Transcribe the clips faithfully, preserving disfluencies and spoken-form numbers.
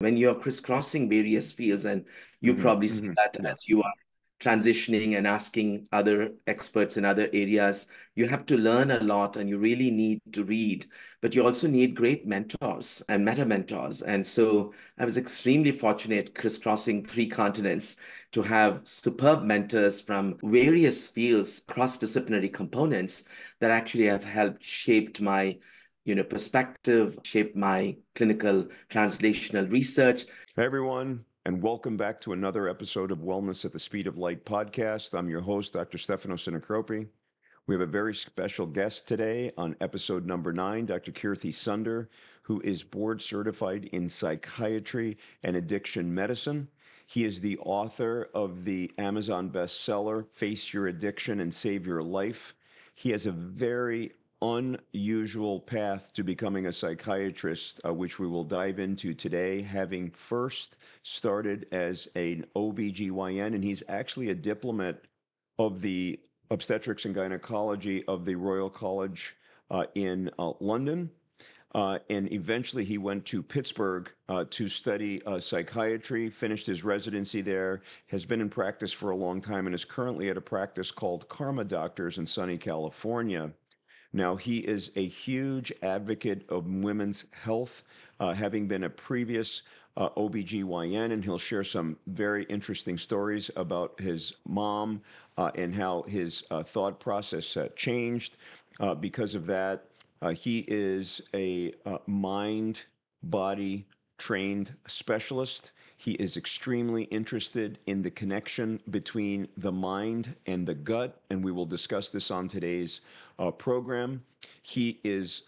when you're crisscrossing various fields, and you mm-hmm. probably see mm-hmm. that yeah. as you are transitioning and asking other experts in other areas, you have to learn a lot and you really need to read, but you also need great mentors and meta-mentors. And so I was extremely fortunate crisscrossing three continents to have superb mentors from various fields, cross-disciplinary components that actually have helped shaped my you know, perspective, shaped my clinical translational research. Hey everyone, and welcome back to another episode of Wellness at the Speed of Light podcast. I'm your host, Doctor Stefano Sinicropi. We have a very special guest today on episode number nine, Doctor Keerthy Sunder, who is board certified in psychiatry and addiction medicine. He is the author of the Amazon bestseller, Face Your Addiction and Save Your Life. He has a very unusual path to becoming a psychiatrist, uh, which we will dive into today, having first started as an O B G Y N, and he's actually a diplomat of the obstetrics and gynecology of the Royal College uh, in uh, London. Uh, and eventually he went to Pittsburgh uh, to study uh, psychiatry, finished his residency there, has been in practice for a long time, and is currently at a practice called Karma Doctors in sunny California. Now, he is a huge advocate of women's health, uh, having been a previous uh, O B G Y N, and he'll share some very interesting stories about his mom uh, and how his uh, thought process uh, changed uh, because of that. Uh, he is a uh, mind-body trained specialist. He is extremely interested in the connection between the mind and the gut, and we will discuss this on today's uh, program. He is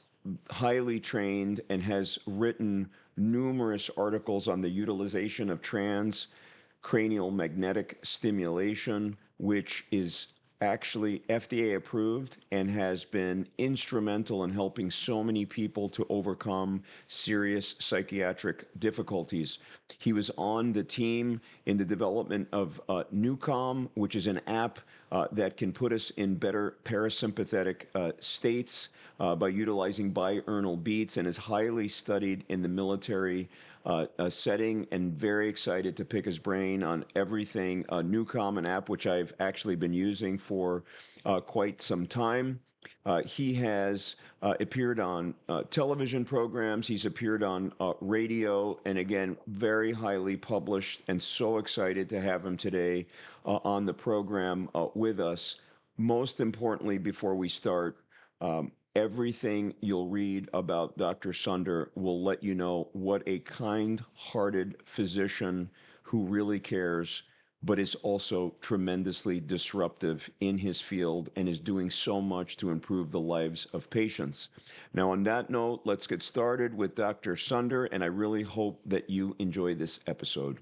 highly trained and has written numerous articles on the utilization of transcranial magnetic stimulation, which is actually F D A approved and has been instrumental in helping so many people to overcome serious psychiatric difficulties. He was on the team in the development of uh, NuCalm, which is an app uh, that can put us in better parasympathetic uh, states uh, by utilizing diurnal beats, and is highly studied in the military Uh, a setting, and very excited to pick his brain on everything uh, NuCalm, an app which I've actually been using for uh, quite some time. Uh, he has uh, appeared on uh, television programs. He's appeared on uh, radio, and again, very highly published, and so excited to have him today uh, on the program uh, with us. Most importantly, before we start, um, everything you'll read about Doctor Sunder will let you know what a kind-hearted physician who really cares, but is also tremendously disruptive in his field and is doing so much to improve the lives of patients. Now, on that note, let's get started with Doctor Sunder, and I really hope that you enjoy this episode.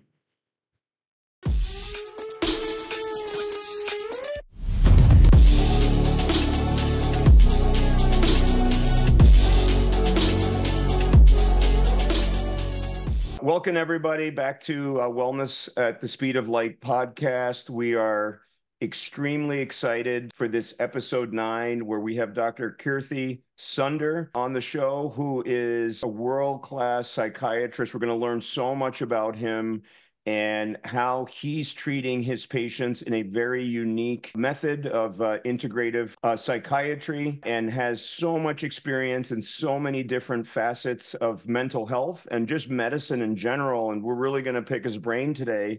Welcome, everybody, back to uh, Wellness at the Speed of Light podcast. We are extremely excited for this episode nine, where we have Doctor Keerthy Sunder on the show, who is a world-class psychiatrist. We're going to learn so much about him and how he's treating his patients in a very unique method of uh, integrative uh, psychiatry, and has so much experience in so many different facets of mental health and just medicine in general. And we're really going to pick his brain today.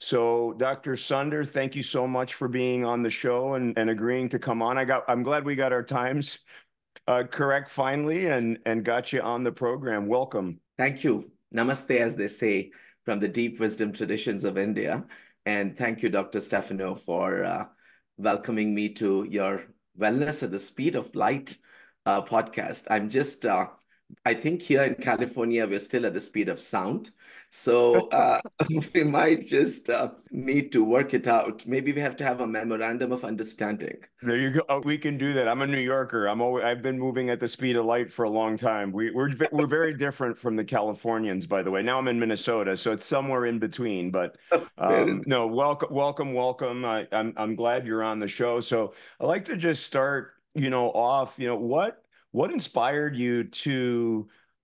So Doctor Sunder, thank you so much for being on the show and, and agreeing to come on. I got, I'm glad we got our times uh, correct finally and, and got you on the program. Welcome. Thank you. Namaste, as they say, from the deep wisdom traditions of India. And thank you, Doctor Stefano, for uh, welcoming me to your Wellness at the Speed of Light uh, podcast. I'm just, uh, I think here in California, we're still at the speed of sound. So uh, we might just uh, need to work it out. Maybe we have to have a memorandum of understanding. There you go. Oh, we can do that. I'm a New Yorker. I'm always, I've been moving at the speed of light for a long time. We, we're we're very different from the Californians, by the way. Now I'm in Minnesota, so it's somewhere in between. But um, no, welcome, welcome, welcome. I, I'm I'm glad you're on the show. So I like to just start, you know, off. You know, what what inspired you to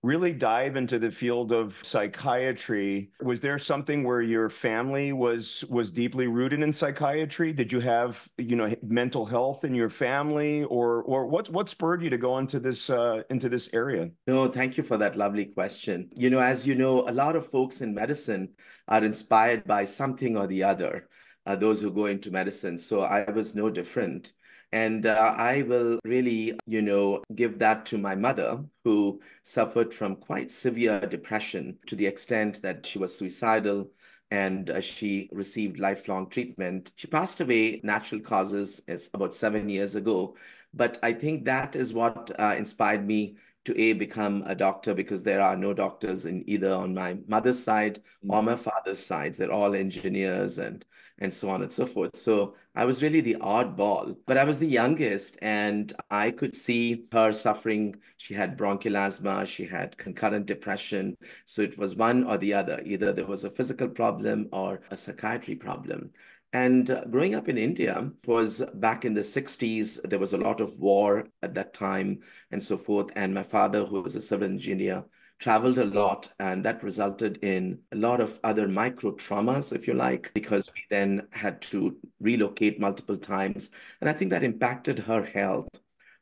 really dive into the field of psychiatry. Was there something where your family was was deeply rooted in psychiatry? Did you have, you know, mental health in your family, or or what what spurred you to go into this uh, into this area? No, thank you for that lovely question. You know, as you know, a lot of folks in medicine are inspired by something or the other. Uh, those who go into medicine, so I was no different. And uh, I will really, you know, give that to my mother, who suffered from quite severe depression to the extent that she was suicidal and uh, she received lifelong treatment. She passed away natural causes is about seven years ago. But I think that is what uh, inspired me to A, become a doctor, because there are no doctors in either on my mother's side or my father's side. They're all engineers and and so on and so forth. So I was really the oddball, but I was the youngest and I could see her suffering. She had bronchial asthma, she had concurrent depression. So it was one or the other. Either there was a physical problem or a psychiatry problem. And uh, growing up in India was back in the sixties, there was a lot of war at that time and so forth. And my father, who was a civil engineer, traveled a lot, and that resulted in a lot of other micro traumas, if you like, because we then had to relocate multiple times. And I think that impacted her health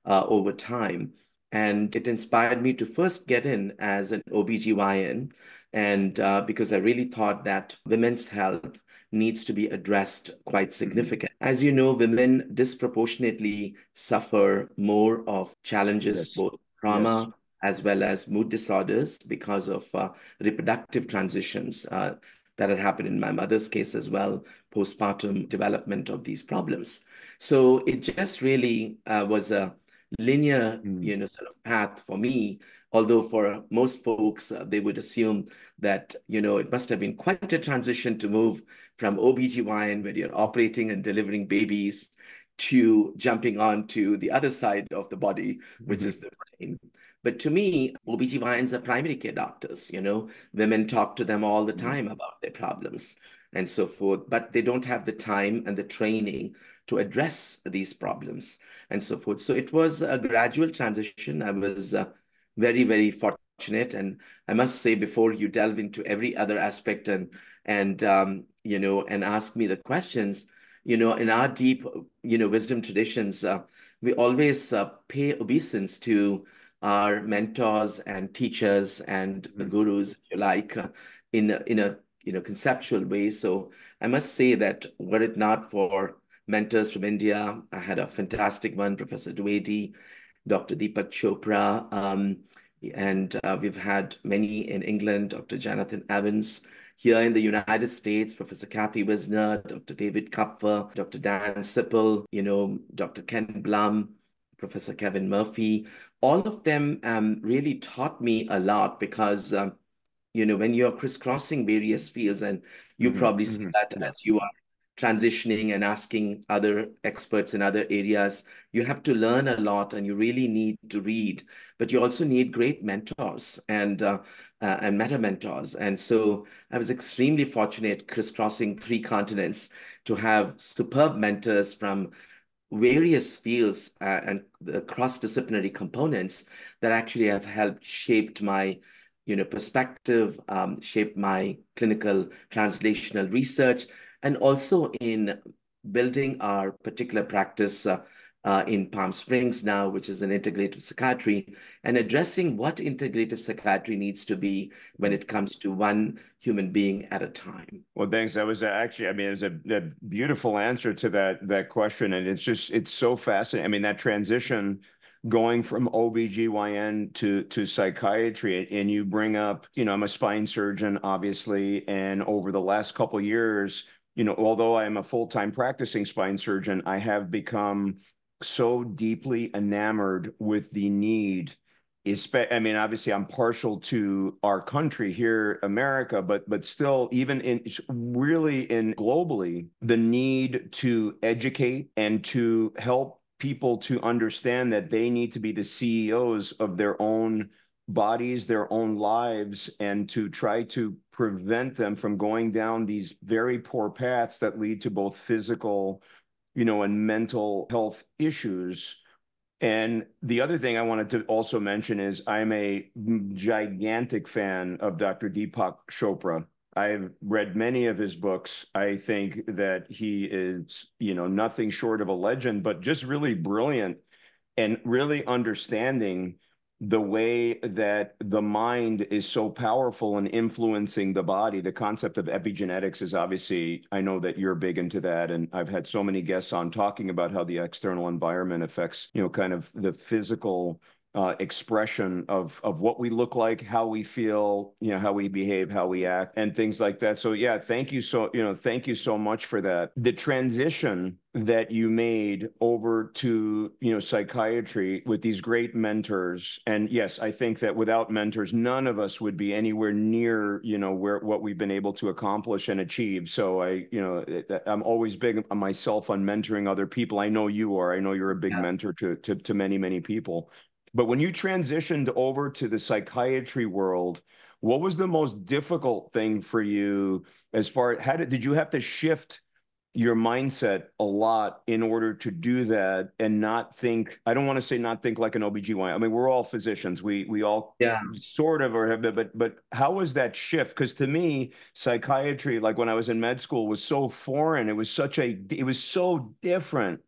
uh, over time. And it inspired me to first get in as an O B G Y N, and uh, because I really thought that women's health needs to be addressed quite significant. As you know, women disproportionately suffer more of challenges, yes. both trauma, yes. as well as mood disorders because of uh, reproductive transitions uh, that had happened in my mother's case as well, postpartum development of these problems. So it just really uh, was a linear, mm. you know, sort of path for me. Although for most folks, uh, they would assume that, you know, it must have been quite a transition to move from O B G Y N, where you're operating and delivering babies, to jumping on to the other side of the body, which mm-hmm. is the brain. But to me, O B G Y Ns are primary care doctors, you know, women talk to them all the time about their problems and so forth, but they don't have the time and the training to address these problems and so forth. So it was a gradual transition. I was uh, very, very fortunate. And I must say, before you delve into every other aspect and, and um, you know, and ask me the questions, you know, in our deep, you know, wisdom traditions, uh, we always uh, pay obeisance to our mentors and teachers and the gurus, if you like, in a, in a you know conceptual way. So I must say that were it not for mentors from India, I had a fantastic one, Professor Dwedi, Doctor Deepak Chopra, um, and uh, we've had many in England, Doctor Jonathan Evans. Here in the United States, Professor Kathy Wisner, Doctor David Kupfer, Doctor Dan Sipple, you know, Doctor Ken Blum, Professor Kevin Murphy. All of them um, really taught me a lot because, um, you know, when you're crisscrossing various fields, and you mm-hmm. probably see mm-hmm. that yeah. as you are transitioning and asking other experts in other areas, you have to learn a lot and you really need to read, but you also need great mentors and, uh, uh, and meta-mentors. And so I was extremely fortunate crisscrossing three continents to have superb mentors from various fields uh, and the cross-disciplinary components that actually have helped shaped my, you know, perspective, um, shaped my clinical translational research, and also in building our particular practice uh, uh, in Palm Springs now, which is an integrative psychiatry, and addressing what integrative psychiatry needs to be when it comes to one human being at a time. Well, thanks. That was actually, I mean, it was a, a beautiful answer to that, that question. And it's just, it's so fascinating. I mean, that transition going from O B G Y N to, to psychiatry, and you bring up, you know, I'm a spine surgeon, obviously, and over the last couple of years, you know, although I'm a full-time practicing spine surgeon, I have become so deeply enamored with the need. I mean, obviously, I'm partial to our country here, America, but but still, even in really in globally, the need to educate and to help people to understand that they need to be the C E Os of their own bodies, their own lives, and to try to prevent them from going down these very poor paths that lead to both physical, you know, and mental health issues. And the other thing I wanted to also mention is I'm a gigantic fan of Doctor Deepak Chopra. I've read many of his books. I think that he is, you know, nothing short of a legend, but just really brilliant and really understanding the way that the mind is so powerful in influencing the body. The concept of epigenetics is obviously, I know that you're big into that, and I've had so many guests on talking about how the external environment affects, you know, kind of the physical uh, expression of, of what we look like, how we feel, you know, how we behave, how we act, and things like that. So yeah, thank you so, you know, thank you so much for that. The transition that you made over to, you know, psychiatry with these great mentors. And yes, I think that without mentors, none of us would be anywhere near, you know, where what we've been able to accomplish and achieve. So I, you know, I'm always big on myself on mentoring other people. I know you are. I know you're a big yeah. mentor to, to, to many, many people. But when you transitioned over to the psychiatry world, what was the most difficult thing for you as far as how did, did you have to shift your mindset a lot in order to do that and not think, I don't want to say not think like an O B G Y N. I mean, we're all physicians. We we all yeah. sort of, or but, but how was that shift? Because to me, psychiatry, like when I was in med school, was so foreign. It was such a, it was so different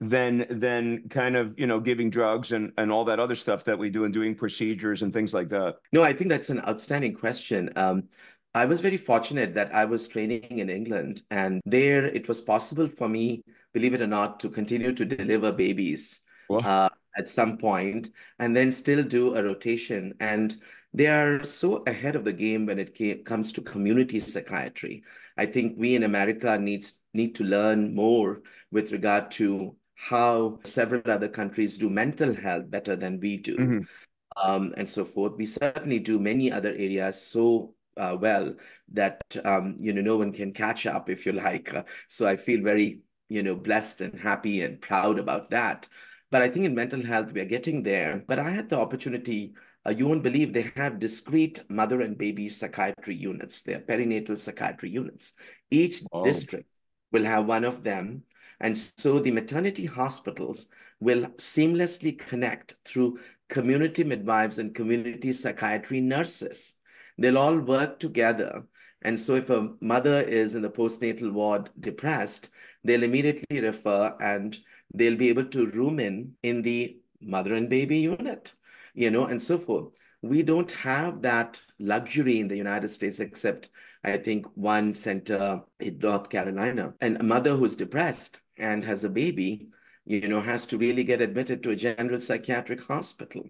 than, than kind of, you know, giving drugs and, and all that other stuff that we do and doing procedures and things like that. No, I think that's an outstanding question. Um, I was very fortunate that I was training in England, and there it was possible for me, believe it or not, to continue to deliver babies uh, at some point and then still do a rotation. And they are so ahead of the game when it came, comes to community psychiatry. I think we in America needs, need to learn more with regard to how several other countries do mental health better than we do, mm-hmm. um, and so forth. We certainly do many other areas so Uh, well, that, um, you know, no one can catch up, if you like. Uh, so I feel very, you know, blessed and happy and proud about that. But I think in mental health, we are getting there. But I had the opportunity, uh, you won't believe, they have discrete mother and baby psychiatry units. They are perinatal psychiatry units. Each oh. district will have one of them. And so the maternity hospitals will seamlessly connect through community midwives and community psychiatry nurses. They'll all work together. And so if a mother is in the postnatal ward depressed, they'll immediately refer and they'll be able to room in in the mother and baby unit, you know, and so forth. We don't have that luxury in the United States, except I think one center in North Carolina. And a mother who's depressed and has a baby, you know, has to really get admitted to a general psychiatric hospital,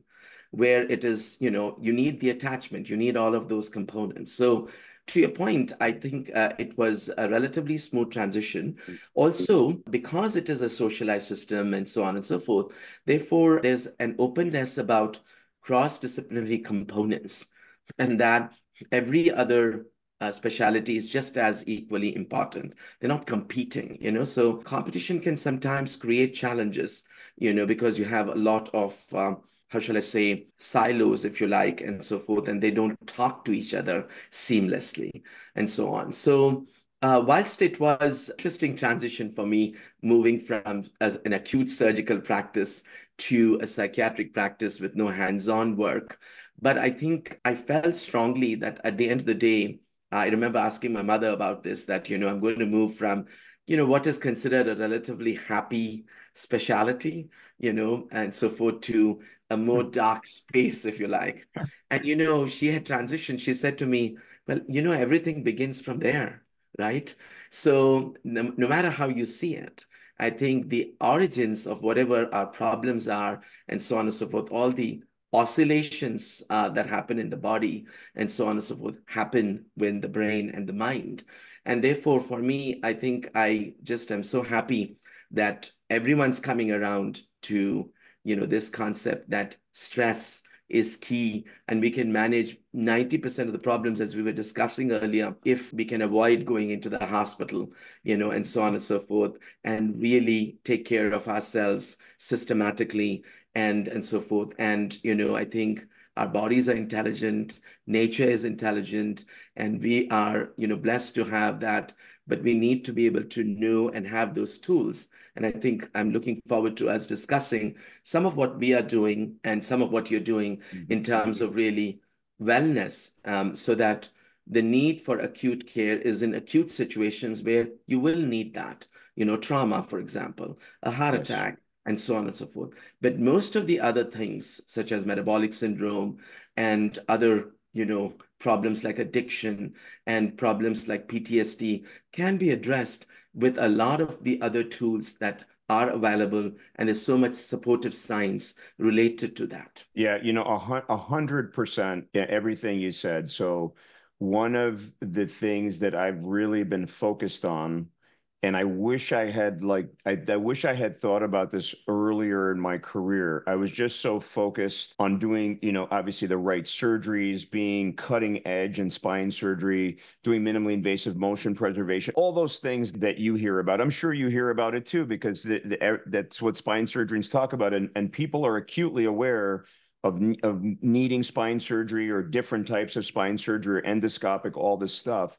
where it is, you know, you need the attachment, you need all of those components. So to your point, I think uh, it was a relatively smooth transition. Also, because it is a socialized system and so on and so forth, therefore, there's an openness about cross-disciplinary components, and that every other uh, specialty is just as equally important. They're not competing, you know, so competition can sometimes create challenges, you know, because you have a lot of... Um, how shall I say, silos, if you like, and so forth, and they don't talk to each other seamlessly, and so on. So uh, whilst it was an interesting transition for me, moving from as an acute surgical practice to a psychiatric practice with no hands-on work, but I think I felt strongly that at the end of the day, I remember asking my mother about this, that, you know, I'm going to move from, you know, what is considered a relatively happy specialty, you know, and so forth, to a more dark space, if you like. And, you know, she had transitioned. She said to me, well, you know, everything begins from there, right? So no, no matter how you see it, I think the origins of whatever our problems are and so on and so forth, all the oscillations uh, that happen in the body and so on and so forth happen with the brain and the mind. And therefore, for me, I think I just am so happy that everyone's coming around to, you know, this concept that stress is key, and we can manage ninety percent of the problems, as we were discussing earlier, if we can avoid going into the hospital, you know, and so on and so forth, and really take care of ourselves systematically and, and so forth. And, you know, I think Our bodies are intelligent, nature is intelligent, and we are, you know, blessed to have that, but we need to be able to know and have those tools. And I think I'm looking forward to us discussing some of what we are doing and some of what you're doing mm-hmm. in terms of really wellness, um, so that the need for acute care is in acute situations where you will need that, you know, trauma, for example, a heart yes. attack, and so on and so forth. But most of the other things, such as metabolic syndrome and other, you know, problems like addiction and problems like P T S D, can be addressed with a lot of the other tools that are available, and there's so much supportive science related to that. Yeah, you know, a hundred percent, everything you said. So one of the things that I've really been focused on, and I wish I had like, I, I wish I had thought about this earlier in my career. I was just so focused on doing, you know, obviously the right surgeries, being cutting edge in spine surgery, doing minimally invasive motion preservation, all those things that you hear about. I'm sure you hear about it too, because the, the, that's what spine surgeons talk about. And, and people are acutely aware of, of needing spine surgery or different types of spine surgery, endoscopic, all this stuff.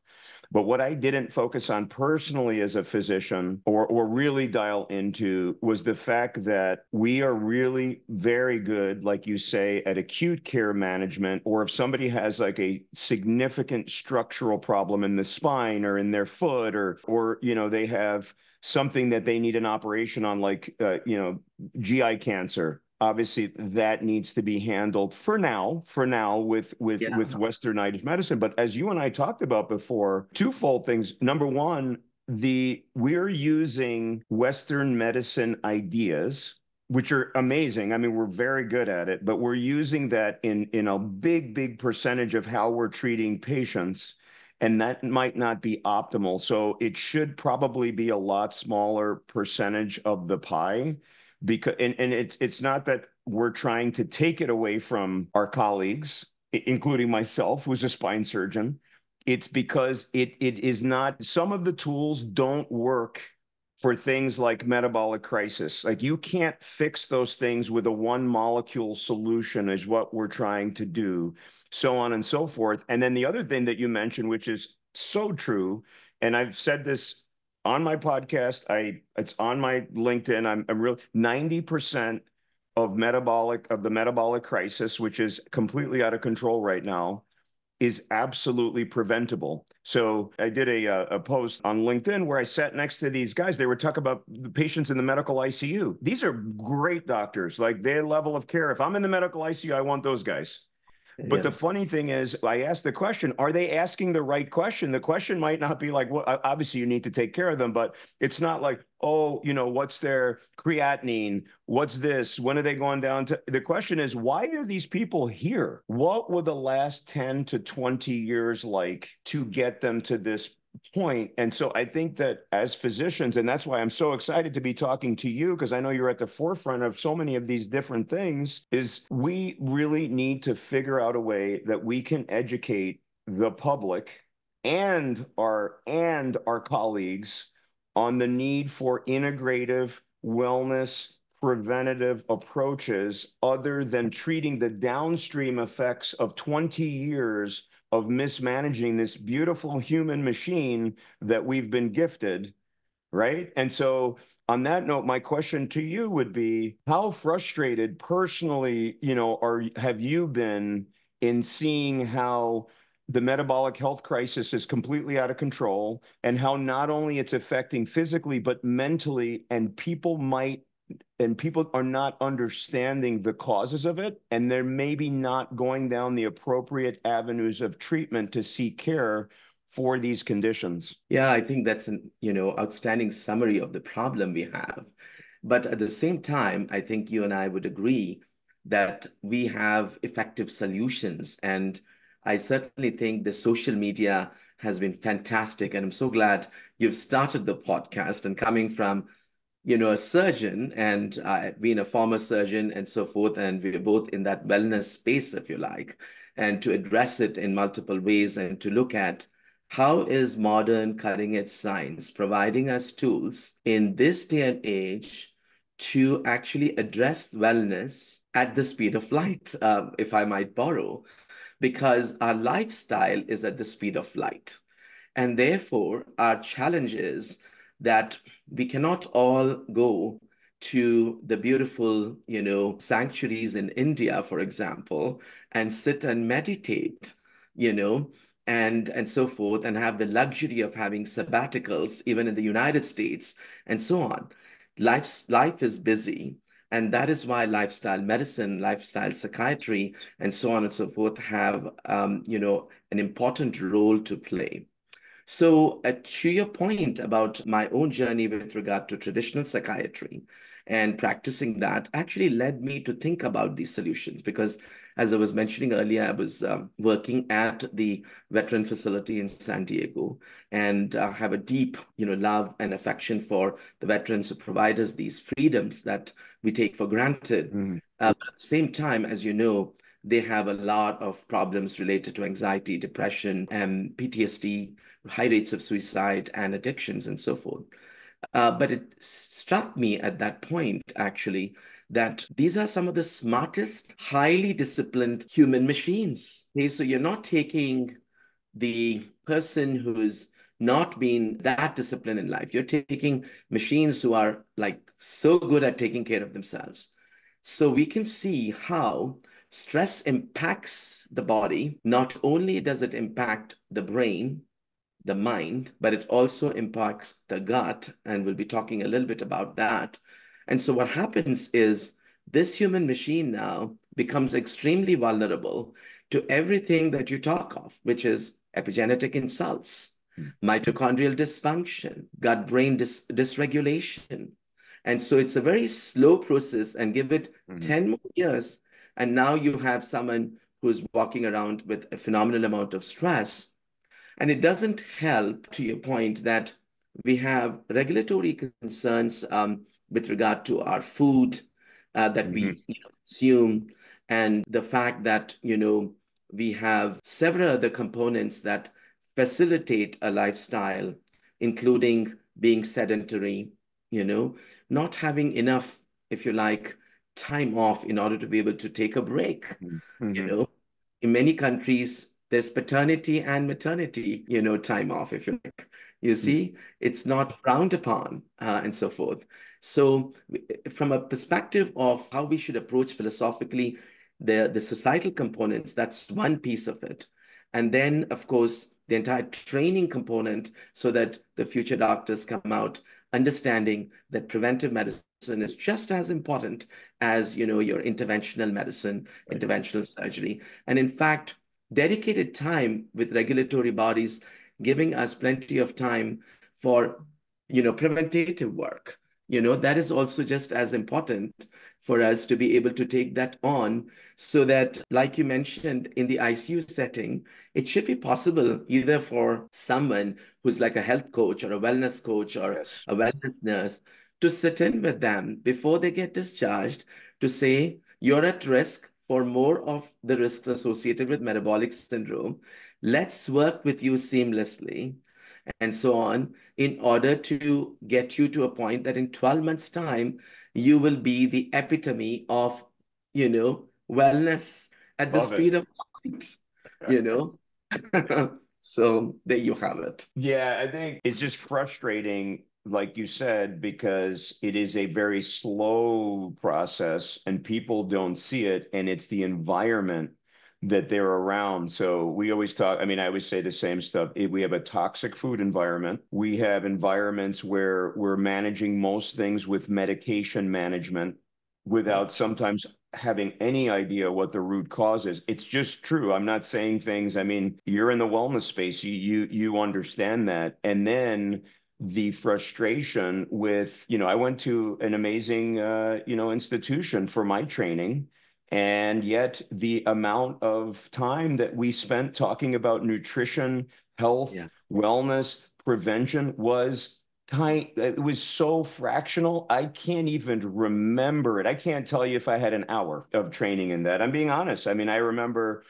But what I didn't focus on personally as a physician or, or really dial into was the fact that we are really very good, like you say, at acute care management, or if somebody has like a significant structural problem in the spine or in their foot, or, or you know, they have something that they need an operation on, like, uh, you know, G I cancer. Obviously, that needs to be handled for now, for now with, with, yeah. with Westernized medicine. But as you and I talked about before, twofold things. Number one, the we're using Western medicine ideas, which are amazing. I mean, we're very good at it, but we're using that in, in a big, big percentage of how we're treating patients. And that might not be optimal. So it should probably be a lot smaller percentage of the pie. Because and, and it's it's not that we're trying to take it away from our colleagues, including myself, who's a spine surgeon. It's because it it is not, some of the tools don't work for things like metabolic crisis. Like, you can't fix those things with a one molecule solution is what we're trying to do, so on and so forth. And then the other thing that you mentioned, which is so true, and I've said this on my podcast, I it's on my LinkedIn. I'm, I'm really ninety percent of metabolic of the metabolic crisis, which is completely out of control right now, is absolutely preventable. So I did a a post on LinkedIn where I sat next to these guys. They were talking about the patients in the medical I C U. These are great doctors, like their level of care. If I'm in the medical I C U, I want those guys. But yeah. the funny thing is, I asked the question, are they asking the right question? The question might not be like, well, obviously you need to take care of them, but it's not like, oh, you know, what's their creatinine? What's this? When are they going down to? The question is, why are these people here? What were the last ten to twenty years like to get them to this point? And so I think that as physicians, and that's why I'm so excited to be talking to you, because I know you're at the forefront of so many of these different things, is we really need to figure out a way that we can educate the public and our and our colleagues on the need for integrative wellness preventative approaches other than treating the downstream effects of twenty years of mismanaging this beautiful human machine that we've been gifted, right? And so on that note, my question to you would be, how frustrated personally, you know, are have you been in seeing how the metabolic health crisis is completely out of control, and how not only it's affecting physically, but mentally, and people might and people are not understanding the causes of it, and they're maybe not going down the appropriate avenues of treatment to seek care for these conditions? Yeah, I think that's an, you know, outstanding summary of the problem we have. But at the same time, I think you and I would agree that we have effective solutions. And I certainly think the social media has been fantastic. And I'm so glad you've started the podcast, and coming from you know, a surgeon, and uh, being a former surgeon and so forth, and we're both in that wellness space, if you like, and to address it in multiple ways, and to look at how is modern cutting edge science providing us tools in this day and age to actually address wellness at the speed of light, uh, if I might borrow, because our lifestyle is at the speed of light. And therefore, our challenge is that we cannot all go to the beautiful, you know, sanctuaries in India, for example, and sit and meditate, you know, and, and so forth, and have the luxury of having sabbaticals, even in the United States, and so on. Life's, life is busy. And that is why lifestyle medicine, lifestyle psychiatry, and so on and so forth have, um, you know, an important role to play. So uh, to your point about my own journey with regard to traditional psychiatry and practicing that actually led me to think about these solutions, because as I was mentioning earlier, I was um, working at the veteran facility in San Diego, and uh, have a deep, you know, love and affection for the veterans who provide us these freedoms that we take for granted. Mm-hmm. Uh, but at the same time, as you know, they have a lot of problems related to anxiety, depression, and P T S D, high rates of suicide and addictions and so forth. Uh, but it struck me at that point, actually, that these are some of the smartest, highly disciplined human machines. Okay, so you're not taking the person who's not been that disciplined in life. You're taking machines who are like so good at taking care of themselves. So we can see how stress impacts the body. Not only does it impact the brain, the mind, but it also impacts the gut, and we'll be talking a little bit about that. And so what happens is this human machine now becomes extremely vulnerable to everything that you talk of, which is epigenetic insults, mm-hmm. mitochondrial dysfunction, gut-brain dis dysregulation. And so it's a very slow process, and give it mm-hmm. ten more years, and now you have someone who's walking around with a phenomenal amount of stress. And it doesn't help, to your point, that we have regulatory concerns um, with regard to our food uh, that mm-hmm. we you know, consume, and the fact that, you know, we have several other components that facilitate a lifestyle, including being sedentary, you know, not having enough, if you like, time off in order to be able to take a break, mm-hmm. you know. In many countries, there's paternity and maternity, you know, time off, if you like. You see, it's not frowned upon uh, and so forth. So from a perspective of how we should approach philosophically the, the societal components, that's one piece of it. And then, of course, the entire training component, so that the future doctors come out understanding that preventive medicine is just as important as, you know, your interventional medicine, right. interventional surgery. And in fact, dedicated time with regulatory bodies, giving us plenty of time for, you know, preventative work. You know, that is also just as important for us to be able to take that on, so that, like you mentioned, in the I C U setting, it should be possible either for someone who's like a health coach or a wellness coach or yes. a wellness nurse to sit in with them before they get discharged to say, you're at risk for more of the risks associated with metabolic syndrome. Let's work with you seamlessly and so on, in order to get you to a point that in twelve months' time, you will be the epitome of, you know, wellness at the speed of light, you know? So there you have it. Yeah, I think it's just frustrating, like you said, because it is a very slow process and people don't see it, and it's the environment that they're around. So we always talk, I mean, I always say the same stuff. We have a toxic food environment. We have environments where we're managing most things with medication management without sometimes having any idea what the root cause is. It's just true. I'm not saying things, I mean, you're in the wellness space. You, you, you understand that. And then the frustration with, you know, I went to an amazing, uh, you know, institution for my training, and yet the amount of time that we spent talking about nutrition, health, yeah. wellness, prevention was kind, it was so fractional. I can't even remember it. I can't tell you if I had an hour of training in that. I'm being honest. I mean, I remember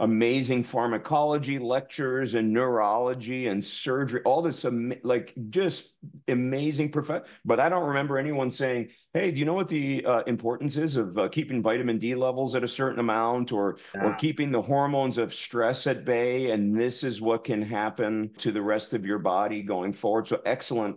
amazing pharmacology lectures and neurology and surgery, all this like just amazing professor. But I don't remember anyone saying, hey, do you know what the uh, importance is of uh, keeping vitamin D levels at a certain amount, or, yeah. or keeping the hormones of stress at bay? And this is what can happen to the rest of your body going forward. So excellent.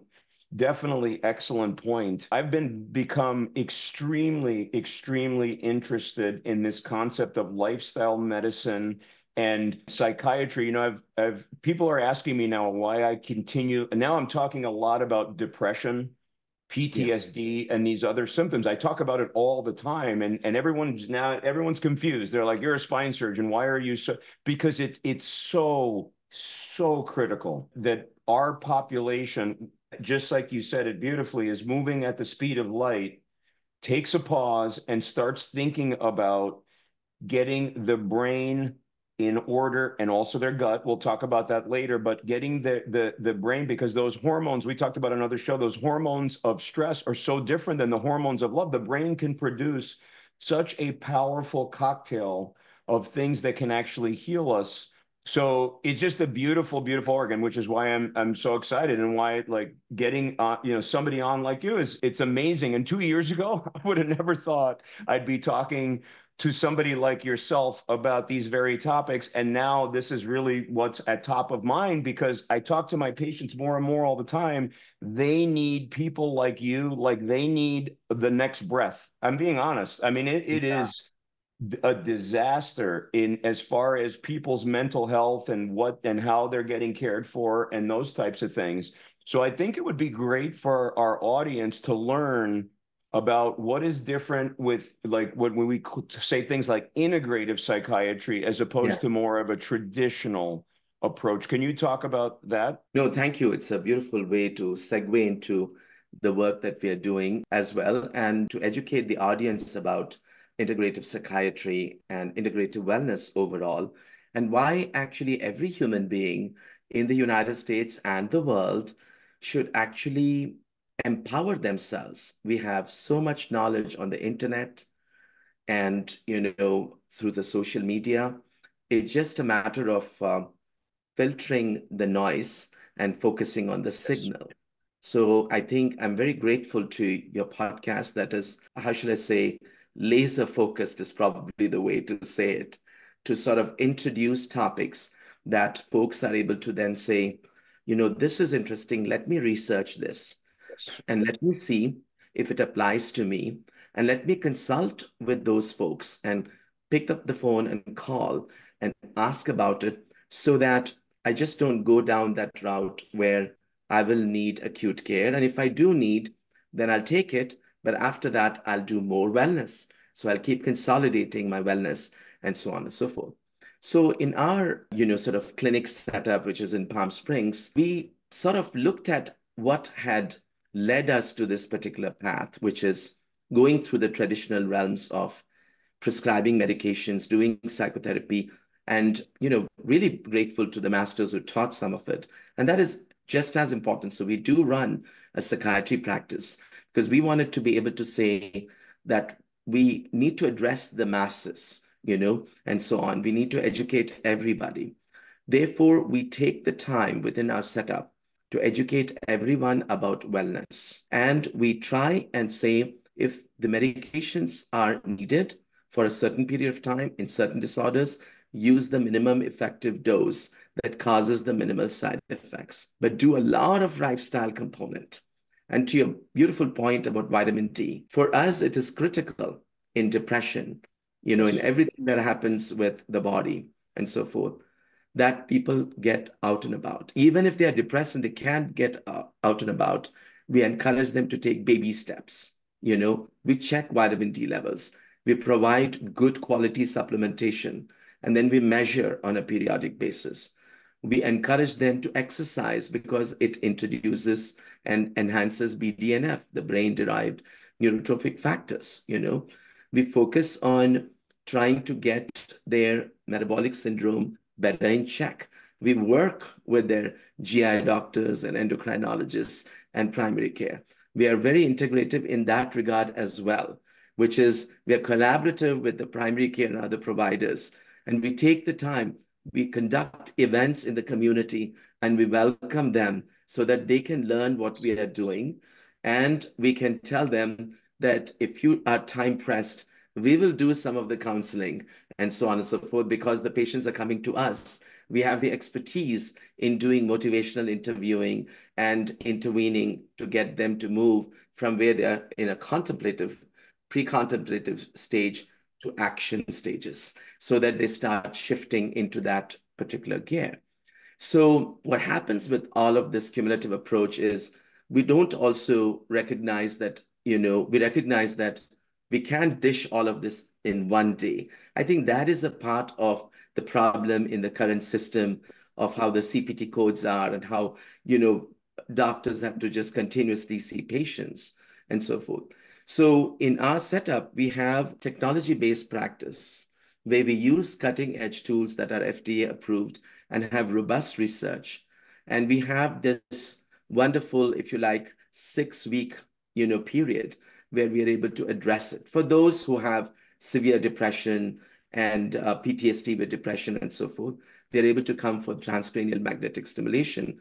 Definitely excellent point. I've been become extremely, extremely interested in this concept of lifestyle medicine and psychiatry. You know, I've, I've, people are asking me now why I continue. And now I'm talking a lot about depression, P T S D, yeah. and these other symptoms. I talk about it all the time. And, and everyone's now, everyone's confused. They're like, you're a spine surgeon. Why are you so, because it's, it's so, so critical that our population, just like you said it beautifully, is moving at the speed of light, takes a pause and starts thinking about getting the brain in order, and also their gut. We'll talk about that later, but getting the, the, the brain, because those hormones, we talked about on another show, those hormones of stress are so different than the hormones of love. The brain can produce such a powerful cocktail of things that can actually heal us. So it's just a beautiful, beautiful organ, which is why I'm I'm so excited, and why like getting uh, you know, somebody on like you is, it's amazing. And two years ago, I would have never thought I'd be talking to somebody like yourself about these very topics. And now this is really what's at top of mind, because I talk to my patients more and more all the time. They need people like you, like they need the next breath. I'm being honest. I mean, it it yeah. is. a disaster in as far as people's mental health and what and how they're getting cared for and those types of things. So I think it would be great for our audience to learn about what is different with, like, when we say things like integrative psychiatry as opposed yeah. to more of a traditional approach. Can you talk about that? No, thank you. It's a beautiful way to segue into the work that we are doing as well, and to educate the audience about integrative psychiatry and integrative wellness overall, and why actually every human being in the United States and the world should actually empower themselves. We have so much knowledge on the internet and, you know, through the social media. It's just a matter of uh, filtering the noise and focusing on the signal. So I think I'm very grateful to your podcast that is, how should I say, laser focused is probably the way to say it, to sort of introduce topics that folks are able to then say, you know, this is interesting. Let me research this yes. and let me see if it applies to me, and let me consult with those folks and pick up the phone and call and ask about it, so that I just don't go down that route where I will need acute care. And if I do need, then I'll take it. But after that, I'll do more wellness. So I'll keep consolidating my wellness and so on and so forth. So in our, you know, sort of clinic setup, which is in Palm Springs, we sort of looked at what had led us to this particular path, which is going through the traditional realms of prescribing medications, doing psychotherapy, and, you know, really grateful to the masters who taught some of it. And that is just as important. So we do run a psychiatry practice, because we wanted to be able to say that we need to address the masses, you know, and so on. We need to educate everybody. Therefore, we take the time within our setup to educate everyone about wellness. And we try and say, if the medications are needed for a certain period of time in certain disorders, use the minimum effective dose that causes the minimal side effects, but do a lot of lifestyle component. And to your beautiful point about vitamin D, for us, it is critical in depression, you know, in everything that happens with the body and so forth, that people get out and about. Even if they are depressed and they can't get out and about, we encourage them to take baby steps. You know, we check vitamin D levels. We provide good quality supplementation, and then we measure on a periodic basis. We encourage them to exercise because it introduces and enhances B D N F, the brain-derived neurotropic factors, you know. We focus on trying to get their metabolic syndrome better in check. We work with their G I doctors and endocrinologists and primary care. We are very integrative in that regard as well, which is we are collaborative with the primary care and other providers and we take the time, we conduct events in the community, and we welcome them so that they can learn what we are doing. And we can tell them that if you are time pressed, we will do some of the counseling and so on and so forth, because the patients are coming to us. We have the expertise in doing motivational interviewing and intervening to get them to move from where they are in a contemplative, pre-contemplative stage to action stages, so that they start shifting into that particular gear. So what happens with all of this cumulative approach is we don't also recognize that, you know, we recognize that we can't dish all of this in one day. I think that is a part of the problem in the current system of how the C P T codes are and how, you know, doctors have to just continuously see patients and so forth. So in our setup, we have technology-based practice where we use cutting-edge tools that are F D A approved and have robust research. And we have this wonderful, if you like, six-week, you know, period where we are able to address it. For those who have severe depression and uh, P T S D with depression and so forth, they're able to come for transcranial magnetic stimulation.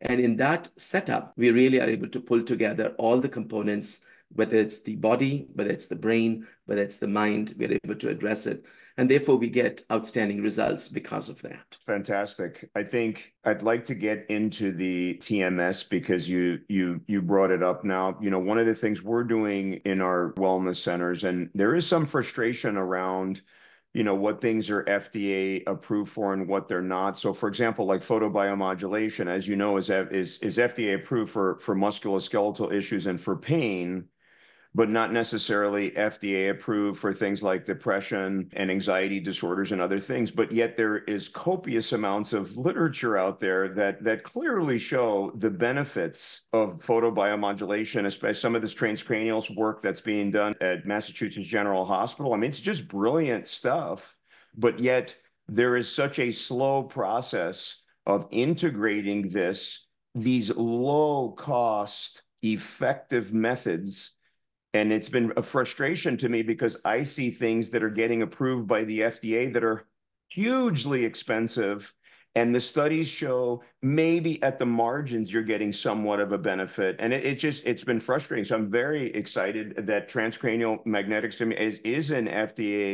And in that setup, we really are able to pull together all the components, whether it's the body, whether it's the brain, whether it's the mind, we're able to address it. And therefore, we get outstanding results because of that. Fantastic. I think I'd like to get into the T M S because you you you brought it up now. You know, one of the things we're doing in our wellness centers, and there is some frustration around, you know, what things are F D A approved for and what they're not. So, for example, like photobiomodulation, as you know, is is is F D A approved for for musculoskeletal issues and for pain, but not necessarily F D A approved for things like depression and anxiety disorders and other things. But yet there is copious amounts of literature out there that that clearly show the benefits of photobiomodulation, especially some of this transcranial work that's being done at Massachusetts General Hospital. I mean, it's just brilliant stuff, but yet there is such a slow process of integrating this, these low-cost, effective methods. And it's been a frustration to me because I see things that are getting approved by the F D A that are hugely expensive. And the studies show maybe at the margins, you're getting somewhat of a benefit. And it, it just, it's been frustrating. So I'm very excited that transcranial magnetic stimulation is, is an F D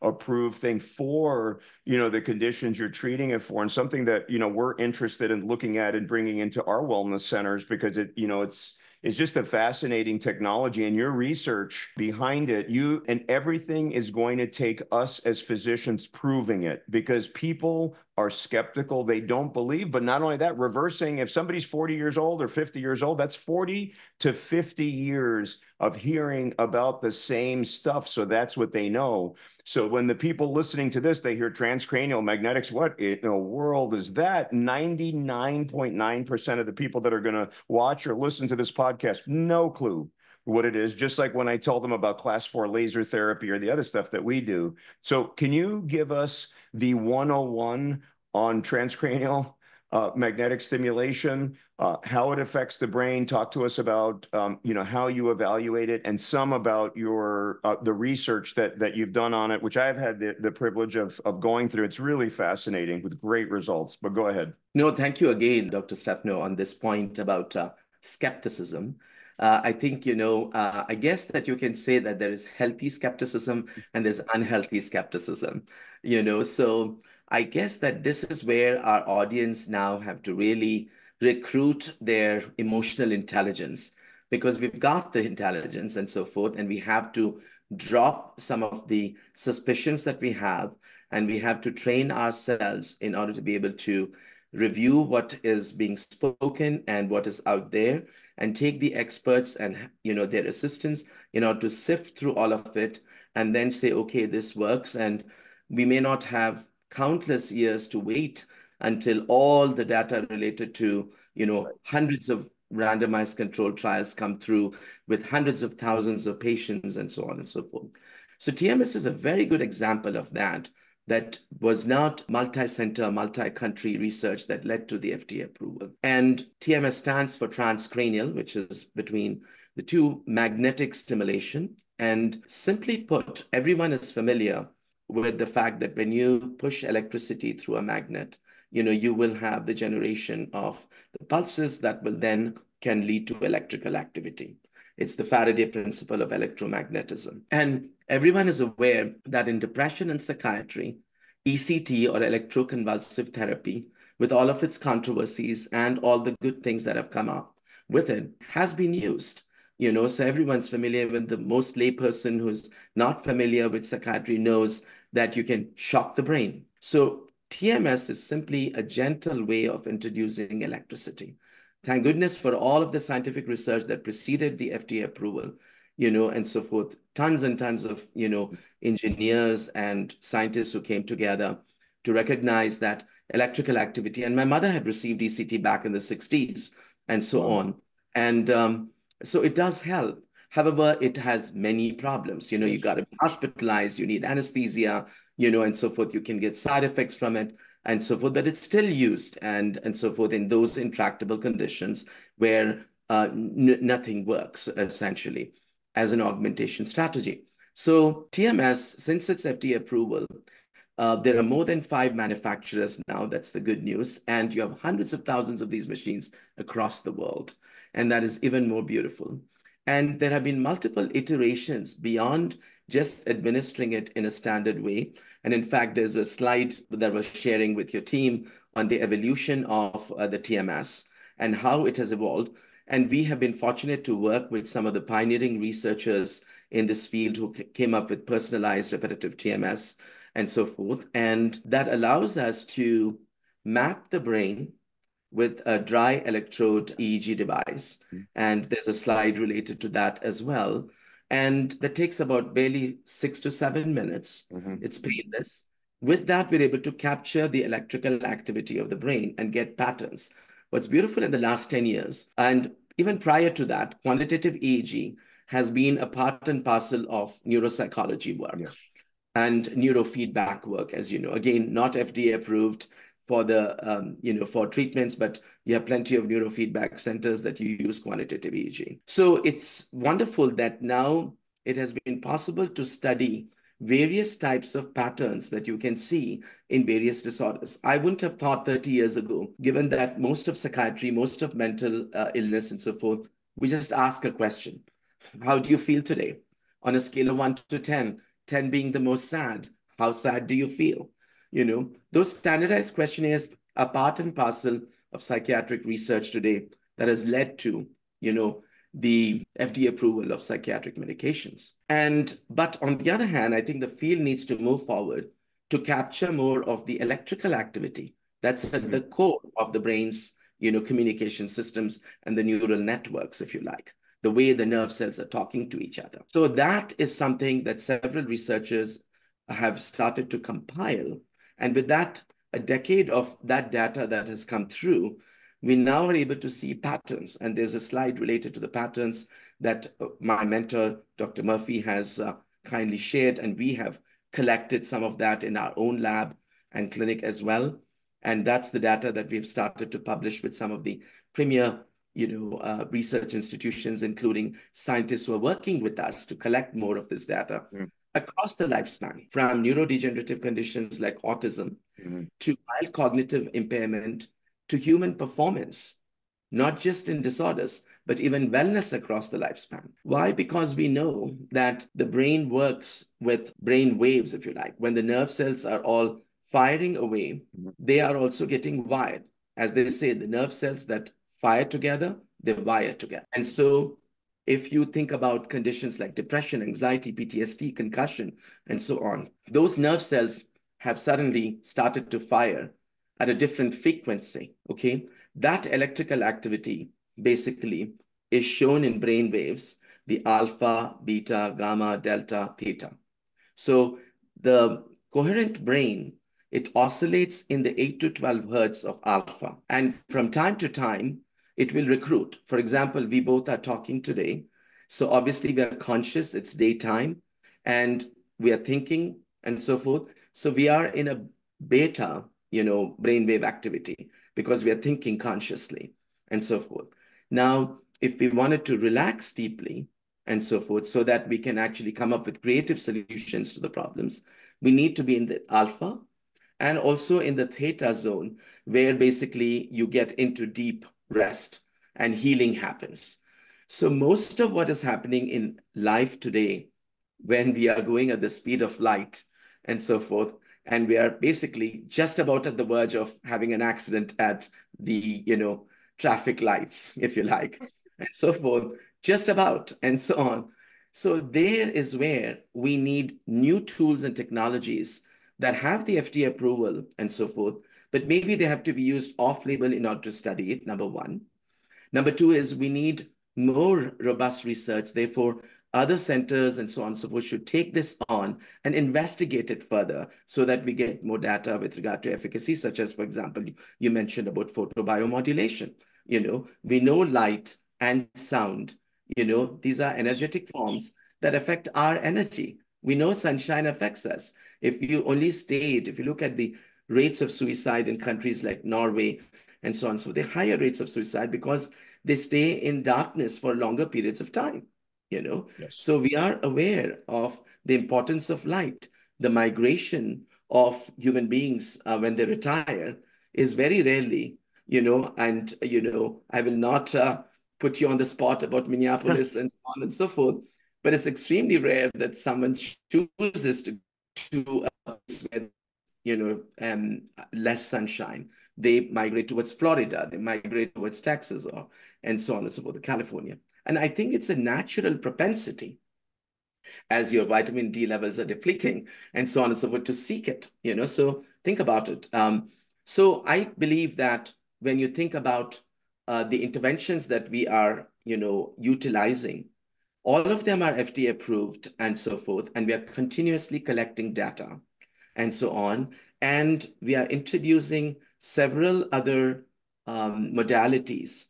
A approved thing for, you know, the conditions you're treating it for, and something that, you know, we're interested in looking at and bringing into our wellness centers because it, you know, it's, It's just a fascinating technology, and your research behind it, you and everything is going to take us as physicians proving it because people are skeptical. They don't believe, but not only that, reversing, if somebody's forty years old or fifty years old, that's forty to fifty years of hearing about the same stuff. So that's what they know. So when the people listening to this, they hear transcranial magnetics. What in the world is that? ninety-nine point nine percent of the people that are going to watch or listen to this podcast, no clue what it is, just like when I tell them about class four laser therapy or the other stuff that we do. So can you give us the one oh one on transcranial uh, magnetic stimulation, uh, how it affects the brain? Talk to us about, um, you know, how you evaluate it and some about your, uh, the research that, that you've done on it, which I've had the, the privilege of, of going through. It's really fascinating with great results, but go ahead. No, thank you again, Doctor Stefano, on this point about uh, skepticism. Uh, I think, you know, uh, I guess that you can say that there is healthy skepticism and there's unhealthy skepticism, you know. So I guess that this is where our audience now have to really recruit their emotional intelligence, because we've got the intelligence and so forth, and we have to drop some of the suspicions that we have, and we have to train ourselves in order to be able to review what is being spoken and what is out there, and take the experts and, you know, their assistance in order to sift through all of it and then say, okay, this works. And we may not have countless years to wait until all the data related to, you know, hundreds of randomized controlled trials come through with hundreds of thousands of patients and so on and so forth. So T M S is a very good example of that, that was not multi-center, multi-country research that led to the F D A approval. And T M S stands for transcranial, which is between the two, magnetic stimulation. And simply put, everyone is familiar with the fact that when you push electricity through a magnet, you know, you will have the generation of the pulses that will then can lead to electrical activity. It's the Faraday principle of electromagnetism. And everyone is aware that in depression and psychiatry, E C T or electroconvulsive therapy, with all of its controversies and all the good things that have come up with it, has been used. You know, so everyone's familiar with the most layperson who's not familiar with psychiatry knows that you can shock the brain. So T M S is simply a gentle way of introducing electricity. Thank goodness for all of the scientific research that preceded the F D A approval, you know, and so forth. Tons and tons of, you know, engineers and scientists who came together to recognize that electrical activity. And my mother had received E C T back in the sixties and so on. And um, so it does help. However, it has many problems. You know, you got to be hospitalized, you need anesthesia, you know, and so forth. You can get side effects from it and so forth, but it's still used and, and so forth in those intractable conditions where uh, nothing works, essentially, as an augmentation strategy. So T M S, since its F D A approval, uh, there are more than five manufacturers now, that's the good news, and you have hundreds of thousands of these machines across the world, and that is even more beautiful. And there have been multiple iterations beyond just administering it in a standard way. And in fact, there's a slide that I was sharing with your team on the evolution of uh, the T M S and how it has evolved. And we have been fortunate to work with some of the pioneering researchers in this field who came up with personalized repetitive T M S and so forth. And that allows us to map the brain with a dry electrode E E G device. And there's a slide related to that as well. And that takes about barely six to seven minutes. Mm-hmm. It's painless. With that, we're able to capture the electrical activity of the brain and get patterns. What's beautiful in the last ten years, and even prior to that, quantitative E E G has been a part and parcel of neuropsychology work yeah. and neurofeedback work, as you know. Again, not F D A approved for the um, you know for treatments, but you have plenty of neurofeedback centers that you use quantitative E E G. So it's wonderful that now it has been possible to study various types of patterns that you can see in various disorders. I wouldn't have thought thirty years ago, given that most of psychiatry, most of mental uh, illness and so forth, we just ask a question. How do you feel today? On a scale of one to ten, ten being the most sad, how sad do you feel? You know, those standardized questionnaires are part and parcel of psychiatric research today that has led to, you know, the F D A approval of psychiatric medications. And, but on the other hand, I think the field needs to move forward to capture more of the electrical activity that's at the core of the brain's, you know, communication systems and the neural networks, if you like, the way the nerve cells are talking to each other. So that is something that several researchers have started to compile. And with that, a decade of that data that has come through, we now are able to see patterns. And there's a slide related to the patterns that my mentor, Doctor Murphy, has uh, kindly shared. And we have collected some of that in our own lab and clinic as well. And that's the data that we've started to publish with some of the premier you know, uh, research institutions, including scientists who are working with us to collect more of this data. Mm. Across the lifespan, from neurodegenerative conditions like autism mm-hmm. to mild cognitive impairment to human performance, not just in disorders, but even wellness across the lifespan. Why? Because we know that the brain works with brain waves, if you like. When the nerve cells are all firing away, mm-hmm. they are also getting wired. As they say, the nerve cells that fire together, they wire together. And so if you think about conditions like depression, anxiety, P T S D, concussion, and so on, those nerve cells have suddenly started to fire at a different frequency, okay? That electrical activity basically is shown in brain waves, the alpha, beta, gamma, delta, theta. So the coherent brain, it oscillates in the eight to twelve hertz of alpha. And from time to time, it will recruit. For example, we both are talking today. So obviously we are conscious, it's daytime, and we are thinking and so forth. So we are in a beta, you know, brainwave activity because we are thinking consciously and so forth. Now, if we wanted to relax deeply and so forth so that we can actually come up with creative solutions to the problems, we need to be in the alpha and also in the theta zone, where basically you get into deep rest and healing happens. So most of what is happening in life today, when we are going at the speed of light and so forth, and we are basically just about at the verge of having an accident at the, you know, traffic lights, if you like, and so forth, just about and so on. So there is where we need new tools and technologies that have the F D A approval and so forth, but maybe they have to be used off-label in order to study it, number one. Number two is we need more robust research. Therefore, other centers and so on and so forth should take this on and investigate it further so that we get more data with regard to efficacy, such as, for example, you mentioned about photobiomodulation. You know, we know light and sound, you know, these are energetic forms that affect our energy. We know sunshine affects us. If you only stayed, if you look at the rates of suicide in countries like Norway and so on, so the higher rates of suicide because they stay in darkness for longer periods of time, you know. Yes. So we are aware of the importance of light. The migration of human beings uh, when they retire is very rarely, you know, and, you know, I will not uh, put you on the spot about Minneapolis and so on and so forth, but it's extremely rare that someone chooses to to uh, you know, um, less sunshine. They migrate towards Florida, they migrate towards Texas, or and so on and so forth, California. And I think it's a natural propensity as your vitamin D levels are depleting and so on and so forth to seek it, you know, so think about it. Um, so I believe that when you think about uh, the interventions that we are, you know, utilizing, all of them are F D A approved and so forth, and we are continuously collecting data and so on. And we are introducing several other um, modalities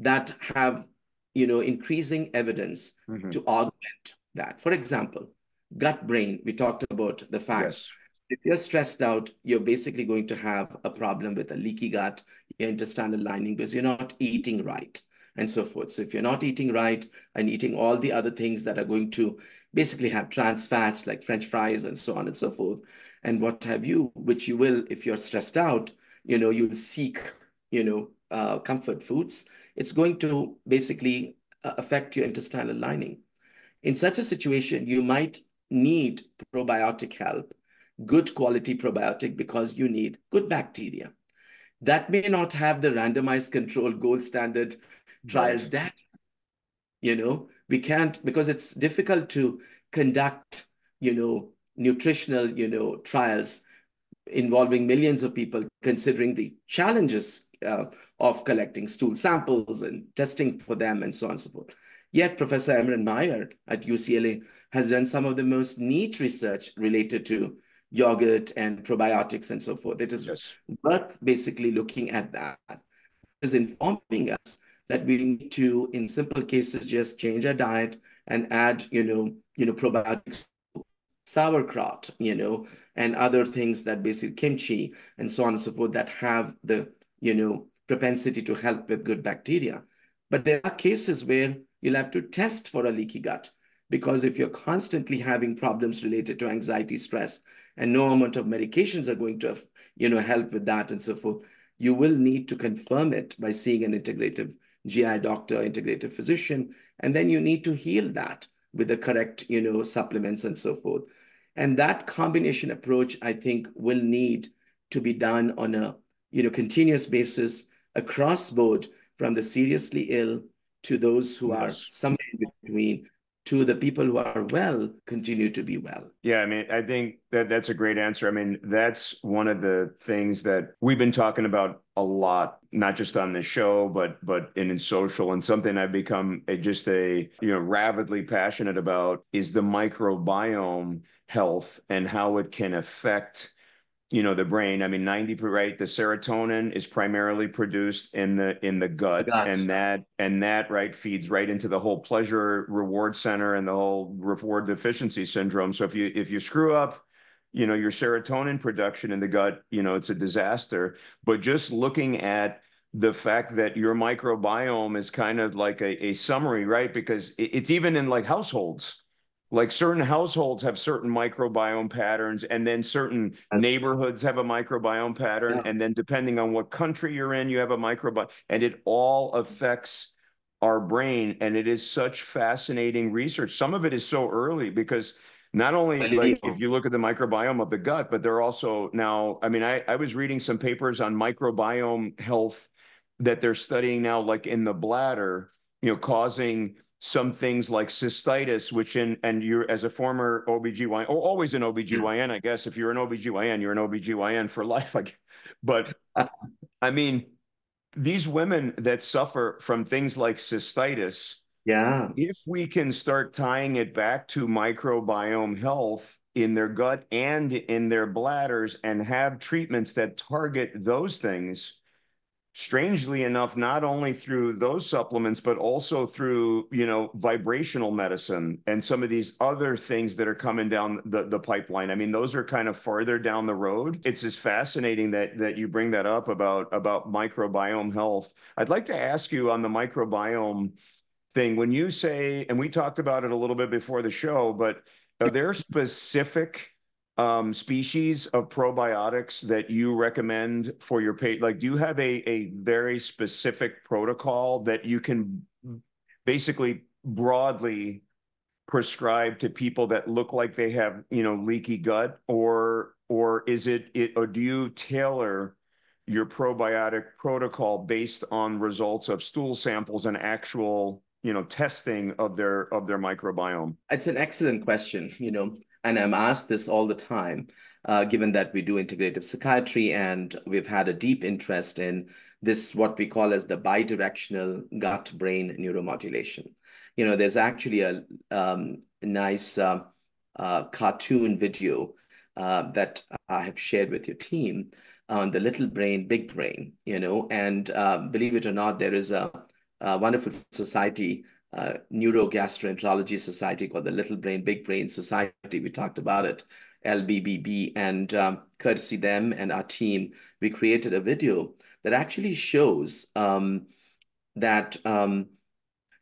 that have, you know, increasing evidence mm-hmm. to augment that. For example, gut brain, we talked about the fact yes. if you're stressed out, you're basically going to have a problem with a leaky gut, your intestinal lining, because you're not eating right. And so forth. So if you're not eating right and eating all the other things that are going to basically have trans fats like French fries and so on and so forth, and what have you, which you will, if you're stressed out, you know, you'll seek, you know, uh, comfort foods, it's going to basically uh, affect your intestinal lining. In such a situation, you might need probiotic help, good quality probiotic, because you need good bacteria. That may not have the randomized control gold standard trial data, you know, we can't, because it's difficult to conduct, you know, nutritional, you know, trials involving millions of people, considering the challenges uh, of collecting stool samples and testing for them and so on and so forth. Yet Professor Emeran Meyer at U C L A has done some of the most neat research related to yogurt and probiotics and so forth. It is yes. worth basically looking at that. It is informing us that we need to, in simple cases, just change our diet and add, you know, you know, probiotics, sauerkraut, you know, and other things that basically kimchi and so on and so forth that have the, you know, propensity to help with good bacteria. But there are cases where you'll have to test for a leaky gut, because if you're constantly having problems related to anxiety, stress, and no amount of medications are going to, you know, help with that and so forth, you will need to confirm it by seeing an integrative G I doctor, integrative physician, and then you need to heal that with the correct, you know, supplements and so forth. And that combination approach, I think, will need to be done on a, you know, continuous basis across board, from the seriously ill to those who are somewhere in between, to the people who are well, continue to be well. Yeah, I mean, I think that that's a great answer. I mean, that's one of the things that we've been talking about a lot, not just on the show, but but in, in social, and something I've become a, just a, you know, rabidly passionate about is the microbiome health and how it can affect, you know, the brain. I mean, ninety percent, right? The serotonin is primarily produced in the in the gut, the gut, and that and that right feeds right into the whole pleasure reward center and the whole reward deficiency syndrome. So if you if you screw up, you know, your serotonin production in the gut, you know, it's a disaster. But just looking at the fact that your microbiome is kind of like a, a summary, right? Because it's even in like households. like certain households have certain microbiome patterns, and then certain neighborhoods have a microbiome pattern. Yeah. And then depending on what country you're in, you have a microbiome, and it all affects our brain. And it is such fascinating research. Some of it is so early because not only like if you look at the microbiome of the gut, but they're also now, I mean, I, I was reading some papers on microbiome health that they're studying now, like in the bladder, you know, causing some things like cystitis, which in, and you're as a former O B G Y N, or always an O B G Y N, I guess, if you're an O B G Y N, you're an O B G Y N for life. Like, but I mean, these women that suffer from things like cystitis, yeah, if we can start tying it back to microbiome health in their gut and in their bladders and have treatments that target those things, strangely enough, not only through those supplements, but also through, you know, vibrational medicine and some of these other things that are coming down the, the pipeline. I mean, those are kind of farther down the road. It's just fascinating that that you bring that up about, about microbiome health. I'd like to ask you on the microbiome thing, when you say, and we talked about it a little bit before the show, but are there specific Um, species of probiotics that you recommend for your patient? Like, do you have a, a very specific protocol that you can basically broadly prescribe to people that look like they have, you know, leaky gut, or, or is it, it, or do you tailor your probiotic protocol based on results of stool samples and actual, you know, testing of their, of their microbiome? It's an excellent question, you know. And I'm asked this all the time, uh, given that we do integrative psychiatry and we've had a deep interest in this, what we call as the bidirectional gut-brain neuromodulation. You know, there's actually a um, nice uh, uh, cartoon video uh, that I have shared with your team on the little brain, big brain, you know, and uh, believe it or not, there is a, a wonderful society, Uh, neurogastroenterology society called the Little Brain, Big Brain Society. We talked about it, L B B B, and um, courtesy them and our team, we created a video that actually shows um, that um,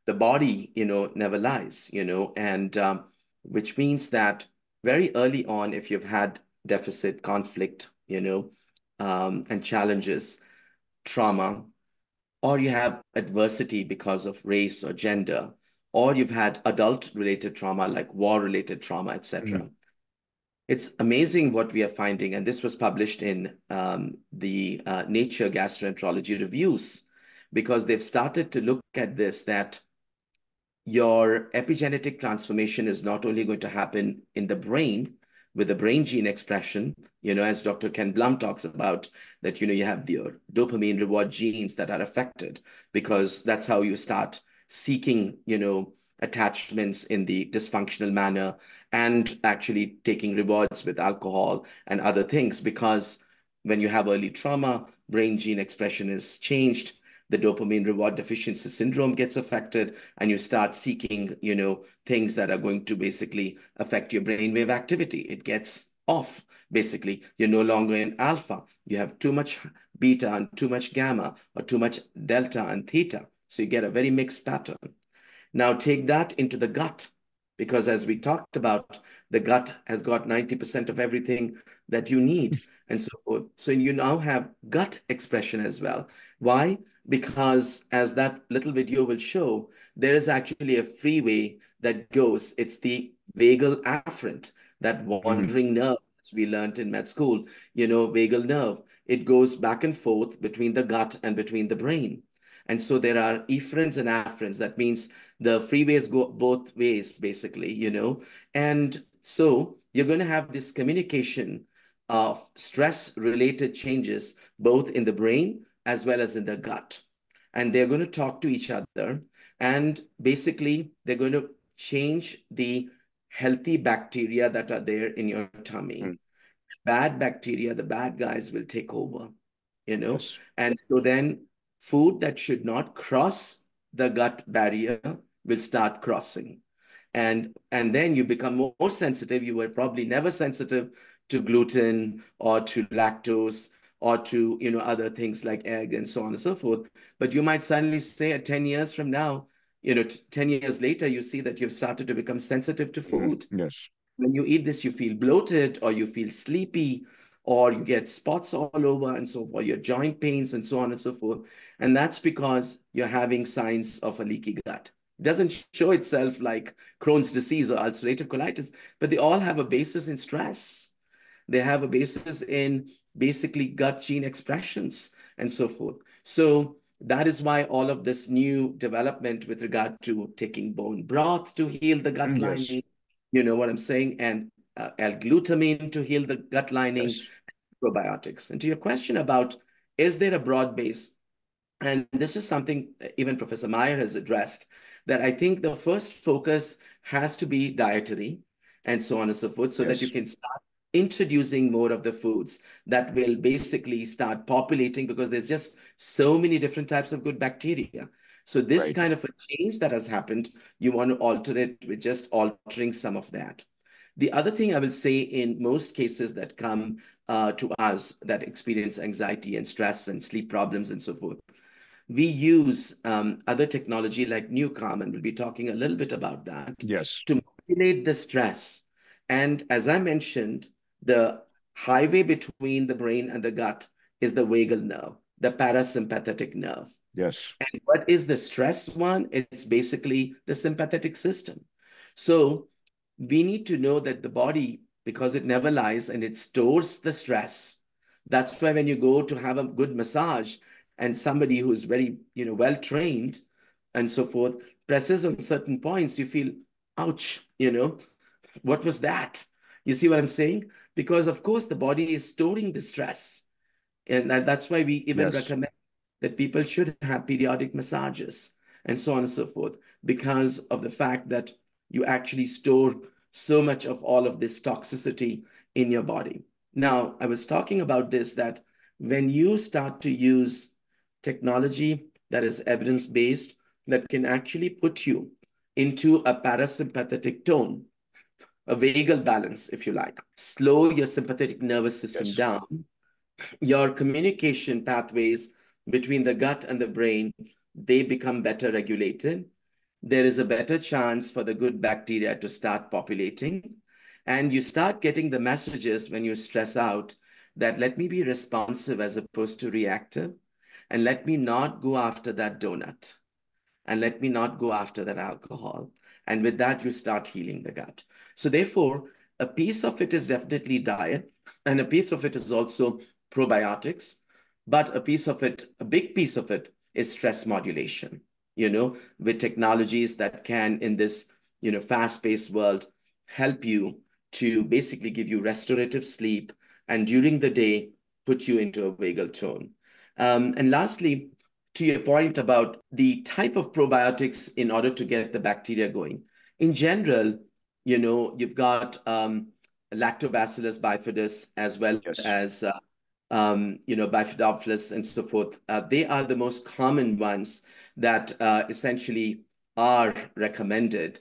the body, you know, never lies, you know, and um, which means that very early on, if you've had deficit, conflict, you know, um, and challenges, trauma, or you have adversity because of race or gender, or you've had adult-related trauma, like war-related trauma, et cetera. Mm-hmm. It's amazing what we are finding, and this was published in um, the uh, Nature Gastroenterology Reviews, because they've started to look at this, that your epigenetic transformation is not only going to happen in the brain, with the brain gene expression, you know, as Doctor Ken Blum talks about, that, you know, you have your dopamine reward genes that are affected because that's how you start seeking, you know, attachments in the dysfunctional manner and actually taking rewards with alcohol and other things, because when you have early trauma, brain gene expression is changed, the dopamine reward deficiency syndrome gets affected, and you start seeking, you know, things that are going to basically affect your brainwave activity. It gets off, basically. You're no longer in alpha. You have too much beta and too much gamma, or too much delta and theta. So you get a very mixed pattern. Now take that into the gut, because as we talked about, the gut has got ninety percent of everything that you need, and so forth. So you now have gut expression as well. Why? Because as that little video will show, there is actually a freeway that goes, it's the vagal afferent, that wandering mm-hmm. nerve, as we learned in med school, you know, vagal nerve, it goes back and forth between the gut and between the brain. And so there are efferents and afferents. That means the freeways go both ways, basically, you know. And so you're going to have this communication of stress-related changes, both in the brain as well as in the gut. And they're going to talk to each other. And basically, they're going to change the healthy bacteria that are there in your tummy. Mm. Bad bacteria, the bad guys will take over, you know? Yes. And so then food that should not cross the gut barrier will start crossing. And, and then you become more, more sensitive. You were probably never sensitive to gluten or to lactose, or to, you know, other things like egg and so on and so forth. But you might suddenly say at ten years from now, you know, ten years later, you see that you've started to become sensitive to food. Yes. When you eat this, you feel bloated, or you feel sleepy, or you get spots all over and so forth, your joint pains and so on and so forth. And that's because you're having signs of a leaky gut. It doesn't show itself like Crohn's disease or ulcerative colitis, but they all have a basis in stress. They have a basis in basically gut gene expressions and so forth. So that is why all of this new development with regard to taking bone broth to heal the gut lining, yes. you know what I'm saying, and uh, L-glutamine to heal the gut lining, yes. probiotics. And to your question about, is there a broad base? And this is something even Professor Meyer has addressed, that I think the first focus has to be dietary and so on and so forth, so yes. that you can start introducing more of the foods that will basically start populating, because there's just so many different types of good bacteria. So this right. kind of a change that has happened, you want to alter it with just altering some of that. The other thing I will say in most cases that come uh, to us that experience anxiety and stress and sleep problems and so forth, we use um, other technology like NuCalm, and we'll be talking a little bit about that. Yes. To modulate the stress. And as I mentioned, the highway between the brain and the gut is the vagal nerve, the parasympathetic nerve. Yes. And what is the stress one? It's basically the sympathetic system. So we need to know that the body, because it never lies and it stores the stress. That's why when you go to have a good massage and somebody who is very, you know, well-trained and so forth, presses on certain points, you feel, ouch, you know, what was that? You see what I'm saying? Because of course the body is storing the stress. And that, that's why we even yes. recommend that people should have periodic massages and so on and so forth, because of the fact that you actually store so much of all of this toxicity in your body. Now, I was talking about this, that when you start to use technology that is evidence-based, that can actually put you into a parasympathetic tone, a vagal balance, if you like, slow your sympathetic nervous system yes. down, your communication pathways between the gut and the brain, they become better regulated. There is a better chance for the good bacteria to start populating. And you start getting the messages when you stress out that let me be responsive as opposed to reactive, and let me not go after that donut, and let me not go after that alcohol. And with that, you start healing the gut. So therefore, a piece of it is definitely diet, and a piece of it is also probiotics, but a piece of it, a big piece of it is stress modulation, you know, with technologies that can, in this, you know, fast-paced world, help you to basically give you restorative sleep, and during the day, put you into a vagal tone. Um, and lastly, to your point about the type of probiotics in order to get the bacteria going. In general, you know, you've got um, lactobacillus bifidus as well yes. as, uh, um, you know, Bifidobacillus and so forth. Uh, they are the most common ones that uh, essentially are recommended.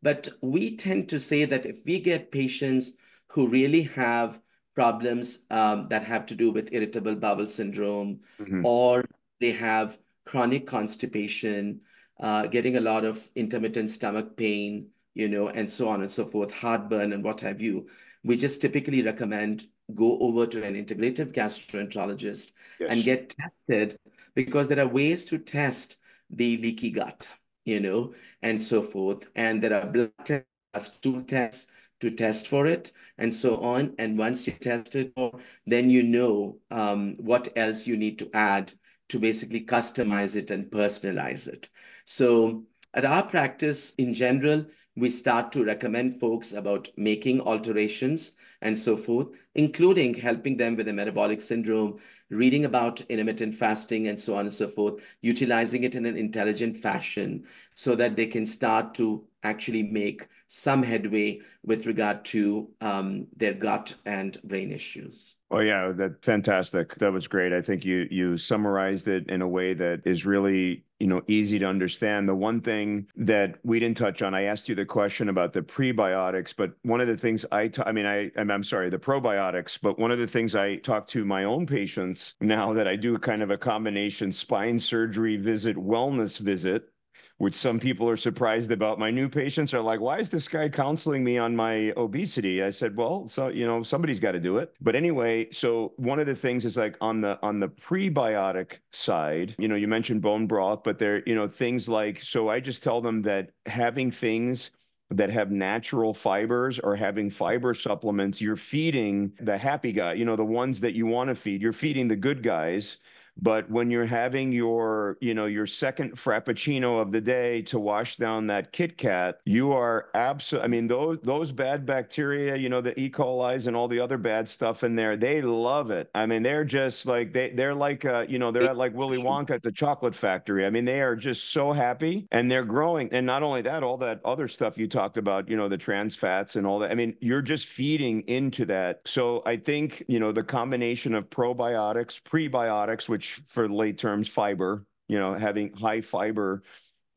But we tend to say that if we get patients who really have problems um, that have to do with irritable bowel syndrome, mm-hmm. or they have chronic constipation, uh, getting a lot of intermittent stomach pain, you know, and so on and so forth, heartburn and what have you, we just typically recommend go over to an integrative gastroenterologist yes. and get tested, because there are ways to test the leaky gut, you know, and so forth. And there are blood tests, stool tests to test for it and so on. And once you test it, then you know um, what else you need to add to basically customize it and personalize it. So at our practice in general, we start to recommend folks about making alterations and so forth, including helping them with the metabolic syndrome, reading about intermittent fasting and so on and so forth, utilizing it in an intelligent fashion so that they can start to actually make some headway with regard to um, their gut and brain issues. Oh yeah, that's fantastic. That was great. I think you you summarized it in a way that is really, you know, easy to understand. The one thing that we didn't touch on, I asked you the question about the prebiotics, but one of the things I, I mean, I, I'm, I'm sorry, the probiotics, but one of the things I talk to my own patients now that I do kind of a combination spine surgery visit, wellness visit, which some people are surprised about. My new patients are like, why is this guy counseling me on my obesity? I said, well, so, you know, somebody's got to do it. But anyway, so one of the things is like on the, on the prebiotic side, you know, you mentioned bone broth, but there, you know, things like, so I just tell them that having things that have natural fibers or having fiber supplements, you're feeding the happy guy, you know, the ones that you want to feed, you're feeding the good guys. But when you're having your, you know, your second Frappuccino of the day to wash down that Kit Kat, you are absolutely, I mean, those, those bad bacteria, you know, the E. coli's and all the other bad stuff in there, they love it. I mean, they're just like, they, they're like, uh, you know, they're at like Willy Wonka at the chocolate factory. I mean, they are just so happy and they're growing. And not only that, all that other stuff you talked about, you know, the trans fats and all that. I mean, you're just feeding into that. So I think, you know, the combination of probiotics, prebiotics, which for late terms, fiber, you know, having high fiber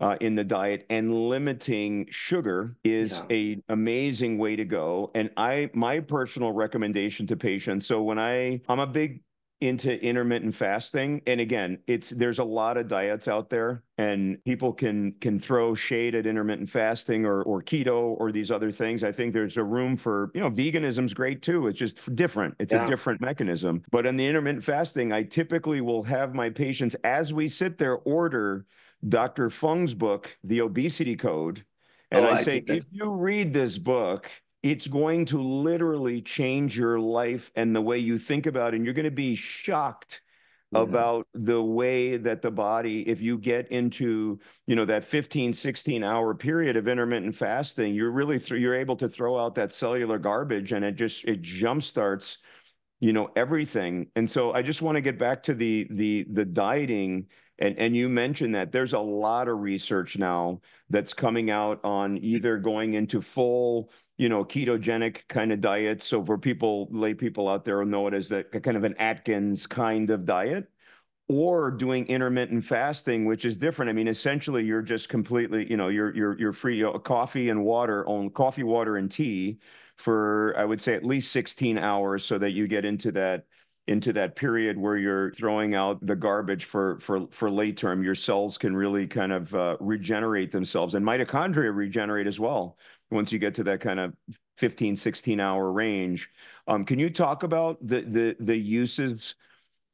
uh, in the diet and limiting sugar is yeah. a amazing way to go. And I, my personal recommendation to patients. So when I, I'm a big into intermittent fasting. And again, it's, there's a lot of diets out there and people can, can throw shade at intermittent fasting or, or keto or these other things. I think there's a room for, you know, veganism's great too. It's just different. It's yeah. a different mechanism. But in the intermittent fasting, I typically will have my patients, as we sit there, order Doctor Fung's book, The Obesity Code. And oh, I, I say, if you read this book, it's going to literally change your life and the way you think about it. And you're going to be shocked yeah. about the way that the body, if you get into, you know, that fifteen, sixteen hour period of intermittent fasting, you're really, th- you're able to throw out that cellular garbage and it just, it jumpstarts, you know, everything. And so I just want to get back to the, the, the dieting. And, and you mentioned that there's a lot of research now that's coming out on either going into full, you know, ketogenic kind of diet. So for people, lay people out there will know it as that kind of an Atkins kind of diet, or doing intermittent fasting, which is different. I mean, essentially you're just completely, you know, you're, you're, you're free, you know, coffee and water on coffee, water and tea for, I would say at least sixteen hours so that you get into that, into that period where you're throwing out the garbage for, for, for late term. Your cells can really kind of uh, regenerate themselves, and mitochondria regenerate as well. Once you get to that kind of fifteen, sixteen hour range. Um, can you talk about the, the, the uses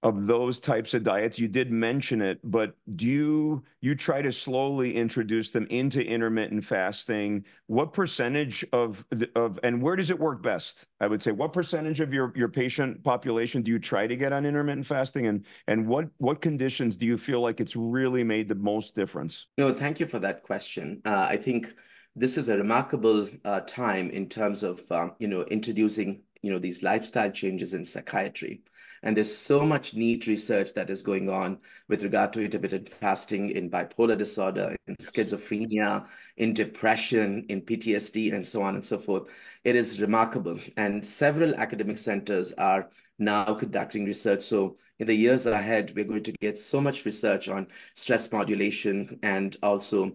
of those types of diets? You did mention it, but do you, you try to slowly introduce them into intermittent fasting? What percentage of, of, and where does it work best? I would say, what percentage of your, your patient population do you try to get on intermittent fasting? And, and what, what conditions do you feel like it's really made the most difference? No, thank you for that question. Uh, I think this is a remarkable uh, time in terms of, um, you know, introducing, you know, these lifestyle changes in psychiatry. And there's so much neat research that is going on with regard to intermittent fasting in bipolar disorder, in schizophrenia, in depression, in P T S D, and so on and so forth. It is remarkable. And several academic centers are now conducting research. So in the years ahead, we're going to get so much research on stress modulation and also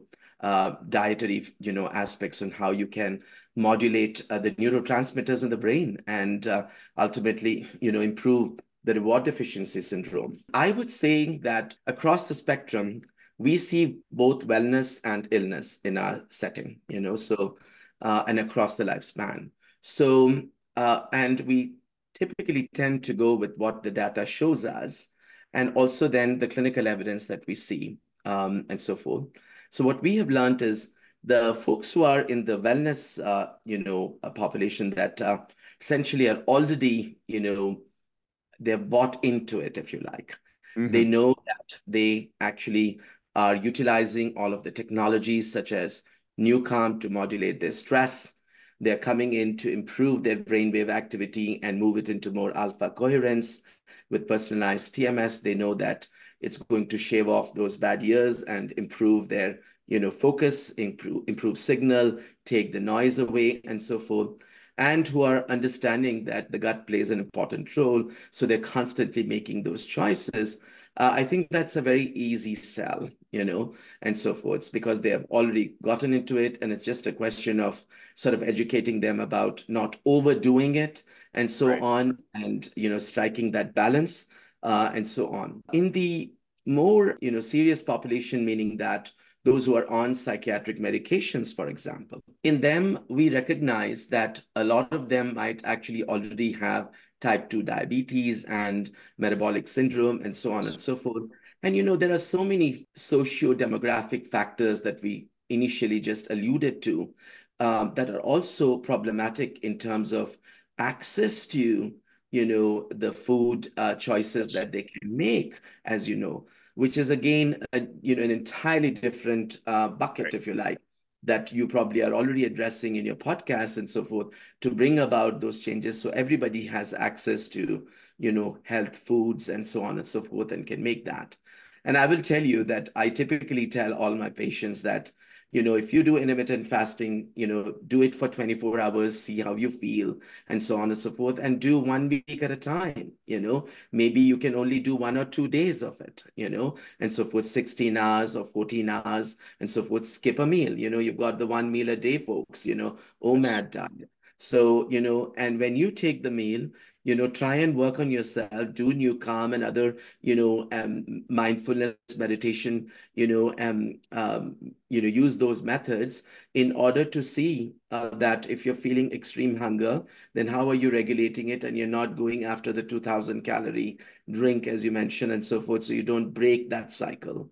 Uh, dietary, you know, aspects and how you can modulate uh, the neurotransmitters in the brain and uh, ultimately, you know, improve the reward deficiency syndrome. I would say that across the spectrum, we see both wellness and illness in our setting, you know, so, uh, and across the lifespan. So, uh, and we typically tend to go with what the data shows us and also then the clinical evidence that we see um, and so forth. So what we have learned is the folks who are in the wellness, uh, you know, a population that uh, essentially are already, you know, they're bought into it, if you like. Mm-hmm. They know that they actually are utilizing all of the technologies such as NuCalm to modulate their stress. They're coming in to improve their brainwave activity and move it into more alpha coherence with personalized T M S. They know that it's going to shave off those bad years and improve their, you know, focus, improve, improve signal, take the noise away and so forth. And who are understanding that the gut plays an important role. So they're constantly making those choices. Uh, I think that's a very easy sell, you know, and so forth. It's because they have already gotten into it. And it's just a question of sort of educating them about not overdoing it and so right. on. And, you know, striking that balance. Uh, and so on. In the more, you know, serious population, meaning that those who are on psychiatric medications, for example. In them, we recognize that a lot of them might actually already have type two diabetes and metabolic syndrome and so on and so forth. And, you know, there are so many socio-demographic factors that we initially just alluded to um, that are also problematic in terms of access to, you know, the food uh, choices that they can make, as you know, which is, again, a, you know, an entirely different uh, bucket, right, if you like, that you probably are already addressing in your podcast and so forth to bring about those changes. So everybody has access to, you know, health foods and so on and so forth and can make that. And I will tell you that I typically tell all my patients that, you know, if you do intermittent fasting, you know, do it for twenty-four hours, see how you feel and so on and so forth, and do one week at a time. You know, maybe you can only do one or two days of it, you know, and so forth, sixteen hours or fourteen hours and so forth, skip a meal. You know, you've got the one meal a day, folks, you know, O M A D diet. So, you know, and when you take the meal, you know, try and work on yourself, do NuCalm and other, you know, um, mindfulness meditation, you know, um, um, you know, use those methods in order to see uh, that if you're feeling extreme hunger, then how are you regulating it? And you're not going after the two thousand calorie drink, as you mentioned, and so forth. So you don't break that cycle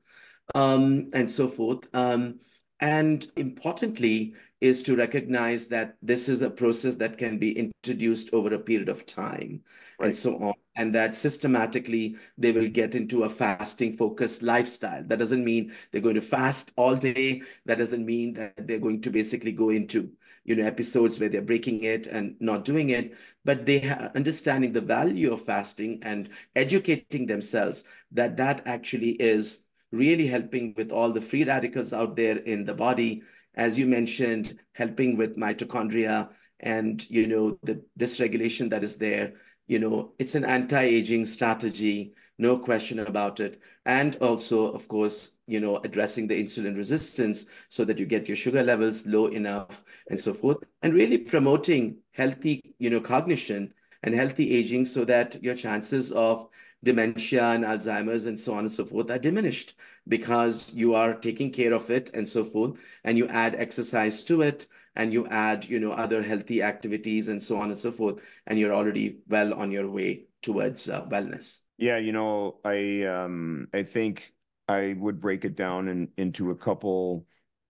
um, and so forth. Um, and importantly, is to recognize that this is a process that can be introduced over a period of time, right, and so on, and that systematically they will get into a fasting-focused lifestyle. That doesn't mean they're going to fast all day. That doesn't mean that they're going to basically go into, you know, episodes where they're breaking it and not doing it, but they are understanding the value of fasting and educating themselves that that actually is really helping with all the free radicals out there in the body, as you mentioned, helping with mitochondria and, you know, the dysregulation that is there. You know, it's an anti-aging strategy, no question about it. And also, of course, you know, addressing the insulin resistance so that you get your sugar levels low enough and so forth, and really promoting healthy, you know, cognition and healthy aging so that your chances of dementia and Alzheimer's and so on and so forth are diminished because you are taking care of it and so forth, and you add exercise to it and you add, you know, other healthy activities and so on and so forth, and you're already well on your way towards uh, wellness. Yeah, you know, I um, I think I would break it down in, into a couple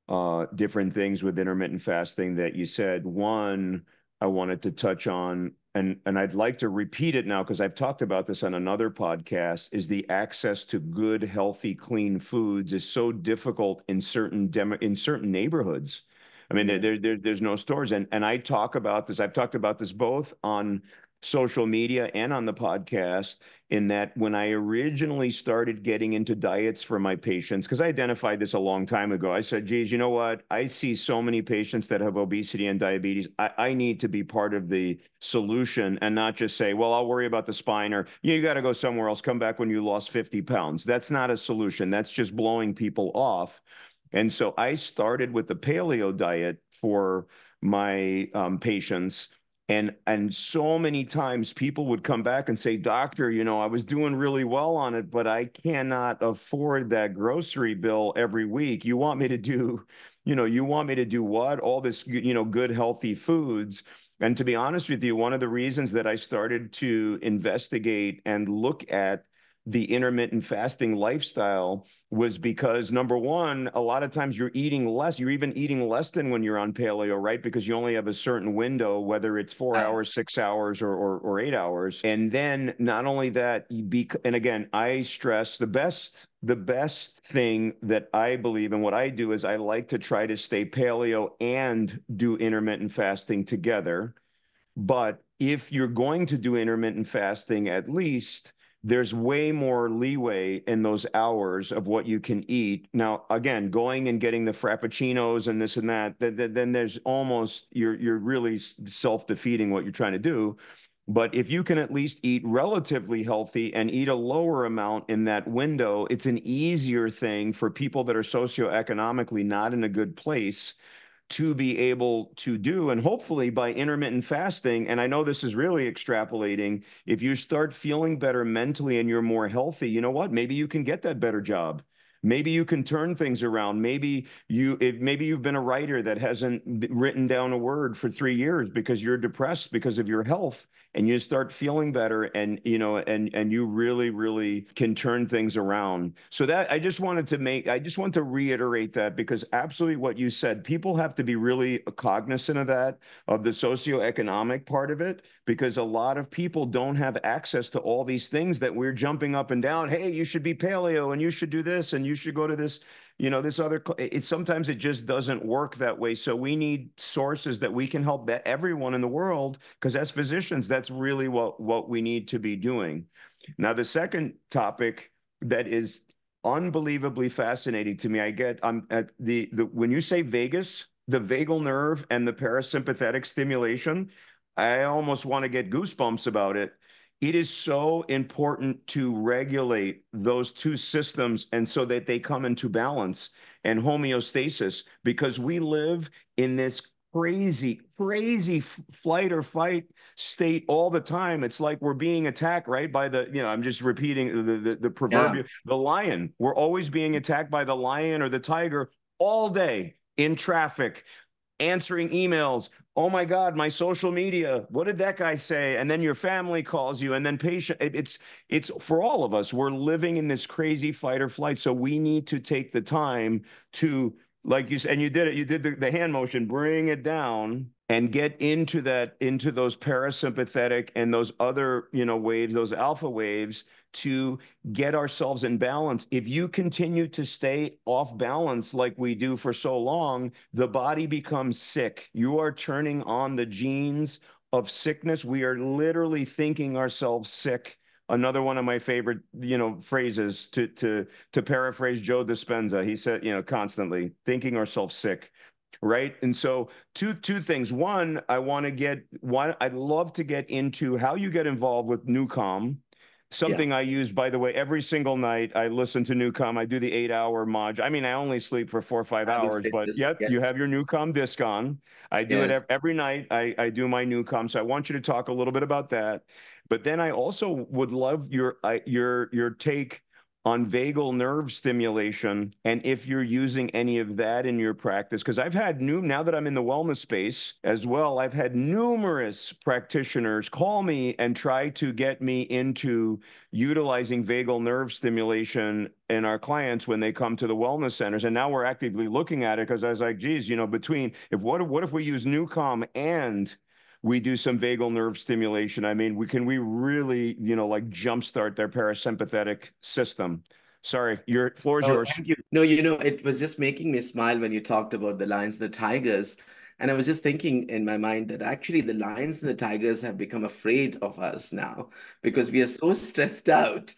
uh, different things with intermittent fasting that you said. One, I wanted to touch on, and and I'd like to repeat it now because I've talked about this on another podcast, is the access to good, healthy, clean foods is so difficult in certain demo, in certain neighborhoods. I mean, yeah. there, there there's no stores. And, and I talk about this, I've talked about this both on social media and on the podcast, in that when I originally started getting into diets for my patients, because I identified this a long time ago, I said, geez, you know what? I see so many patients that have obesity and diabetes. I, I need to be part of the solution and not just say, well, I'll worry about the spine, or you got to go somewhere else. Come back when you lost fifty pounds. That's not a solution. That's just blowing people off. And so I started with the paleo diet for my um, patients. And and so many times people would come back and say, doctor, you know, I was doing really well on it, but I cannot afford that grocery bill every week. You want me to do, you know, you want me to do what? All this, you know, good, healthy foods. And to be honest with you, one of the reasons that I started to investigate and look at the intermittent fasting lifestyle was because, number one, a lot of times you're eating less. You're even eating less than when you're on paleo, right? Because you only have a certain window, whether it's four hours, six hours, or or, or eight hours. And then not only that, you be, and again, I stress the best, the best thing that I believe in, what I do is I like to try to stay paleo and do intermittent fasting together. But if you're going to do intermittent fasting, at least there's way more leeway in those hours of what you can eat. Now, again, going and getting the frappuccinos and this and that, th th then there's almost, you're, you're really self-defeating what you're trying to do. But if you can at least eat relatively healthy and eat a lower amount in that window, it's an easier thing for people that are socioeconomically not in a good place to be able to do. And hopefully by intermittent fasting, and I know this is really extrapolating, if you start feeling better mentally and you're more healthy, you know what? Maybe you can get that better job. Maybe you can turn things around. Maybe you, it, maybe you've been a writer that hasn't written down a word for three years because you're depressed because of your health, and you start feeling better, and you know, and and you really, really can turn things around. So that I just wanted to make, I just want to reiterate that, because absolutely what you said, people have to be really cognizant of that, of the socioeconomic part of it, because a lot of people don't have access to all these things that we're jumping up and down. Hey, you should be paleo, and you should do this, and you should go to this, you know, this other, it, sometimes it just doesn't work that way. So we need sources that we can help everyone in the world, because as physicians, that's really what, what we need to be doing. Now, the second topic that is unbelievably fascinating to me, I get, I'm at the, the, when you say vagus, the vagal nerve and the parasympathetic stimulation, I almost want to get goosebumps about it. It is so important to regulate those two systems, and so that they come into balance and homeostasis, because we live in this crazy, crazy flight or fight state all the time. It's like we're being attacked, right? By the, you know, I'm just repeating the, the, the proverbial, yeah. the lion. We're always being attacked by the lion or the tiger all day, in traffic, answering emails. Oh my God, my social media, what did that guy say? And then your family calls you, and then patient, it's, it's for all of us, we're living in this crazy fight or flight. So we need to take the time to, like you said, and you did it, you did the, the hand motion, bring it down and get into that, into those parasympathetic and those other, you know, waves, those alpha waves, to get ourselves in balance. If you continue to stay off balance like we do for so long, the body becomes sick. You are turning on the genes of sickness. We are literally thinking ourselves sick. Another one of my favorite, you know, phrases, to to to paraphrase Joe Dispenza. He said, you know, constantly thinking ourselves sick. Right. And so two two things. One, I want to get one. I'd love to get into how you get involved with NuCalm. Something yeah. I use, by the way, every single night. I listen to NuCalm. I do the eight-hour module. I mean, I only sleep for four or five I hours, but this, yep, yes. you have your NuCalm disc on. I do yes. it every night. I, I do my NuCalm. So I want you to talk a little bit about that. But then I also would love your uh, your your take on vagal nerve stimulation, and if you're using any of that in your practice, because I've had new, now that I'm in the wellness space as well, I've had numerous practitioners call me and try to get me into utilizing vagal nerve stimulation in our clients when they come to the wellness centers. And now we're actively looking at it, because I was like, geez, you know, between, if what, what if we use NuCalm and we do some vagal nerve stimulation? I mean, we can we really, you know, like jumpstart their parasympathetic system. Sorry, your floor is oh, yours. Thank you. No, you know, it was just making me smile when you talked about the lions, the tigers. And I was just thinking in my mind that actually the lions and the tigers have become afraid of us now, because we are so stressed out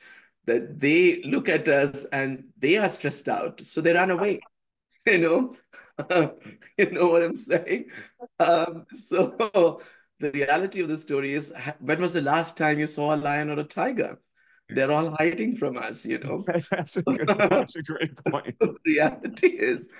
that they look at us and they are stressed out. So they run away, you know. You know what I'm saying? Um, so the reality of the story is, when was the last time you saw a lion or a tiger? They're all hiding from us, you know? That's a good, that's a great point. So the reality is,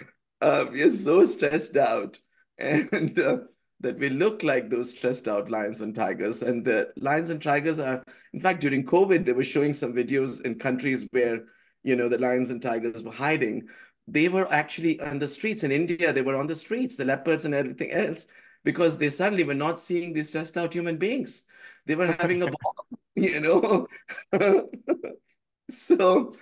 uh, we are so stressed out, and uh, that we look like those stressed out lions and tigers. And the lions and tigers are, in fact, during COVID, they were showing some videos in countries where, you know, the lions and tigers were hiding. They were actually on the streets. In India, they were on the streets, the leopards and everything else, because they suddenly were not seeing these stressed out human beings. They were having a ball, you know? So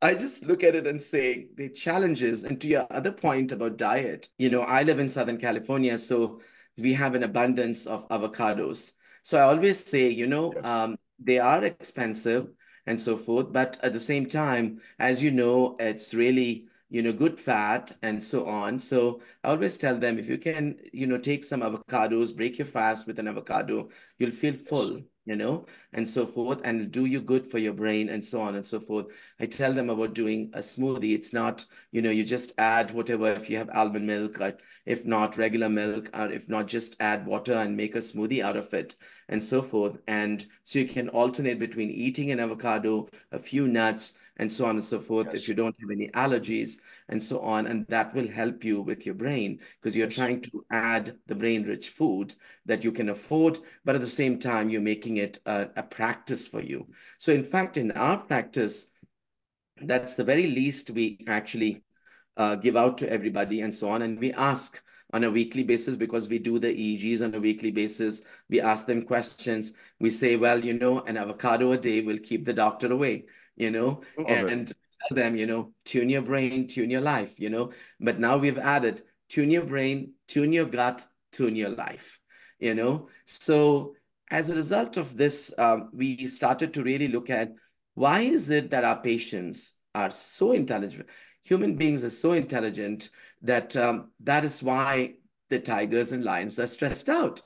I just look at it and say the challenges. And to your other point about diet, you know, I live in Southern California, so we have an abundance of avocados. So I always say, you know, yes. um, they are expensive and so forth, but at the same time, as you know, it's really, you know, good fat and so on. So I always tell them, if you can, you know, take some avocados, break your fast with an avocado, you'll feel full, you know, and so forth, and it'll do you good for your brain and so on and so forth. I tell them about doing a smoothie. It's not, you know, you just add whatever, if you have almond milk, or if not regular milk, or if not, just add water and make a smoothie out of it and so forth. And so you can alternate between eating an avocado, a few nuts, and so on and so forth, yes. if you don't have any allergies and so on, and that will help you with your brain, because you're trying to add the brain-rich food that you can afford, but at the same time, you're making it a, a practice for you. So in fact, in our practice, That's the very least we actually uh, give out to everybody and so on. And we ask on a weekly basis, because we do the E E Gs on a weekly basis. We ask them questions. We say, well, you know, an avocado a day will keep the doctor away, you know, and, and tell them, you know, tune your brain, tune your life, you know. But now we've added tune your brain, tune your gut, tune your life, you know. So as a result of this, um, we started to really look at why is it that our patients are so intelligent? Human beings are so intelligent that um, that is why the tigers and lions are stressed out,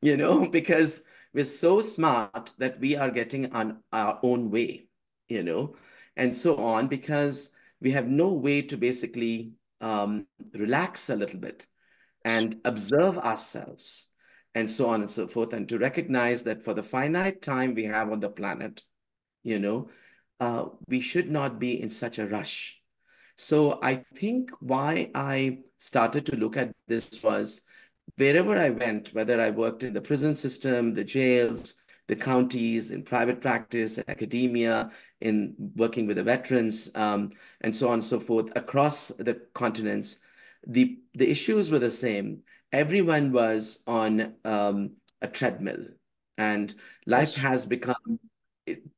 you know, because we're so smart that we are getting on our own way, you know, and so on, because we have no way to basically um, relax a little bit and observe ourselves and so on and so forth, and to recognize that for the finite time we have on the planet, you know, uh, we should not be in such a rush. So I think why I started to look at this was wherever I went, whether I worked in the prison system, the jails, the counties, in private practice, in academia, in working with the veterans, um, and so on and so forth, across the continents, the, the issues were the same. Everyone was on um, a treadmill, and life has become,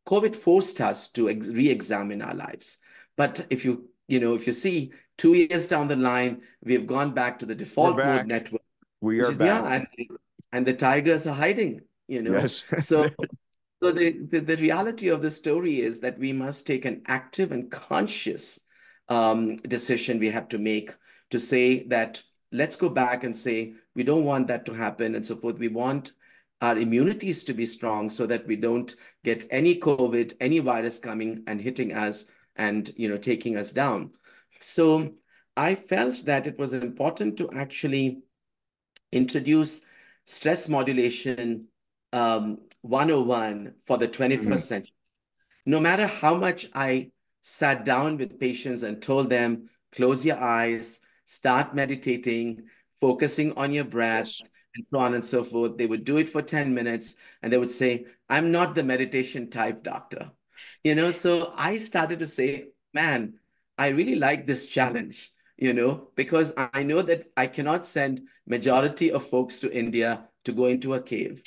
COVID forced us to re-examine our lives. But if you, you know, if you see two years down the line, we've gone back to the default mode network. We are is, back. Yeah, and, and the tigers are hiding, you know. Yes. so so the, the, the reality of the story is that we must take an active and conscious um, decision we have to make to say that, let's go back and say, we don't want that to happen and so forth. We want our immunities to be strong so that we don't get any COVID, any virus coming and hitting us and, you know, taking us down. So I felt that it was important to actually introduce stress modulation um, one oh one for the twenty-first mm-hmm. century. No matter how much I sat down with patients and told them, close your eyes, start meditating, focusing on your breath, and so on and so forth. They would do it for ten minutes, and they would say, I'm not the meditation type doctor. You know, so I started to say, man, I really like this challenge, you know, because I know that I cannot send majority of folks to India to go into a cave.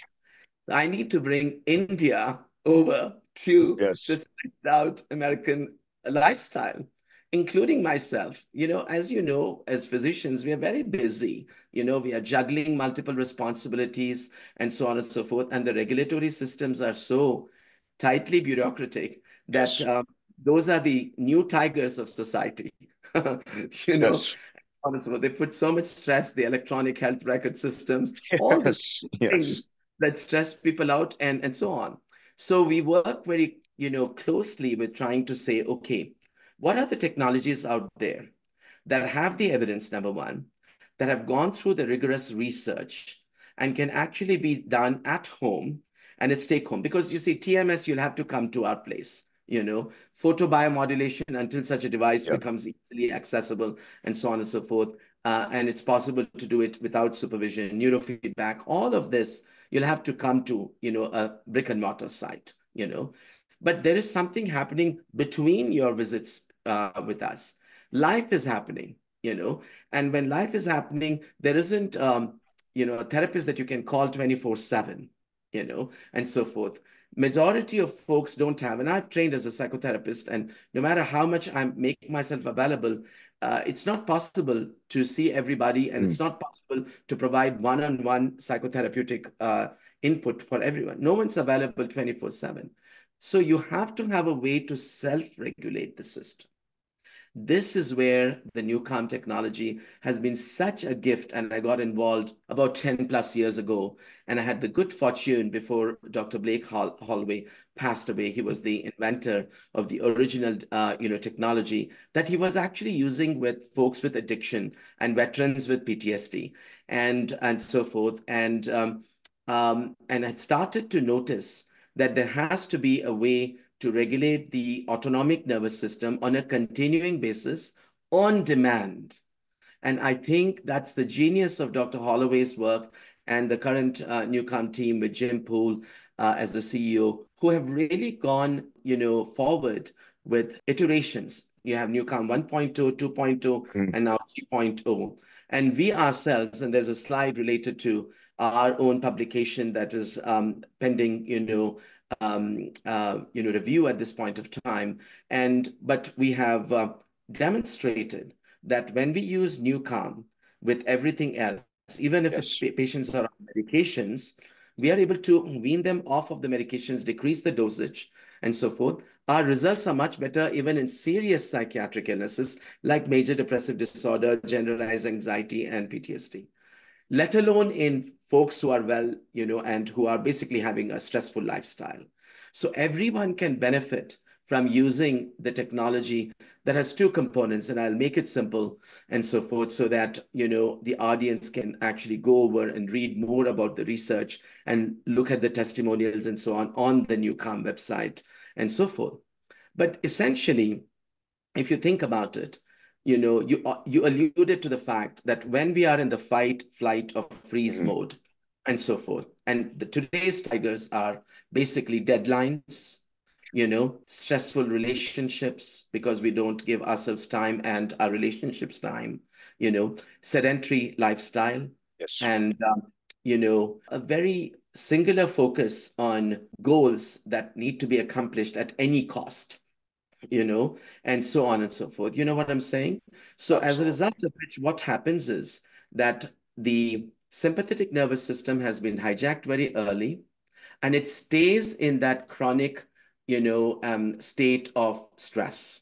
I need to bring India over to yes. this South American lifestyle, including myself. You know, as you know, as physicians, we are very busy. You know, we are juggling multiple responsibilities and so on and so forth. And the regulatory systems are so tightly bureaucratic that yes. um, those are the new tigers of society. You know, yes. honestly, they put so much stress, the electronic health record systems, yes. all these yes. things that stress people out and, and so on. So we work very, you know, closely with trying to say, okay, what are the technologies out there that have the evidence, number one, that have gone through the rigorous research and can actually be done at home and it's take home? Because you see, T M S, you'll have to come to our place, you know, photobiomodulation until such a device yeah. becomes easily accessible and so on and so forth. Uh, and it's possible to do it without supervision, neurofeedback, all of this, you'll have to come to, you know, a brick and mortar site, you know. But there is something happening between your visits uh, with us. Life is happening, you know, and when life is happening, there isn't, um, you know, a therapist that you can call twenty-four seven, you know, and so forth. Majority of folks don't have, and I've trained as a psychotherapist, and no matter how much I make myself available, uh, it's not possible to see everybody, and mm. it's not possible to provide one-on-one psychotherapeutic uh, input for everyone. No one's available twenty-four seven. So you have to have a way to self-regulate the system. This is where the NuCalm technology has been such a gift. And I got involved about ten plus years ago. And I had the good fortune before Doctor Blake Holloway passed away. He was the inventor of the original uh, you know, technology that he was actually using with folks with addiction and veterans with P T S D and, and so forth. And, um, um, and had started to notice that there has to be a way to regulate the autonomic nervous system on a continuing basis on demand. And I think that's the genius of Doctor Holloway's work and the current uh, NuCalm team with Jim Poole uh, as the C E O, who have really gone, you know, forward with iterations. You have NuCalm one point two, two point two, mm. and now three point oh. And we ourselves, and there's a slide related to our own publication that is um, pending, you know, um, uh, you know, review at this point of time. And but we have uh, demonstrated that when we use NuCalm with everything else, even if yes. it's patients are on medications, we are able to wean them off of the medications, decrease the dosage, and so forth. Our results are much better even in serious psychiatric illnesses like major depressive disorder, generalized anxiety, and P T S D, let alone in folks who are well, you know, and who are basically having a stressful lifestyle. So everyone can benefit from using the technology that has two components, and I'll make it simple and so forth so that, you know, the audience can actually go over and read more about the research and look at the testimonials and so on on the NuCalm website and so forth. But essentially, if you think about it, you know, you, you alluded to the fact that when we are in the fight, flight, or freeze mm-hmm. mode and so forth, and the, today's tigers are basically deadlines, you know, stressful relationships because we don't give ourselves time and our relationships time, you know, sedentary lifestyle, yes. and, um, you know, a very singular focus on goals that need to be accomplished at any cost, you know, and so on and so forth. You know what I'm saying? So as a result of which, what happens is that the sympathetic nervous system has been hijacked very early, and it stays in that chronic, you know, um, state of stress,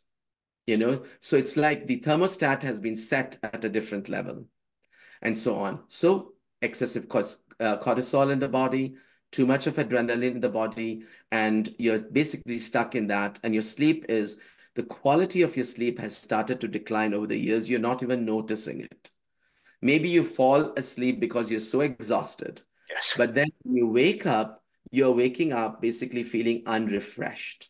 you know? So it's like the thermostat has been set at a different level and so on. So excessive uh, cortisol in the body, too much of adrenaline in the body, and you're basically stuck in that. And your sleep is, the quality of your sleep has started to decline over the years. You're not even noticing it. Maybe you fall asleep because you're so exhausted, yes. but then when you wake up, you're waking up basically feeling unrefreshed.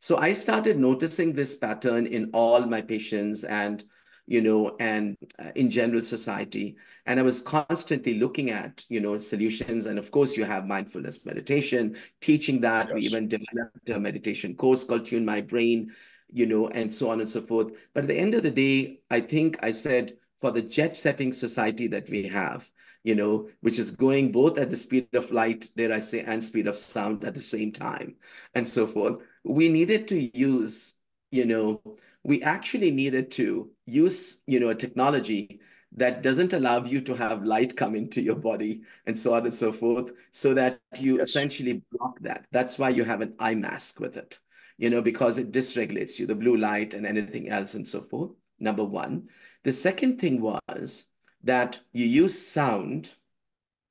So I started noticing this pattern in all my patients and, you know, and uh, in general society. And I was constantly looking at, you know, solutions. And of course you have mindfulness meditation, teaching that. Yes. We even developed a meditation course called Tune My Brain, you know, and so on and so forth. But at the end of the day, I think I said, for the jet setting society that we have, you know, which is going both at the speed of light, dare I say, and speed of sound at the same time, and so forth. We needed to use, you know, we actually needed to use, you know, a technology that doesn't allow you to have light come into your body and so on and so forth, so that you yes. essentially block that. That's why you have an eye mask with it, you know, because it dysregulates you, the blue light and anything else and so forth, number one. The second thing was that you use sound,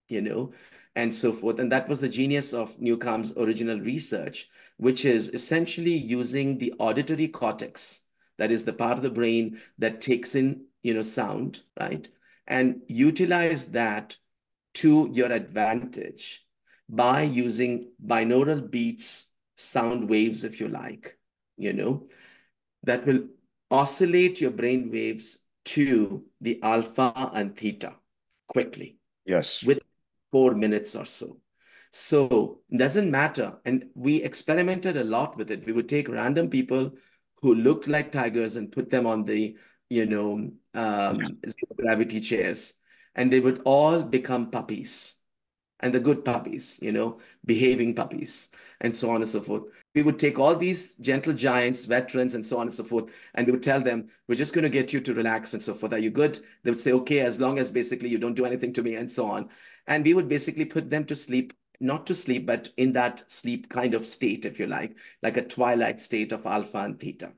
you know, and so forth. And that was the genius of NuCalm's original research, which is essentially using the auditory cortex, that is the part of the brain that takes in, you know, sound, right? And utilize that to your advantage by using binaural beats, sound waves, if you like, you know, that will oscillate your brain waves to the alpha and theta quickly. Yes. With four minutes or so. So it doesn't matter. And we experimented a lot with it. We would take random people who looked like tigers and put them on the, you know, um, yeah. gravity chairs, and they would all become puppies, and the good puppies, you know, behaving puppies, and so on and so forth. We would take all these gentle giants, veterans, and so on and so forth, and we would tell them, we're just going to get you to relax and so forth. Are you good? They would say, okay, as long as basically you don't do anything to me and so on. And we would basically put them to sleep, not to sleep, but in that sleep kind of state, if you like, like a twilight state of alpha and theta.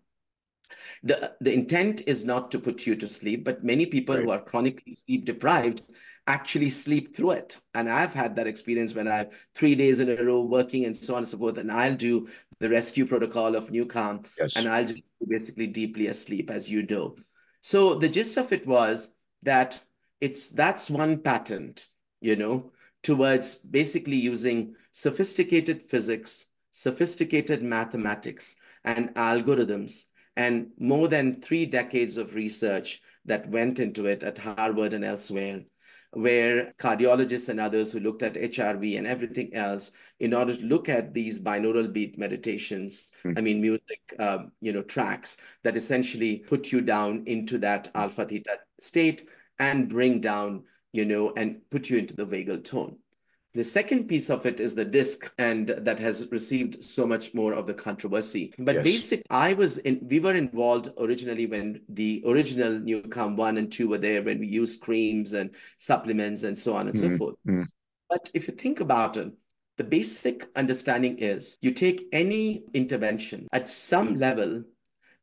The, the intent is not to put you to sleep, but many people right. who are chronically sleep deprived actually sleep through it. And I've had that experience when I've three days in a row working and so on and so forth, and I'll do the rescue protocol of NuCalm, yes. and I'll just be basically deeply asleep, as you know. So the gist of it was that it's that's one patent, you know, towards basically using sophisticated physics, sophisticated mathematics, and algorithms, and more than three decades of research that went into it at Harvard and elsewhere, where cardiologists and others who looked at H R V and everything else in order to look at these binaural beat meditations, mm-hmm. I mean, music, uh, you know, tracks that essentially put you down into that alpha theta state and bring down, you know, and put you into the vagal tone. The second piece of it is the disc, and that has received so much more of the controversy. But yes. basically, I was in, we were involved originally when the original NuCalm one and two were there, when we used creams and supplements and so on and mm-hmm. so forth. Mm-hmm. But if you think about it, the basic understanding is you take any intervention at some mm-hmm. level,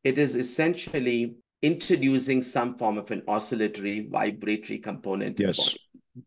it is essentially introducing some form of an oscillatory vibratory component. Yes. In the body.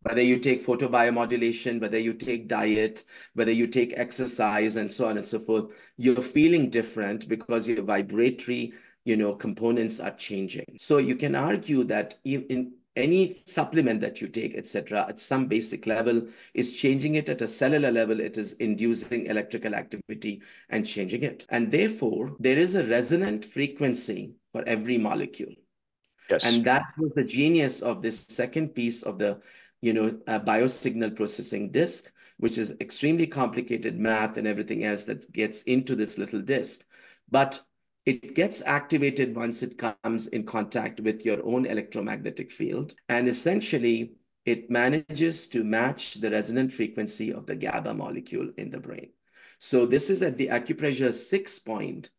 Whether you take photobiomodulation, whether you take diet, whether you take exercise and so on and so forth, you're feeling different because your vibratory, you know, components are changing. So you can argue that in any supplement that you take, et cetera, at some basic level is changing it at a cellular level. It is inducing electrical activity and changing it. And therefore, there is a resonant frequency for every molecule. Yes. And that was the genius of this second piece of the you know, a biosignal processing disc, which is extremely complicated math and everything else that gets into this little disc. But it gets activated once it comes in contact with your own electromagnetic field. And essentially, it manages to match the resonant frequency of the GABA molecule in the brain. So this is at the acupressure six point.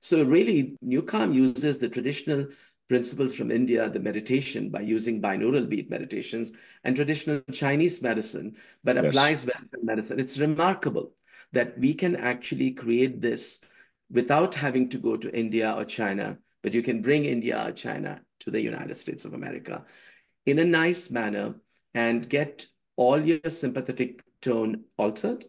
So really, NuCalm uses the traditional principles from India, the meditation by using binaural beat meditations and traditional Chinese medicine, but yes. applies Western medicine. It's remarkable that we can actually create this without having to go to India or China, but you can bring India or China to the United States of America in a nice manner and get all your sympathetic tone altered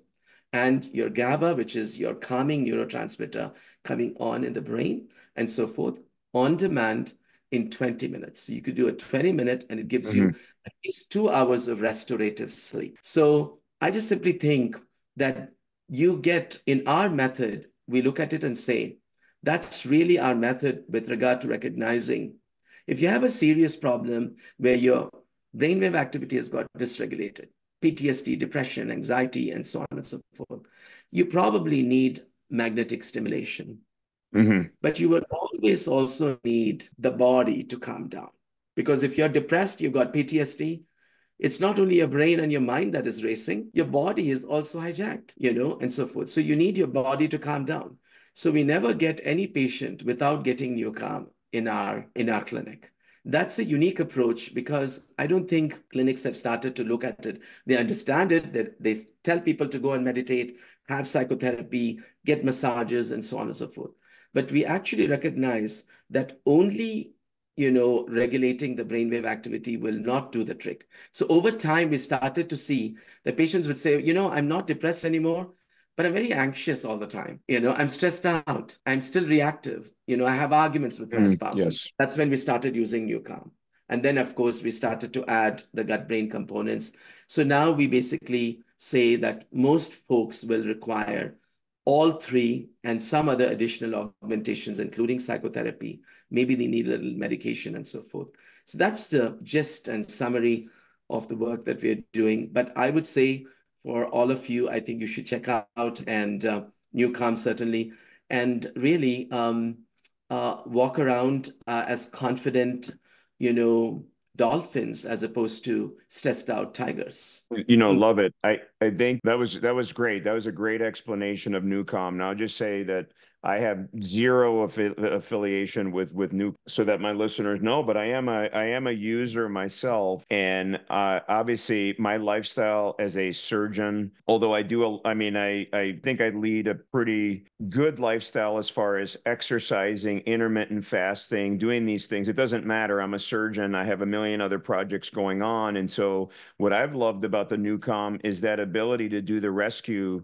and your GABA, which is your calming neurotransmitter coming on in the brain and so forth on demand in twenty minutes. So you could do a twenty minute and it gives mm-hmm. you at least two hours of restorative sleep. So I just simply think that you get in our method, we look at it and say, that's really our method with regard to recognizing if you have a serious problem where your brainwave activity has got dysregulated, P T S D, depression, anxiety, and so on and so forth, you probably need magnetic stimulation. Mm-hmm. But you will always also need the body to calm down. Because if you're depressed, you've got P T S D, it's not only your brain and your mind that is racing, your body is also hijacked, you know, and so forth. So you need your body to calm down. So we never get any patient without getting NuCalm in our, in our clinic. That's a unique approach because I don't think clinics have started to look at it. They understand it, they, they tell people to go and meditate, have psychotherapy, get massages, and so on and so forth. But we actually recognize that only, you know, regulating the brainwave activity will not do the trick. So over time, we started to see that patients would say, you know, I'm not depressed anymore, but I'm very anxious all the time. You know, I'm stressed out. I'm still reactive. You know, I have arguments with my mm, spouse. Yes. That's when we started using NuCalm. And then, of course, we started to add the gut-brain components. So now we basically say that most folks will require all three and some other additional augmentations, including psychotherapy. Maybe they need a little medication and so forth. So that's the gist and summary of the work that we're doing. But I would say for all of you, I think you should check out and uh, NuCalm certainly, and really um, uh, walk around uh, as confident, you know, dolphins as opposed to stressed out tigers. You know, love it. I, I think that was that was great. That was a great explanation of NuCalm. Now I'll just say that I have zero affi affiliation with with NuCalm, so that my listeners know. But I am a I am a user myself, and uh, obviously my lifestyle as a surgeon. Although I do, a, I mean, I I think I lead a pretty good lifestyle as far as exercising, intermittent fasting, doing these things. It doesn't matter. I'm a surgeon. I have a million other projects going on, and so what I've loved about the NuCalm is that ability to do the rescue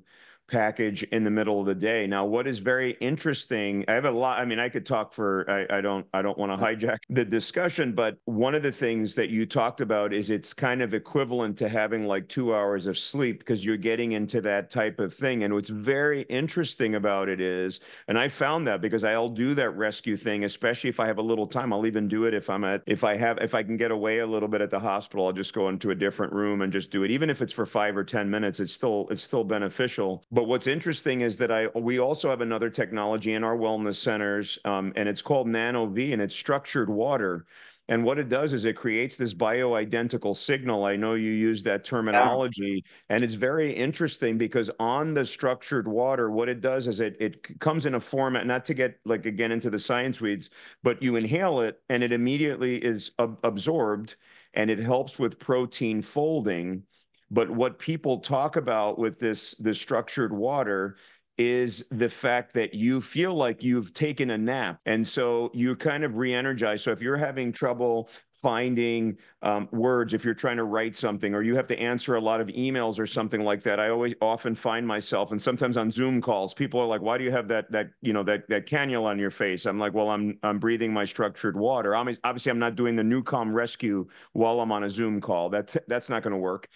package in the middle of the day. Now, what is very interesting, I have a lot, I mean, I could talk for, I, I don't, I don't want to hijack the discussion, but one of the things that you talked about is it's kind of equivalent to having like two hours of sleep because you're getting into that type of thing. And what's very interesting about it is, and I found that because I'll do that rescue thing, especially if I have a little time, I'll even do it if I'm at, if I have, if I can get away a little bit at the hospital, I'll just go into a different room and just do it. Even if it's for five or ten minutes, it's still, it's still beneficial. But But what's interesting is that I we also have another technology in our wellness centers, um, and it's called Nano V, and it's structured water. And what it does is it creates this bioidentical signal. I know you use that terminology, and it's very interesting because on the structured water, what it does is it, it comes in a format, not to get like again into the science weeds, but you inhale it and it immediately is ab- absorbed, and it helps with protein folding. But what people talk about with this, this structured water is the fact that you feel like you've taken a nap. And so you kind of re-energize. So if you're having trouble finding um, words, if you're trying to write something, or you have to answer a lot of emails or something like that, I always often find myself, and sometimes on Zoom calls, people are like, why do you have that, that, you know, that, that cannula on your face? I'm like, well, I'm, I'm breathing my structured water. I'm, obviously I'm not doing the NuCalm rescue while I'm on a Zoom call. That's, that's not going to work.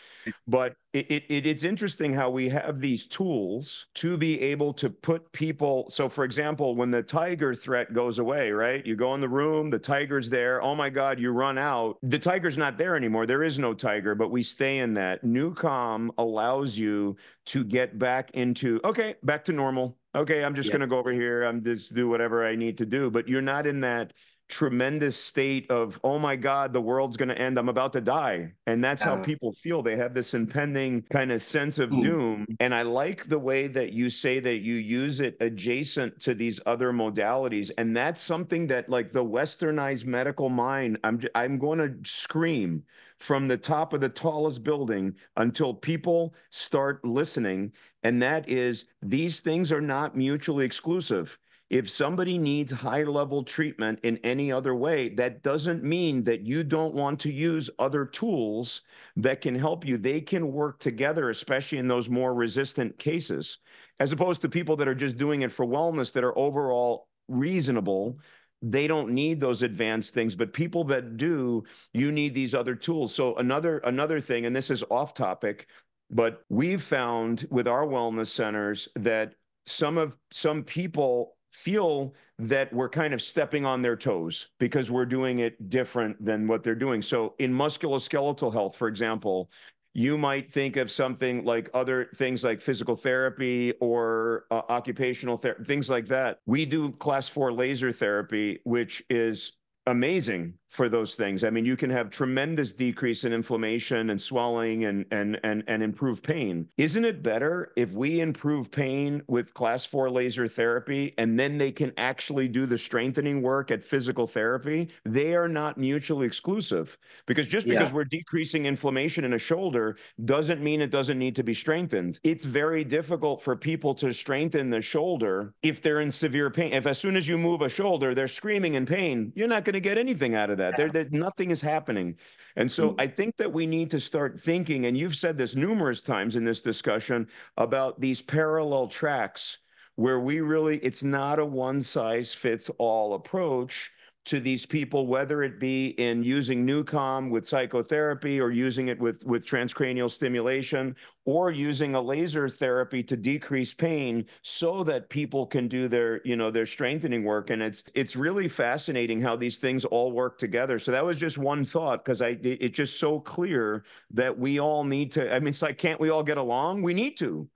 But it, it, it, it's interesting how we have these tools to be able to put people. So for example, when the tiger threat goes away, right, you go in the room, the tiger's there. Oh my God, you run out. The tiger's not there anymore. There is no tiger, but we stay in that. NuCalm allows you to get back into, okay, back to normal. Okay, I'm just yeah. going to go over here. I'm just do whatever I need to do. But you're not in that tremendous state of, oh my God, the world's going to end. I'm about to die. And that's how people feel. They have this impending kind of sense of mm. doom. And I like the way that you say that you use it adjacent to these other modalities. And that's something that like the westernized medical mind, I'm, I'm going to scream from the top of the tallest building until people start listening. And that is, these things are not mutually exclusive. If somebody needs high-level treatment in any other way, that doesn't mean that you don't want to use other tools that can help you. They can work together, especially in those more resistant cases, as opposed to people that are just doing it for wellness that are overall reasonable. They don't need those advanced things, but people that do, you need these other tools. So another, another thing, and this is off topic, but we've found with our wellness centers that some of some people feel that we're kind of stepping on their toes because we're doing it different than what they're doing. So in musculoskeletal health, for example, you might think of something like other things like physical therapy or uh, occupational therapy, things like that. We do class four laser therapy, which is amazing for those things. I mean, you can have tremendous decrease in inflammation and swelling and, and, and, and improve pain. Isn't it better if we improve pain with class four laser therapy and then they can actually do the strengthening work at physical therapy? They are not mutually exclusive, because just because yeah. we're decreasing inflammation in a shoulder doesn't mean it doesn't need to be strengthened. It's very difficult for people to strengthen the shoulder if they're in severe pain. If as soon as you move a shoulder, they're screaming in pain, you're not going to get anything out of that. There, there, nothing is happening. And so I think that we need to start thinking, and you've said this numerous times in this discussion, about these parallel tracks where we really, it's not a one-size-fits-all approach to these people, whether it be in using NuCalm with psychotherapy or using it with, with transcranial stimulation or using a laser therapy to decrease pain so that people can do their, you know, their strengthening work. And it's, it's really fascinating how these things all work together. So that was just one thought, because I, it, it's just so clear that we all need to, I mean, it's like, can't we all get along? We need to.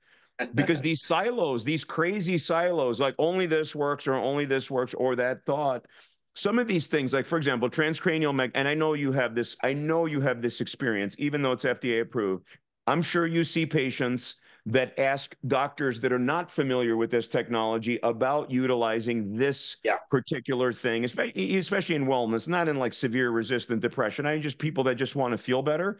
Because these silos, these crazy silos, like only this works or only this works or that thought. Some of these things, like, for example, transcranial mag, and I know you have this, I know you have this experience, even though it's F D A approved. I'm sure you see patients that ask doctors that are not familiar with this technology about utilizing this yeah. particular thing, especially in wellness, not in like severe resistant depression. I just people that just want to feel better.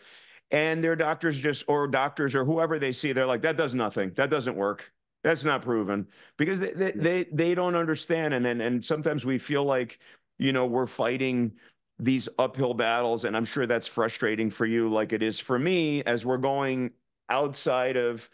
And their doctors just, or doctors or whoever they see, they're like, that does nothing. That doesn't work. That's not proven. Because they they, they, they don't understand. And, and, and sometimes we feel like, you know, we're fighting these uphill battles, and I'm sure that's frustrating for you like it is for me as we're going outside of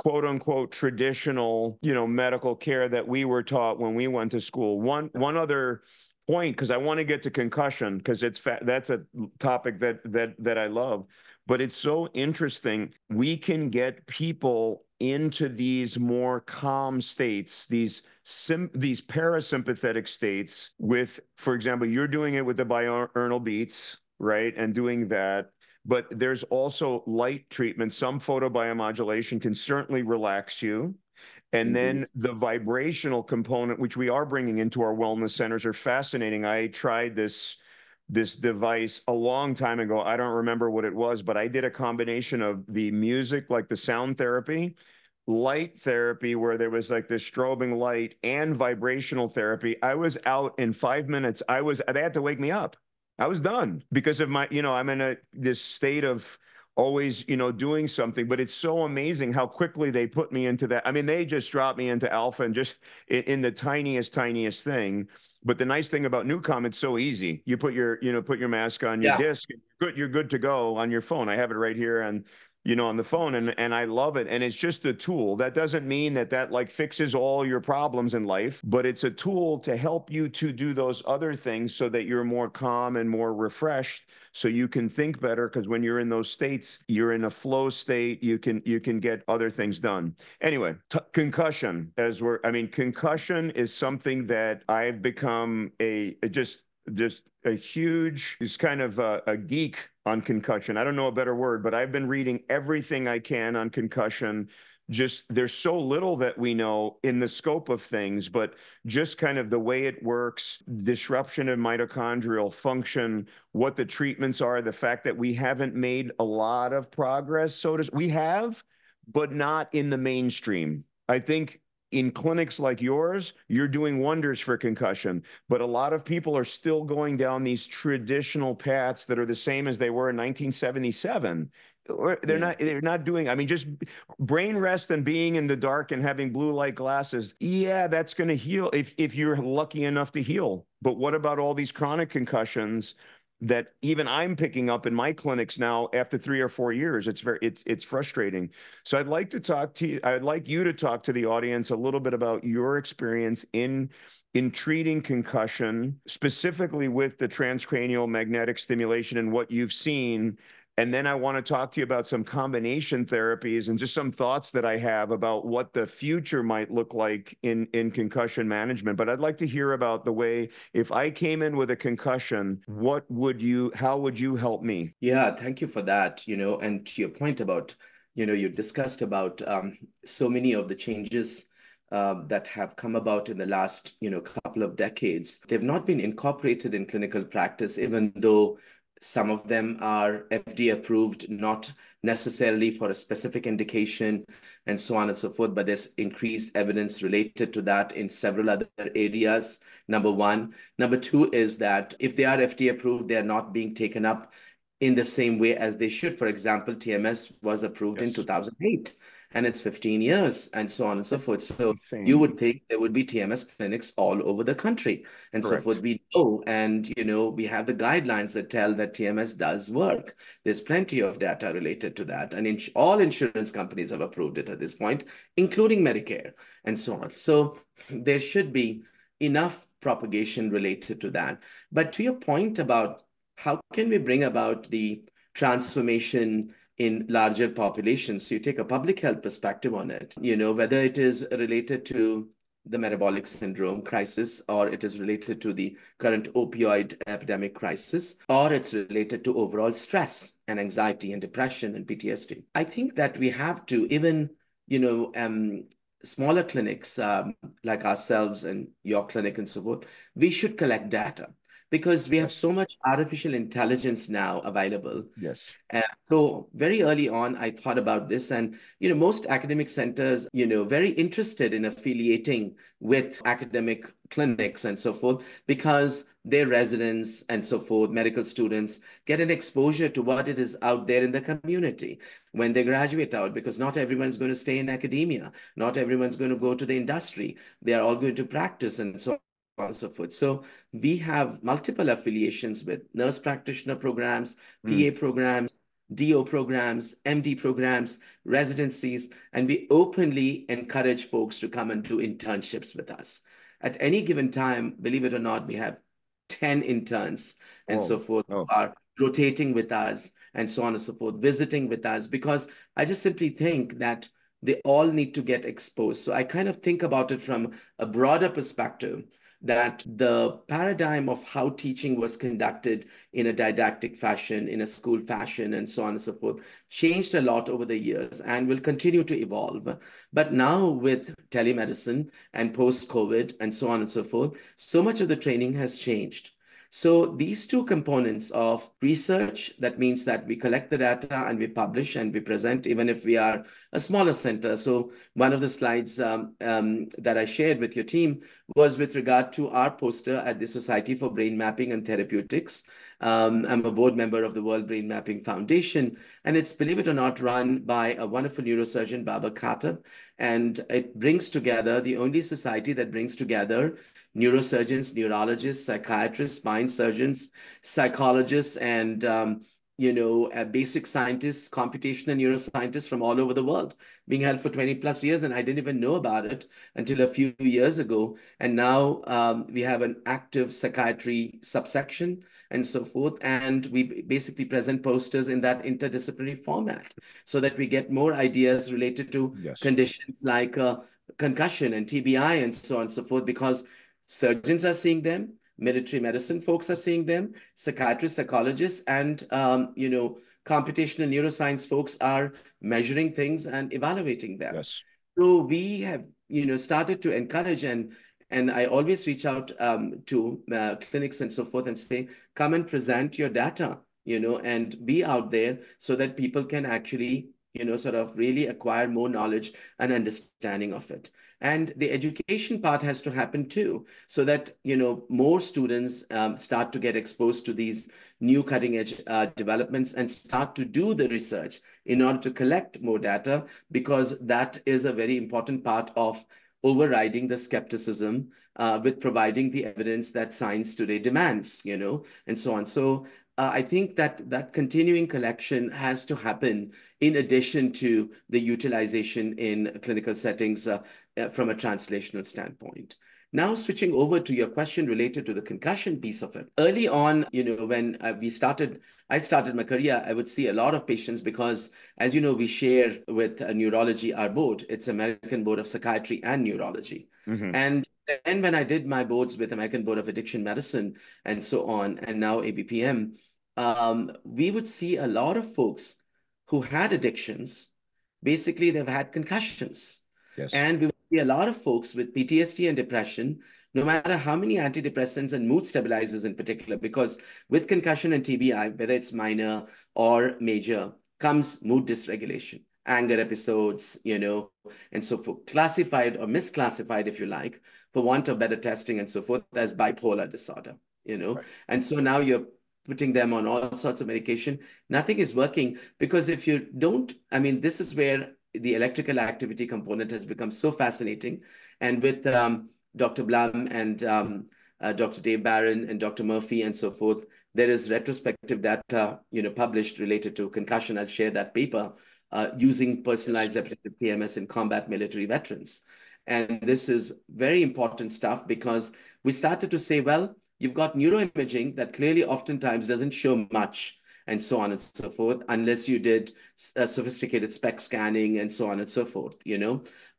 quote unquote traditional, you know, medical care that we were taught when we went to school. One, one other point, because I want to get to concussion, because it's fa that's a topic that that that I love, but it's so interesting. We can get people into these more calm states, these sim these parasympathetic states with, for example, you're doing it with the bioneural beats, right? And doing that. But there's also light treatment. Some photobiomodulation can certainly relax you. And then the vibrational component, which we are bringing into our wellness centers, are fascinating. I tried this, this device a long time ago. I don't remember what it was, but I did a combination of the music, like the sound therapy, light therapy, where there was like this strobing light, and vibrational therapy. I was out in five minutes. I was, they had to wake me up. I was done because of my, you know, I'm in a, this state of always, you know, doing something, but it's so amazing how quickly they put me into that. I mean, they just dropped me into alpha and just in, in the tiniest, tiniest thing. But the nice thing about NuCalm, it's so easy. You put your, you know, put your mask on your yeah. disc, and you're good, you're good to go on your phone. I have it right here and, you know, on the phone, and, and I love it. And it's just a tool. That doesn't mean that that like fixes all your problems in life, but it's a tool to help you to do those other things so that you're more calm and more refreshed, so you can think better. Because when you're in those states, you're in a flow state, you can, you can get other things done. Anyway, t concussion, as we're, I mean, concussion is something that I've become a, a just, just a huge, it's kind of a, a geek on concussion. I don't know a better word, but I've been reading everything I can on concussion. Just there's so little that we know in the scope of things, but just kind of the way it works, disruption of mitochondrial function, what the treatments are, the fact that we haven't made a lot of progress. So does, we have, but not in the mainstream. I think in clinics like yours, you're doing wonders for concussion, but a lot of people are still going down these traditional paths that are the same as they were in nineteen seventy-seven. Or they're yeah. not, they're not doing, I mean, just brain rest and being in the dark and having blue light glasses. Yeah, that's going to heal if, if you're lucky enough to heal. But what about all these chronic concussions that even I'm picking up in my clinics now after three or four years? It's very, it's, it's frustrating. So I'd like to talk to you, I'd like you to talk to the audience a little bit about your experience in, in treating concussion, specifically with the transcranial magnetic stimulation and what you've seen. And then I want to talk to you about some combination therapies and just some thoughts that I have about what the future might look like in, in concussion management. But I'd like to hear about the way, if I came in with a concussion, what would you, how would you help me? Yeah, thank you for that. You know, and to your point about, you know, you discussed about um, so many of the changes uh, that have come about in the last, you know, couple of decades. They've not been incorporated in clinical practice, even though some of them are F D A approved, not necessarily for a specific indication, and so on and so forth. But there's increased evidence related to that in several other areas, number one. Number two is that if they are F D A approved, they are not being taken up in the same way as they should. For example, T M S was approved yes. in two thousand eight, and it's fifteen years, and so on and so forth. So Insane. You would think there would be T M S clinics all over the country, and Correct. So forth. We know, and you know, we have the guidelines that tell that T M S does work. There's plenty of data related to that, and ins all insurance companies have approved it at this point, including Medicare, and so on. So there should be enough propagation related to that. But to your point about how can we bring about the transformation in larger populations, so you take a public health perspective on it, you know, whether it is related to the metabolic syndrome crisis, or it is related to the current opioid epidemic crisis, or it's related to overall stress and anxiety and depression and P T S D. I think that we have to, even, you know, um, smaller clinics um, like ourselves and your clinic and so forth, we should collect data, because we have so much artificial intelligence now available. Yes. And so very early on, I thought about this, and, you know, most academic centers, you know, very interested in affiliating with academic clinics and so forth, because their residents and so forth, medical students, get an exposure to what it is out there in the community when they graduate out, because not everyone's going to stay in academia. Not everyone's going to go to the industry. They are all going to practice and so on. So we have multiple affiliations with nurse practitioner programs, P A mm. programs, D O programs, M D programs, residencies, and we openly encourage folks to come and do internships with us. At any given time, believe it or not, we have ten interns and oh, so forth oh. are rotating with us and so on and so forth, visiting with us, because I just simply think that they all need to get exposed. So I kind of think about it from a broader perspective, that the paradigm of how teaching was conducted in a didactic fashion, in a school fashion, and so on and so forth, changed a lot over the years and will continue to evolve. But now with telemedicine and post-COVID and so on and so forth, so much of the training has changed. So these two components of research, that means that we collect the data and we publish and we present, even if we are a smaller center. So one of the slides um, um, that I shared with your team was with regard to our poster at the Society for Brain Mapping and Therapeutics. Um, I'm a board member of the World Brain Mapping Foundation, and it's, believe it or not, run by a wonderful neurosurgeon, Baba Khatib, and it brings together, the only society that brings together neurosurgeons, neurologists, psychiatrists, spine surgeons, psychologists, and um, you know, uh, basic scientists, computational neuroscientists from all over the world, being held for twenty plus years. And I didn't even know about it until a few years ago. And now um, we have an active psychiatry subsection and so forth. And we basically present posters in that interdisciplinary format so that we get more ideas related to yes. conditions like uh, concussion and T B I and so on and so forth, because surgeons are seeing them, military medicine folks are seeing them, psychiatrists, psychologists, and, um, you know, computational neuroscience folks are measuring things and evaluating them. Yes. So we have, you know, started to encourage, and, and I always reach out um, to uh, clinics and so forth and say, come and present your data, you know, and be out there so that people can actually, you know, sort of really acquire more knowledge and understanding of it. And the education part has to happen too, so that, you know, more students um, start to get exposed to these new cutting edge uh, developments and start to do the research in order to collect more data, because that is a very important part of overriding the skepticism uh, with providing the evidence that science today demands, you know, and so on. So Uh, I think that that continuing collection has to happen in addition to the utilization in clinical settings uh, uh, from a translational standpoint. Now, switching over to your question related to the concussion piece of it. Early on, you know, when uh, we started, I started my career, I would see a lot of patients because, as you know, we share with uh, neurology, our board. It's American Board of Psychiatry and Neurology. Mm-hmm. And then when I did my boards with American Board of Addiction Medicine and so on, and now A B P M, Um, we would see a lot of folks who had addictions, basically they've had concussions. Yes. And we would see a lot of folks with P T S D and depression, no matter how many antidepressants and mood stabilizers in particular, because with concussion and T B I, whether it's minor or major, comes mood dysregulation, anger episodes, you know, and so forth, classified or misclassified, if you like, for want of better testing and so forth, as bipolar disorder, you know. Right. And so now you're putting them on all sorts of medication, nothing is working, because if you don't, I mean, this is where the electrical activity component has become so fascinating. And with um, Doctor Blum and um, uh, Doctor Dave Barron and Doctor Murphy and so forth, there is retrospective data, you know, published related to concussion. I'll share that paper uh, using personalized repetitive T M S in combat military veterans. And this is very important stuff, because we started to say, well, you've got neuroimaging that clearly oftentimes doesn't show much and so on and so forth, unless you did uh, sophisticated SPECT scanning and so on and so forth, you know,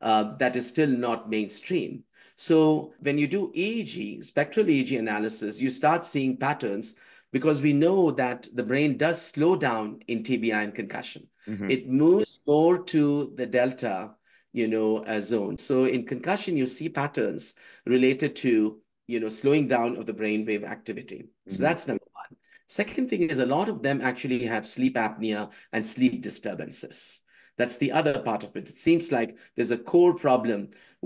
uh, that is still not mainstream. So when you do E E G, spectral E E G analysis, you start seeing patterns, because we know that the brain does slow down in T B I and concussion. Mm-hmm. It moves more to the delta, you know, uh, zone. So in concussion, you see patterns related to, you know, slowing down of the brainwave activity. So mm-hmm. that's number one. Second thing is, a lot of them actually have sleep apnea and sleep disturbances. That's the other part of it. It seems like there's a core problem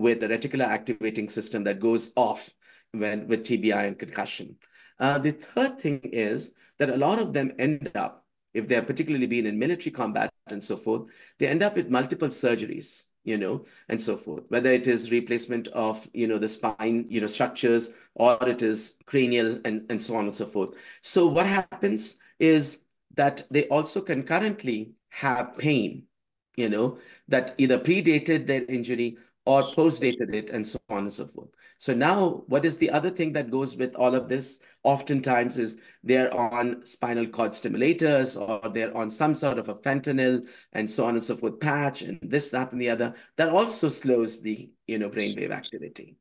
with the reticular activating system that goes off when with T B I and concussion. Uh, the third thing is that a lot of them end up, if they're particularly been in military combat and so forth, they end up with multiple surgeries, you know, and so forth, whether it is replacement of, you know, the spine, you know, structures, or it is cranial and, and so on and so forth. So what happens is that they also concurrently have pain, you know, that either predated their injury or postdated it, and so on and so forth. So now, what is the other thing that goes with all of this? Oftentimes is they're on spinal cord stimulators, or they're on some sort of a fentanyl and so on and so forth patch, and this, that, and the other. That also slows the, you know, brainwave activity.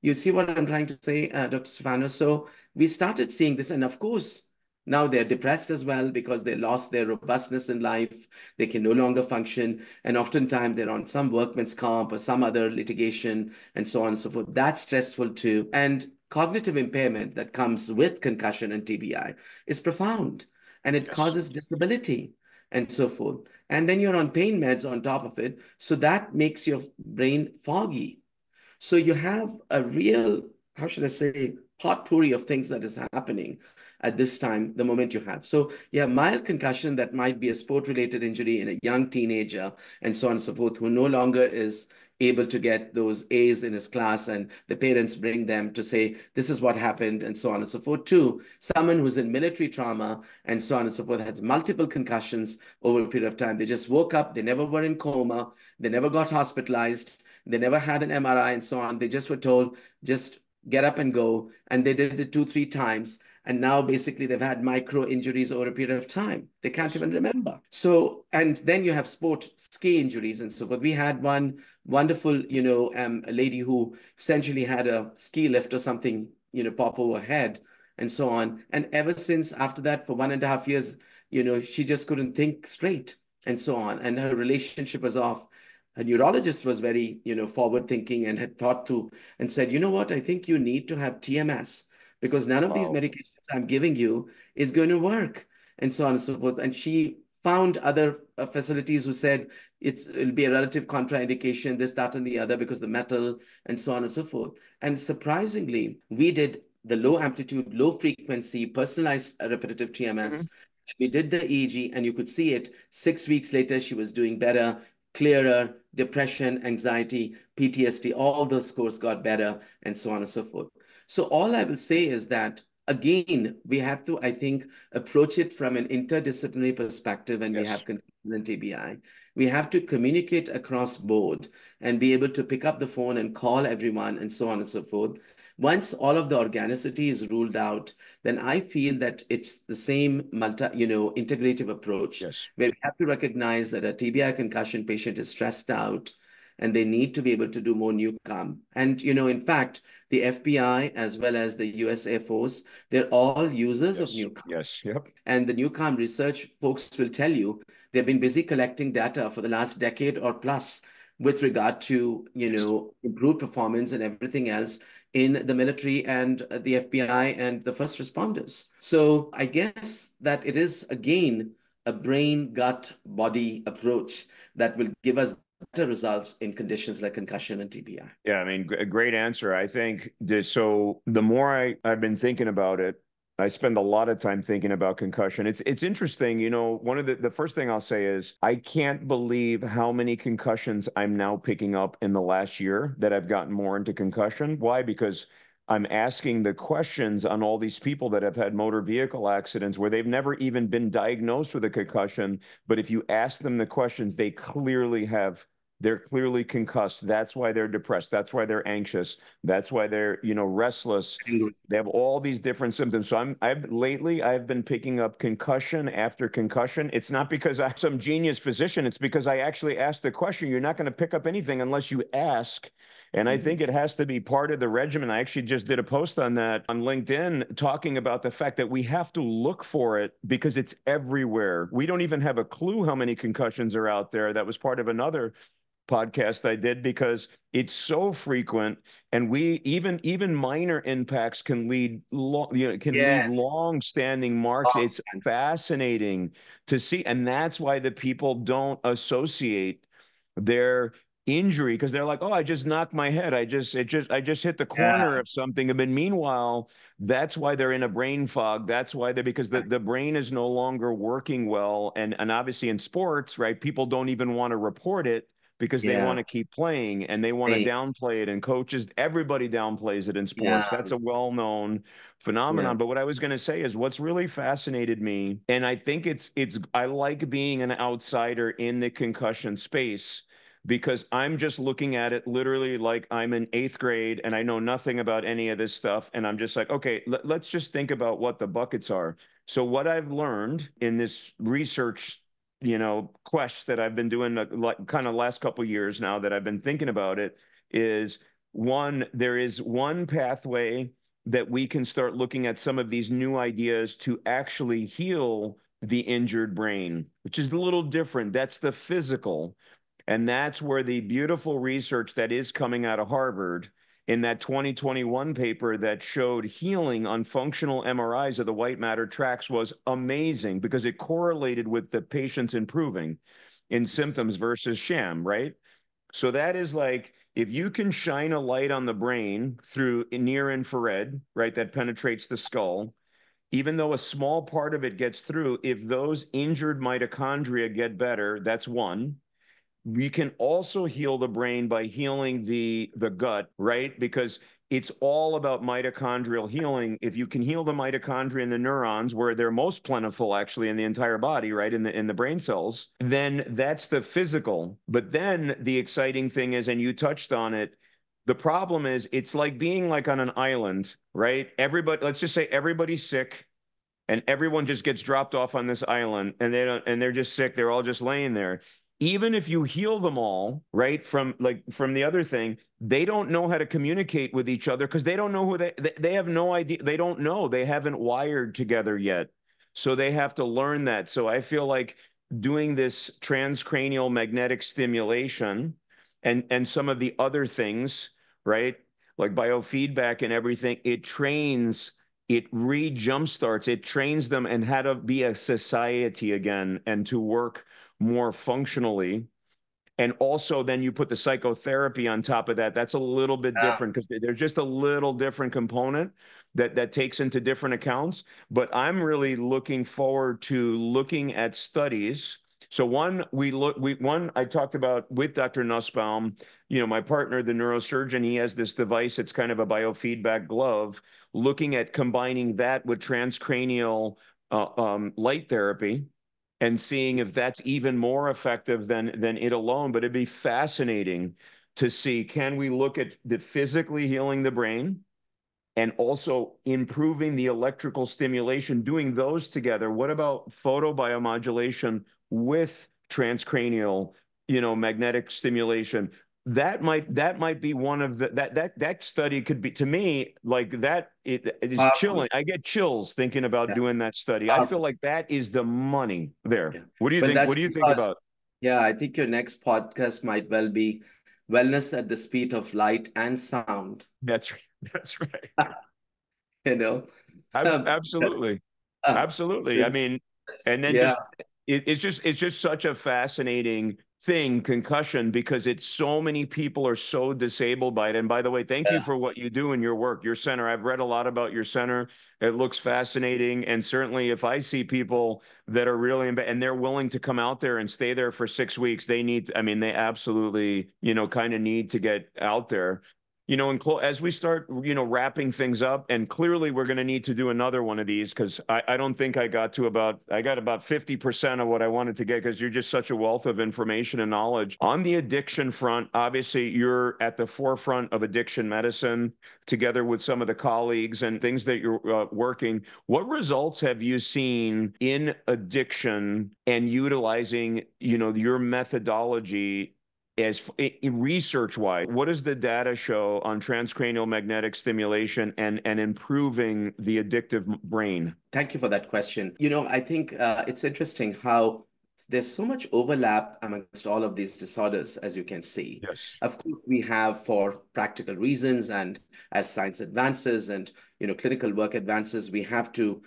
You see what I'm trying to say, uh, Doctor Stefano? So we started seeing this, and of course, now they're depressed as well because they lost their robustness in life. They can no longer function. And oftentimes they're on some workman's comp or some other litigation and so on and so forth. That's stressful too. And cognitive impairment that comes with concussion and T B I is profound, and it causes disability and so forth. And then you're on pain meds on top of it. So that makes your brain foggy. So you have a real, how should I say, potpourri of things that is happening at this time, the moment you have. So you have mild concussion that might be a sport-related injury in a young teenager and so on and so forth, who no longer is able to get those A's in his class, and the parents bring them to say, this is what happened, and so on and so forth. Two, someone who's in military trauma and so on and so forth has multiple concussions over a period of time. They just woke up, they never were in coma, they never got hospitalized, they never had an M R I and so on. They just were told, just get up and go. And they did it two, three times. And now basically they've had micro injuries over a period of time. They can't even remember. So, and then you have sport ski injuries and so forth. We had one wonderful, you know, um, a lady who essentially had a ski lift or something, you know, pop over her head and so on. And ever since after that, for one and a half years, you know, she just couldn't think straight and so on. And her relationship was off. A neurologist was very, you know, forward thinking and had thought through and said, you know what, I think you need to have T M S, because none of wow. these medications I'm giving you is going to work, and so on and so forth. And she found other uh, facilities who said it's, it'll be a relative contraindication, this, that, and the other, because the metal, and so on and so forth. And surprisingly, we did the low amplitude, low frequency, personalized uh, repetitive T M S. Mm-hmm. We did the E E G, and you could see it. Six weeks later, she was doing better, clearer, depression, anxiety, P T S D, all those scores got better, and so on and so forth. So all I will say is that, again, we have to, I think, approach it from an interdisciplinary perspective, and yes. we have concussion and T B I. We have to communicate across board and be able to pick up the phone and call everyone and so on and so forth. Once all of the organicity is ruled out, then I feel that it's the same multi, you know, integrative approach yes. where we have to recognize that a T B I concussion patient is stressed out, and they need to be able to do more NuCalm. And, you know, in fact, the F B I, as well as the U S Air Force, they're all users yes, of NuCalm. Yes, yep. And the NuCalm research folks will tell you, they've been busy collecting data for the last decade or plus with regard to, you know, improved performance and everything else in the military and the F B I and the first responders. So I guess that it is, again, a brain, gut, body approach that will give us better results in conditions like concussion and T B I. Yeah, I mean, a great answer. I think this, so the more I, I've been thinking about it, I spend a lot of time thinking about concussion. It's it's interesting, you know, one of the, the first thing I'll say is I can't believe how many concussions I'm now picking up in the last year that I've gotten more into concussion. Why? Because I'm asking the questions on all these people that have had motor vehicle accidents where they've never even been diagnosed with a concussion. But if you ask them the questions, they clearly have They're clearly concussed. That's why they're depressed. That's why they're anxious. That's why they're, you know, restless. They have all these different symptoms. So I'm, I've lately, I've been picking up concussion after concussion. It's not because I'm some genius physician. It's because I actually asked the question. You're not going to pick up anything unless you ask. And I think it has to be part of the regimen. I actually just did a post on that on LinkedIn talking about the fact that we have to look for it because it's everywhere. We don't even have a clue how many concussions are out there. That was part of another podcast I did because it's so frequent, and we even even minor impacts can lead long, you know, can yes. lead long-standing marks. Awesome. It's fascinating to see, and that's why the people don't associate their injury, because they're like, oh, I just knocked my head. I just, it just, I just hit the corner yeah. of something. And then meanwhile, that's why they're in a brain fog. That's why they're, because the, the brain is no longer working well. And, and obviously in sports, right, people don't even want to report it because yeah. they want to keep playing and they want to downplay it. And coaches, everybody downplays it in sports. Yeah. That's a well-known phenomenon. Yeah. But what I was going to say is what's really fascinated me, and I think it's, it's, I like being an outsider in the concussion space, because I'm just looking at it literally like I'm in eighth grade and I know nothing about any of this stuff. And I'm just like, okay, let's just think about what the buckets are. So what I've learned in this research, you know, quest that I've been doing like kind of last couple of years now that I've been thinking about it is one, there is one pathway that we can start looking at some of these new ideas to actually heal the injured brain, which is a little different. That's the physical. And that's where the beautiful research that is coming out of Harvard in that twenty twenty-one paper that showed healing on functional M R Is of the white matter tracts was amazing, because it correlated with the patients improving in symptoms versus sham, right? So that is like, if you can shine a light on the brain through near infrared, right, that penetrates the skull, even though a small part of it gets through, if those injured mitochondria get better, that's one. We can also heal the brain by healing the, the gut, right? Because it's all about mitochondrial healing. If you can heal the mitochondria and the neurons where they're most plentiful actually in the entire body, right? In the, in the brain cells, then that's the physical. But then the exciting thing is, and you touched on it, the problem is it's like being like on an island, right? Everybody, let's just say everybody's sick and everyone just gets dropped off on this island and they don't, and they're just sick. They're all just laying there. Even if you heal them all, right, from like from the other thing, they don't know how to communicate with each other because they don't know who they, they, they have no idea. They don't know. They haven't wired together yet. So they have to learn that. So I feel like doing this transcranial magnetic stimulation and, and some of the other things, right, like biofeedback and everything, it trains It re-jumpstarts, it trains them and how to be a society again and to work more functionally. And also then you put the psychotherapy on top of that. That's a little bit yeah. different because they're just a little different component that, that takes into different accounts. But I'm really looking forward to looking at studies. So one, we look, we one I talked about with Doctor Nussbaum, you know, my partner, the neurosurgeon, he has this device. It's kind of a biofeedback glove, looking at combining that with transcranial uh, um, light therapy and seeing if that's even more effective than, than it alone. But it'd be fascinating to see, can we look at the physically healing the brain and also improving the electrical stimulation, doing those together? What about photobiomodulation with transcranial, you know, magnetic stimulation? That might, that might be one of the, that, that, that study could be, to me, like that, it, it is uh, chilling. I get chills thinking about yeah. doing that study. Uh, I feel like that is the money there. Yeah. What do you but think? What do you because, think about? Yeah, I think your next podcast might well be Wellness at the Speed of Light and Sound. That's right. That's right. You know? Ab absolutely. Uh, absolutely. I mean, and then yeah. just, it, it's just, it's just such a fascinating thing, concussion, because it's so many people are so disabled by it. And by the way, thank yeah. you for what you do in your work, your center. I've read a lot about your center. It looks fascinating. And certainly if I see people that are really in bed and they're willing to come out there and stay there for six weeks, they need, I mean, they absolutely, you know, kind of need to get out there, you know, and as we start, you know, wrapping things up. And clearly we're going to need to do another one of these. Cause I, I don't think I got to about, I got about fifty percent of what I wanted to get. Cause you're just such a wealth of information and knowledge on the addiction front. Obviously you're at the forefront of addiction medicine together with some of the colleagues and things that you're uh, working. What results have you seen in addiction and utilizing, you know, your methodology as research-wise? What does the data show on transcranial magnetic stimulation and, and improving the addictive brain? Thank you for that question. You know, I think uh, it's interesting how there's so much overlap amongst all of these disorders, as you can see. Yes. Of course, we have, for practical reasons and as science advances and, you know, clinical work advances, we have to,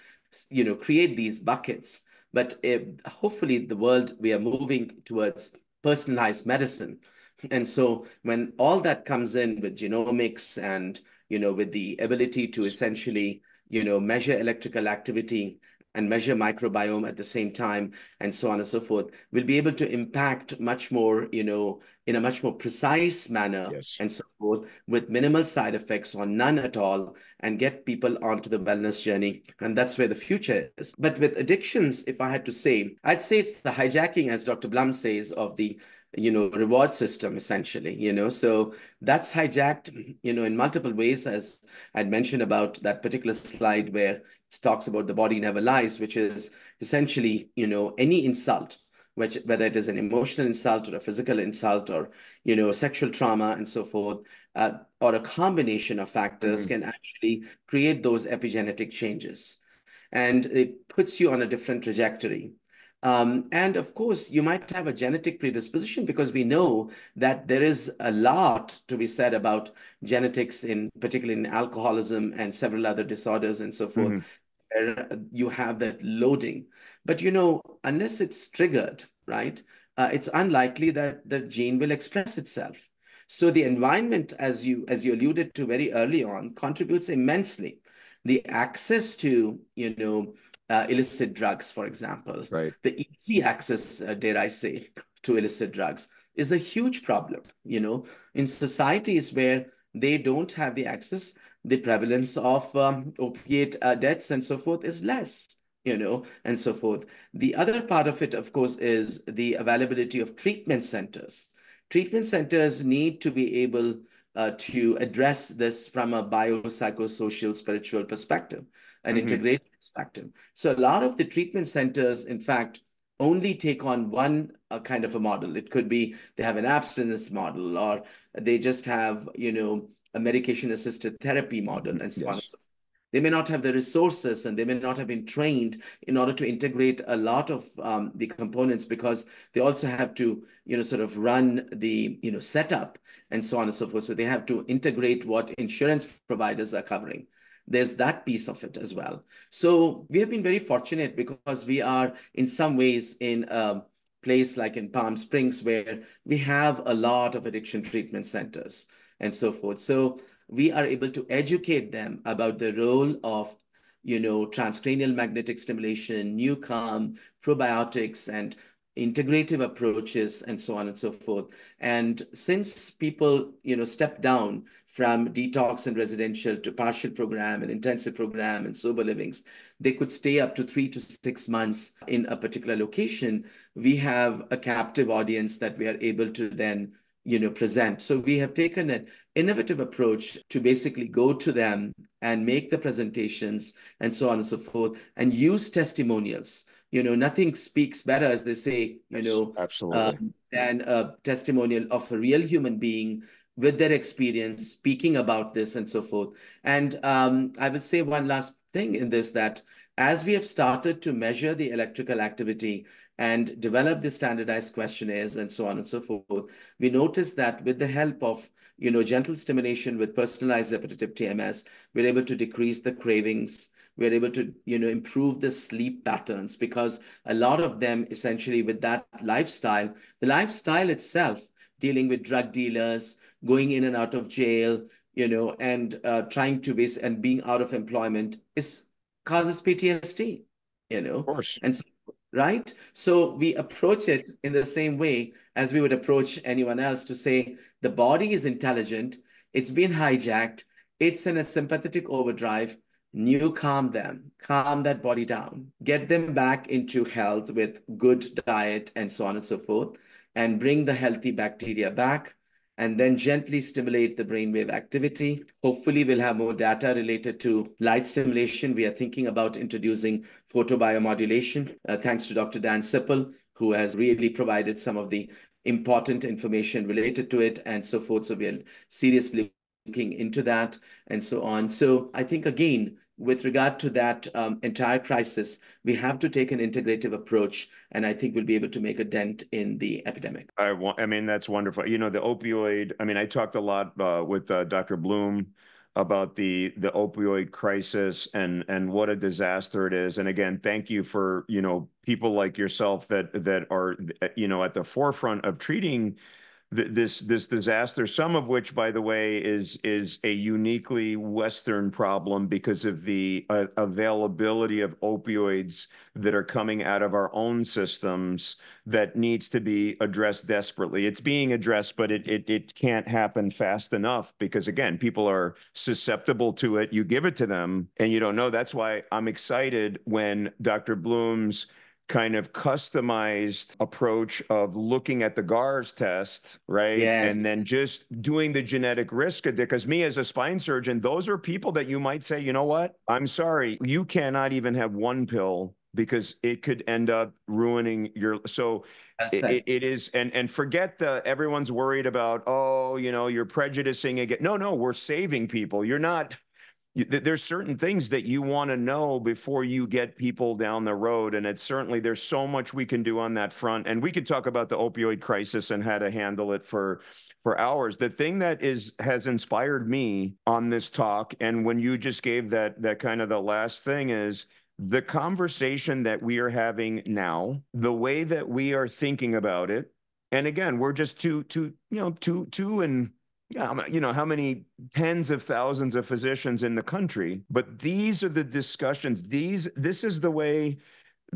you know, create these buckets. But if, hopefully the world, we are moving towards personalized medicine. And so when all that comes in with genomics and, you know, with the ability to essentially, you know, measure electrical activity and measure microbiome at the same time, and so on and so forth, we'll be able to impact much more, you know, in a much more precise manner, yes, and so forth, with minimal side effects or none at all, and get people onto the wellness journey. And that's where the future is. But with addictions, if I had to say, I'd say it's the hijacking, as Doctor Blum says, of the, you know, reward system, essentially, you know, so that's hijacked, you know, in multiple ways, as I'd mentioned about that particular slide where it talks about the body never lies, which is essentially, you know, any insult, which, whether it is an emotional insult or a physical insult or, you know, sexual trauma and so forth, uh, or a combination of factors, mm-hmm, can actually create those epigenetic changes. And it puts you on a different trajectory. Um, and of course, you might have a genetic predisposition, because we know that there is a lot to be said about genetics, in particularly in alcoholism and several other disorders and so forth, mm-hmm, where you have that loading. But, you know, unless it's triggered, right, uh, it's unlikely that the gene will express itself. So the environment, as you, as you alluded to very early on, contributes immensely. The access to, you know, Uh, illicit drugs, for example, right, the easy access, uh, dare I say, to illicit drugs is a huge problem, you know, in societies where they don't have the access. The prevalence of um, opiate uh, deaths and so forth is less, you know, and so forth. The other part of it, of course, is the availability of treatment centers. Treatment centers need to be able uh, to address this from a biopsychosocial spiritual perspective, an, mm-hmm, integrated perspective. So a lot of the treatment centers, in fact, only take on one uh, kind of a model. It could be they have an abstinence model, or they just have, you know, a medication-assisted therapy model, and so, yes, on and so forth. They may not have the resources, and they may not have been trained in order to integrate a lot of um, the components, because they also have to, you know, sort of run the, you know, setup and so on and so forth. So they have to integrate what insurance providers are covering. There's that piece of it as well. So we have been very fortunate, because we are in some ways in a place like in Palm Springs, where we have a lot of addiction treatment centers and so forth. So we are able to educate them about the role of, you know, transcranial magnetic stimulation, NuCalm, probiotics, and integrative approaches, and so on and so forth. And since people, you know, step down from detox and residential to partial program and intensive program and sober livings, they could stay up to three to six months in a particular location. We have a captive audience that we are able to then, you know, present. So we have taken an innovative approach to basically go to them and make the presentations and so on and so forth, and use testimonials. You know, nothing speaks better, as they say, you know, absolutely, uh, than a testimonial of a real human being with their experience speaking about this and so forth. And um, I would say one last thing in this, that as we have started to measure the electrical activity and develop the standardized questionnaires and so on and so forth, we noticed that with the help of, you know, gentle stimulation with personalized repetitive T M S, we're able to decrease the cravings. We're able to, you know, improve the sleep patterns, because a lot of them essentially with that lifestyle, the lifestyle itself, dealing with drug dealers, going in and out of jail, you know, and uh, trying to base and being out of employment is causes P T S D, you know, of course. And so, right. So we approach it in the same way as we would approach anyone else, to say the body is intelligent. It's been hijacked. It's in a sympathetic overdrive. NuCalm them, calm that body down, get them back into health with good diet and so on and so forth, and bring the healthy bacteria back, and then gently stimulate the brainwave activity. Hopefully we'll have more data related to light stimulation. We are thinking about introducing photobiomodulation, uh, thanks to Doctor Dan Sipple, who has really provided some of the important information related to it and so forth. So we are seriously looking into that and so on. So I think, again, with regard to that um, entire crisis, we have to take an integrative approach, and I think we'll be able to make a dent in the epidemic. I want, I mean, that's wonderful. You know, the opioid, I mean, I talked a lot uh, with uh, Doctor Blum about the the opioid crisis and and what a disaster it is. And again, thank you for, you know, people like yourself that that are, you know, at the forefront of treating th this this disaster, some of which, by the way, is is a uniquely Western problem because of the uh, availability of opioids that are coming out of our own systems that needs to be addressed desperately. It's being addressed, but it it it can't happen fast enough because, again, people are susceptible to it. You give it to them and you don't know. That's why I'm excited when Doctor Blum's kind of customized approach of looking at the GARS test, right? Yes. And then just doing the genetic risk, because me as a spine surgeon, those are people that you might say, you know what, I'm sorry, you cannot even have one pill because it could end up ruining your, so it, it, it is, and, and forget the, everyone's worried about, oh, you know, you're prejudicing again. No, no, we're saving people. You're not, there's certain things that you want to know before you get people down the road. And it's certainly, there's so much we can do on that front. And we could talk about the opioid crisis and how to handle it for, for hours. The thing that is, has inspired me on this talk, and when you just gave that, that kind of the last thing, is the conversation that we are having now, the way that we are thinking about it. And again, we're just two, two, you know, two, two and Yeah, you know, how many tens of thousands of physicians in the country, but these are the discussions. These, this is the way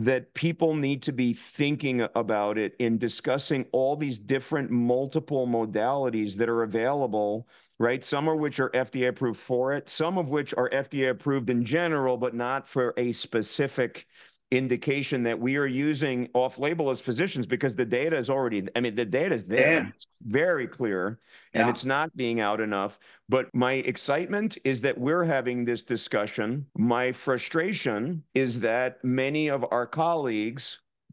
that people need to be thinking about it, in discussing all these different multiple modalities that are available, right? Some of which are F D A approved for it, some of which are F D A approved in general, but not for a specific indication that we are using off-label as physicians, because the data is already, I mean, the data is there, yeah. It's very clear, and yeah. It's not being out enough. But my excitement is that we're having this discussion. My frustration is that many of our colleagues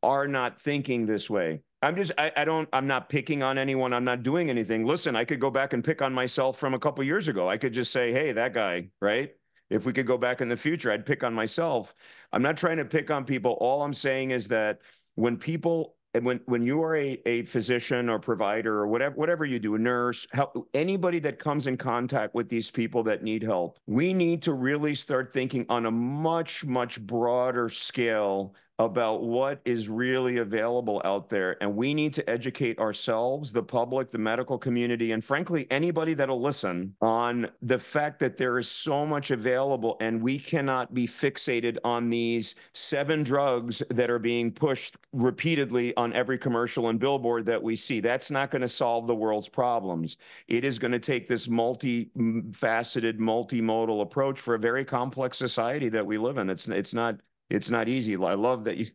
are not thinking this way. I'm just, I, I don't, I'm not picking on anyone. I'm not doing anything. Listen, I could go back and pick on myself from a couple of years ago. I could just say, hey, that guy, right? If we could go back in the future, I'd pick on myself. I'm not trying to pick on people. All I'm saying is that when people, when when you are a, a physician or provider or whatever, whatever you do, a nurse, help, anybody that comes in contact with these people that need help, we need to really start thinking on a much, much broader scale about what is really available out there. And we need to educate ourselves, the public, the medical community, and frankly, anybody that'll listen, on the fact that there is so much available and we cannot be fixated on these seven drugs that are being pushed repeatedly on every commercial and billboard that we see. That's not going to solve the world's problems. It is going to take this multi-faceted, multimodal approach for a very complex society that we live in. It's, it's not... It's not easy. I love that you,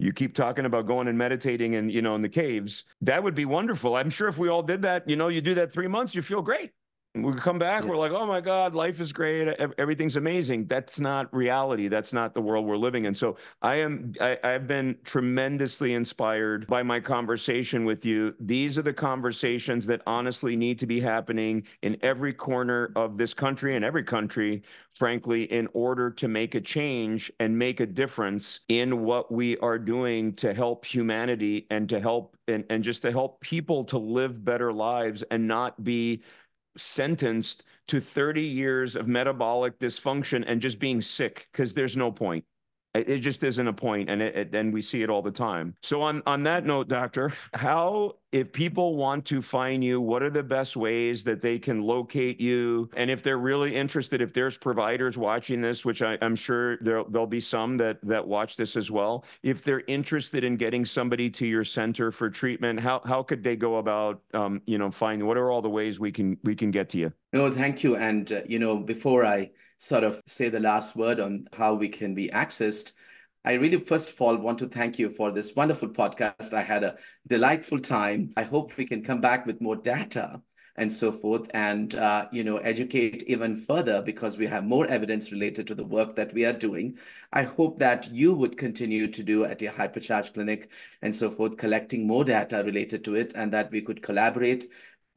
you keep talking about going and meditating and, you know, in the caves. That would be wonderful. I'm sure if we all did that, you know, you do that three months, you feel great. We come back, yeah. We're like, oh my God, life is great. Everything's amazing. That's not reality. That's not the world we're living in. So I am, I, I've been tremendously inspired by my conversation with you. These are the conversations that honestly need to be happening in every corner of this country and every country, frankly, in order to make a change and make a difference in what we are doing to help humanity and to help, and, and just to help people to live better lives and not be sentenced to thirty years of metabolic dysfunction and just being sick, because there's no point. It just isn't a point, and it, it, and we see it all the time. So on, on that note, doctor, how, if people want to find you, what are the best ways that they can locate you? And if they're really interested, if there's providers watching this, which I, I'm sure there, there'll be some that, that watch this as well, if they're interested in getting somebody to your center for treatment, how, how could they go about, um, you know, finding, what are all the ways we can, we can get to you? No, thank you. And, uh, you know, before I sort of say the last word on how we can be accessed, I really, first of all, want to thank you for this wonderful podcast. I had a delightful time. I hope we can come back with more data and so forth, and, uh, you know, educate even further, because we have more evidence related to the work that we are doing. I hope that you would continue to do at your Hypercharge Clinic and so forth, collecting more data related to it, and that we could collaborate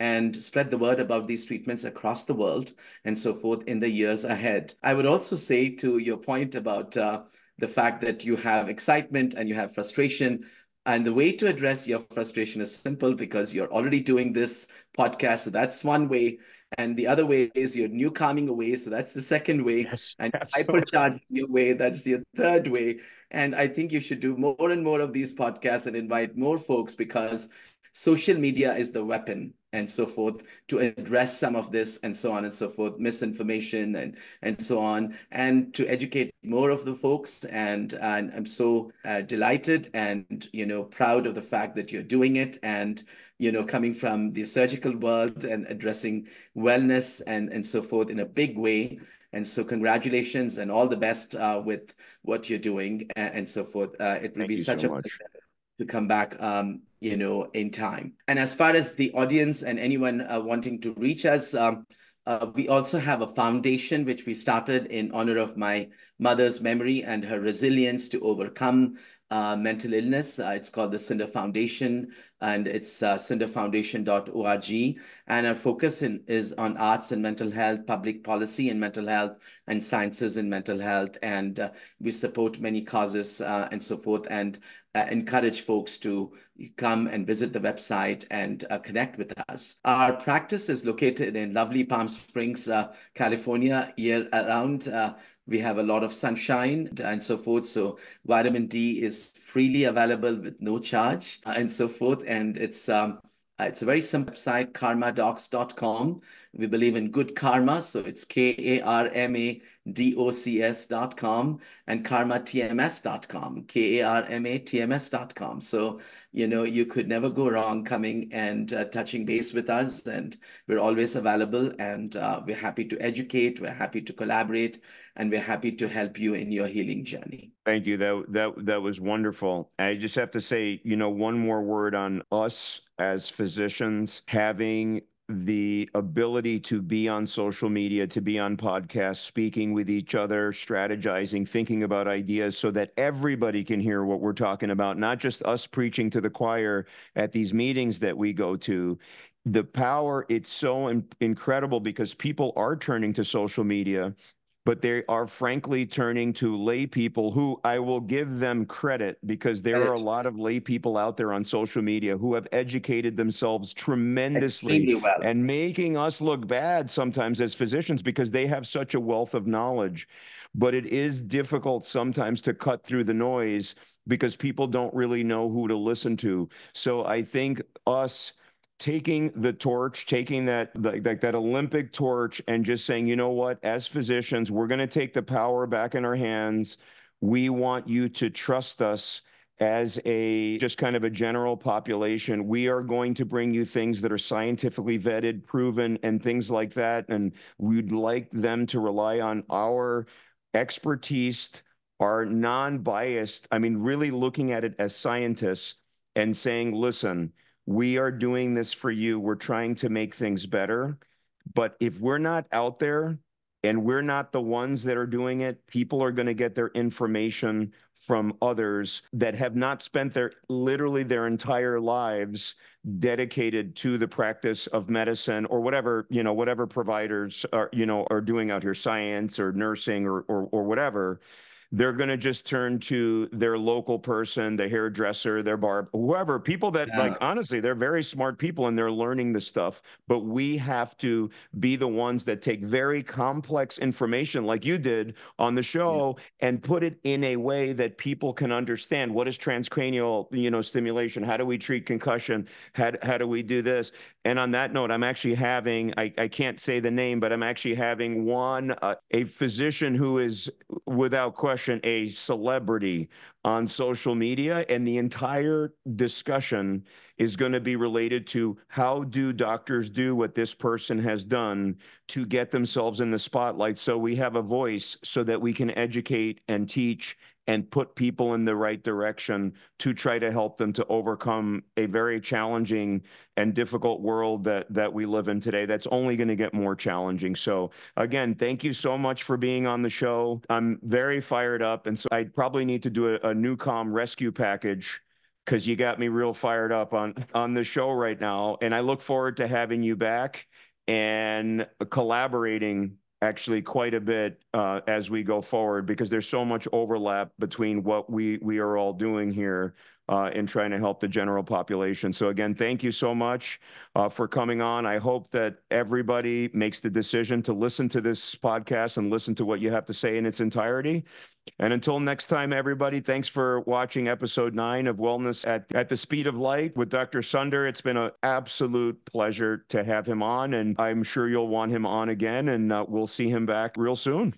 and spread the word about these treatments across the world and so forth in the years ahead. I would also say, to your point about uh, the fact that you have excitement and you have frustration, and the way to address your frustration is simple, because you're already doing this podcast. So that's one way. And the other way is your NuCalming away. So that's the second way. Yes, and Hypercharging your way, that's your third way. And I think you should do more and more of these podcasts and invite more folks, because social media is the weapon and so forth to address some of this and so on and so forth, misinformation and, and so on, and to educate more of the folks. And, and I'm so uh, delighted and, you know, proud of the fact that you're doing it and, you know, coming from the surgical world and addressing wellness and, and so forth in a big way. And so congratulations and all the best uh, with what you're doing and, and so forth. Uh, it will be such a pleasure to come back, um, you know, in time. And as far as the audience and anyone uh, wanting to reach us, um, uh, we also have a foundation which we started in honor of my mother's memory and her resilience to overcome uh, mental illness. Uh, it's called the Sinder Foundation, and it's uh, sinder foundation dot org. And our focus in, is on arts and mental health, public policy and mental health, and sciences in mental health. And uh, we support many causes uh, and so forth. And Uh, encourage folks to come and visit the website and uh, connect with us. Our practice is located in lovely Palm Springs, uh, California, year around. Uh, we have a lot of sunshine and so forth. So vitamin D is freely available with no charge and so forth. And it's um, it's a very simple site, karma docs dot com. We believe in good karma. So it's K A R M A D O C S dot com and karma T M S dot com, K A R M A T M S dot com. So, you know, you could never go wrong coming and uh, touching base with us. And we're always available, and uh, we're happy to educate. We're happy to collaborate, and we're happy to help you in your healing journey. Thank you. That, that, that was wonderful. I just have to say, you know, one more word on us as physicians having the ability to be on social media, to be on podcasts, speaking with each other, strategizing, thinking about ideas so that everybody can hear what we're talking about, not just us preaching to the choir at these meetings that we go to. The power, it's so in- incredible because people are turning to social media, but they are frankly turning to lay people who I will give them credit because there credit. are a lot of lay people out there on social media who have educated themselves tremendously well. and making us look bad sometimes as physicians because they have such a wealth of knowledge. But it is difficult sometimes to cut through the noise because people don't really know who to listen to. So I think us taking the torch, taking that like that Olympic torch and just saying, you know what, as physicians, we're going to take the power back in our hands. We want you to trust us as a just kind of a general population. We are going to bring you things that are scientifically vetted, proven, and things like that. And we'd like them to rely on our expertise, our non-biased, I mean, really looking at it as scientists and saying, listen, we are doing this for you. We're trying to make things better. But if we're not out there and we're not the ones that are doing it, people are going to get their information from others that have not spent their literally their entire lives dedicated to the practice of medicine or whatever, you know, whatever providers are, you know, are doing out here, science or nursing or or, or whatever. They're going to just turn to their local person, the hairdresser, their barb, whoever, people that yeah. like, honestly, they're very smart people and they're learning this stuff. But we have to be the ones that take very complex information like you did on the show yeah. and put it in a way that people can understand. What is transcranial, you know, stimulation? How do we treat concussion? How, how do we do this? And on that note, I'm actually having, I, I can't say the name, but I'm actually having one, uh, a physician who is without question a celebrity on social media, and the entire discussion is going to be related to how do doctors do what this person has done to get themselves in the spotlight. So we have a voice so that we can educate and teach and put people in the right direction to try to help them to overcome a very challenging and difficult world that, that we live in today that's only going to get more challenging. So again, thank you so much for being on the show. I'm very fired up, and so I probably need to do a, a NuCalm rescue package because you got me real fired up on, on the show right now. And I look forward to having you back and collaborating actually quite a bit uh, as we go forward, because there's so much overlap between what we, we are all doing here uh, in trying to help the general population. So again, thank you so much uh, for coming on. I hope that everybody makes the decision to listen to this podcast and listen to what you have to say in its entirety. And until next time, everybody, thanks for watching episode nine of Wellness at, at the Speed of Light with Doctor Sunder. It's been an absolute pleasure to have him on, and I'm sure you'll want him on again, and uh, we'll see him back real soon.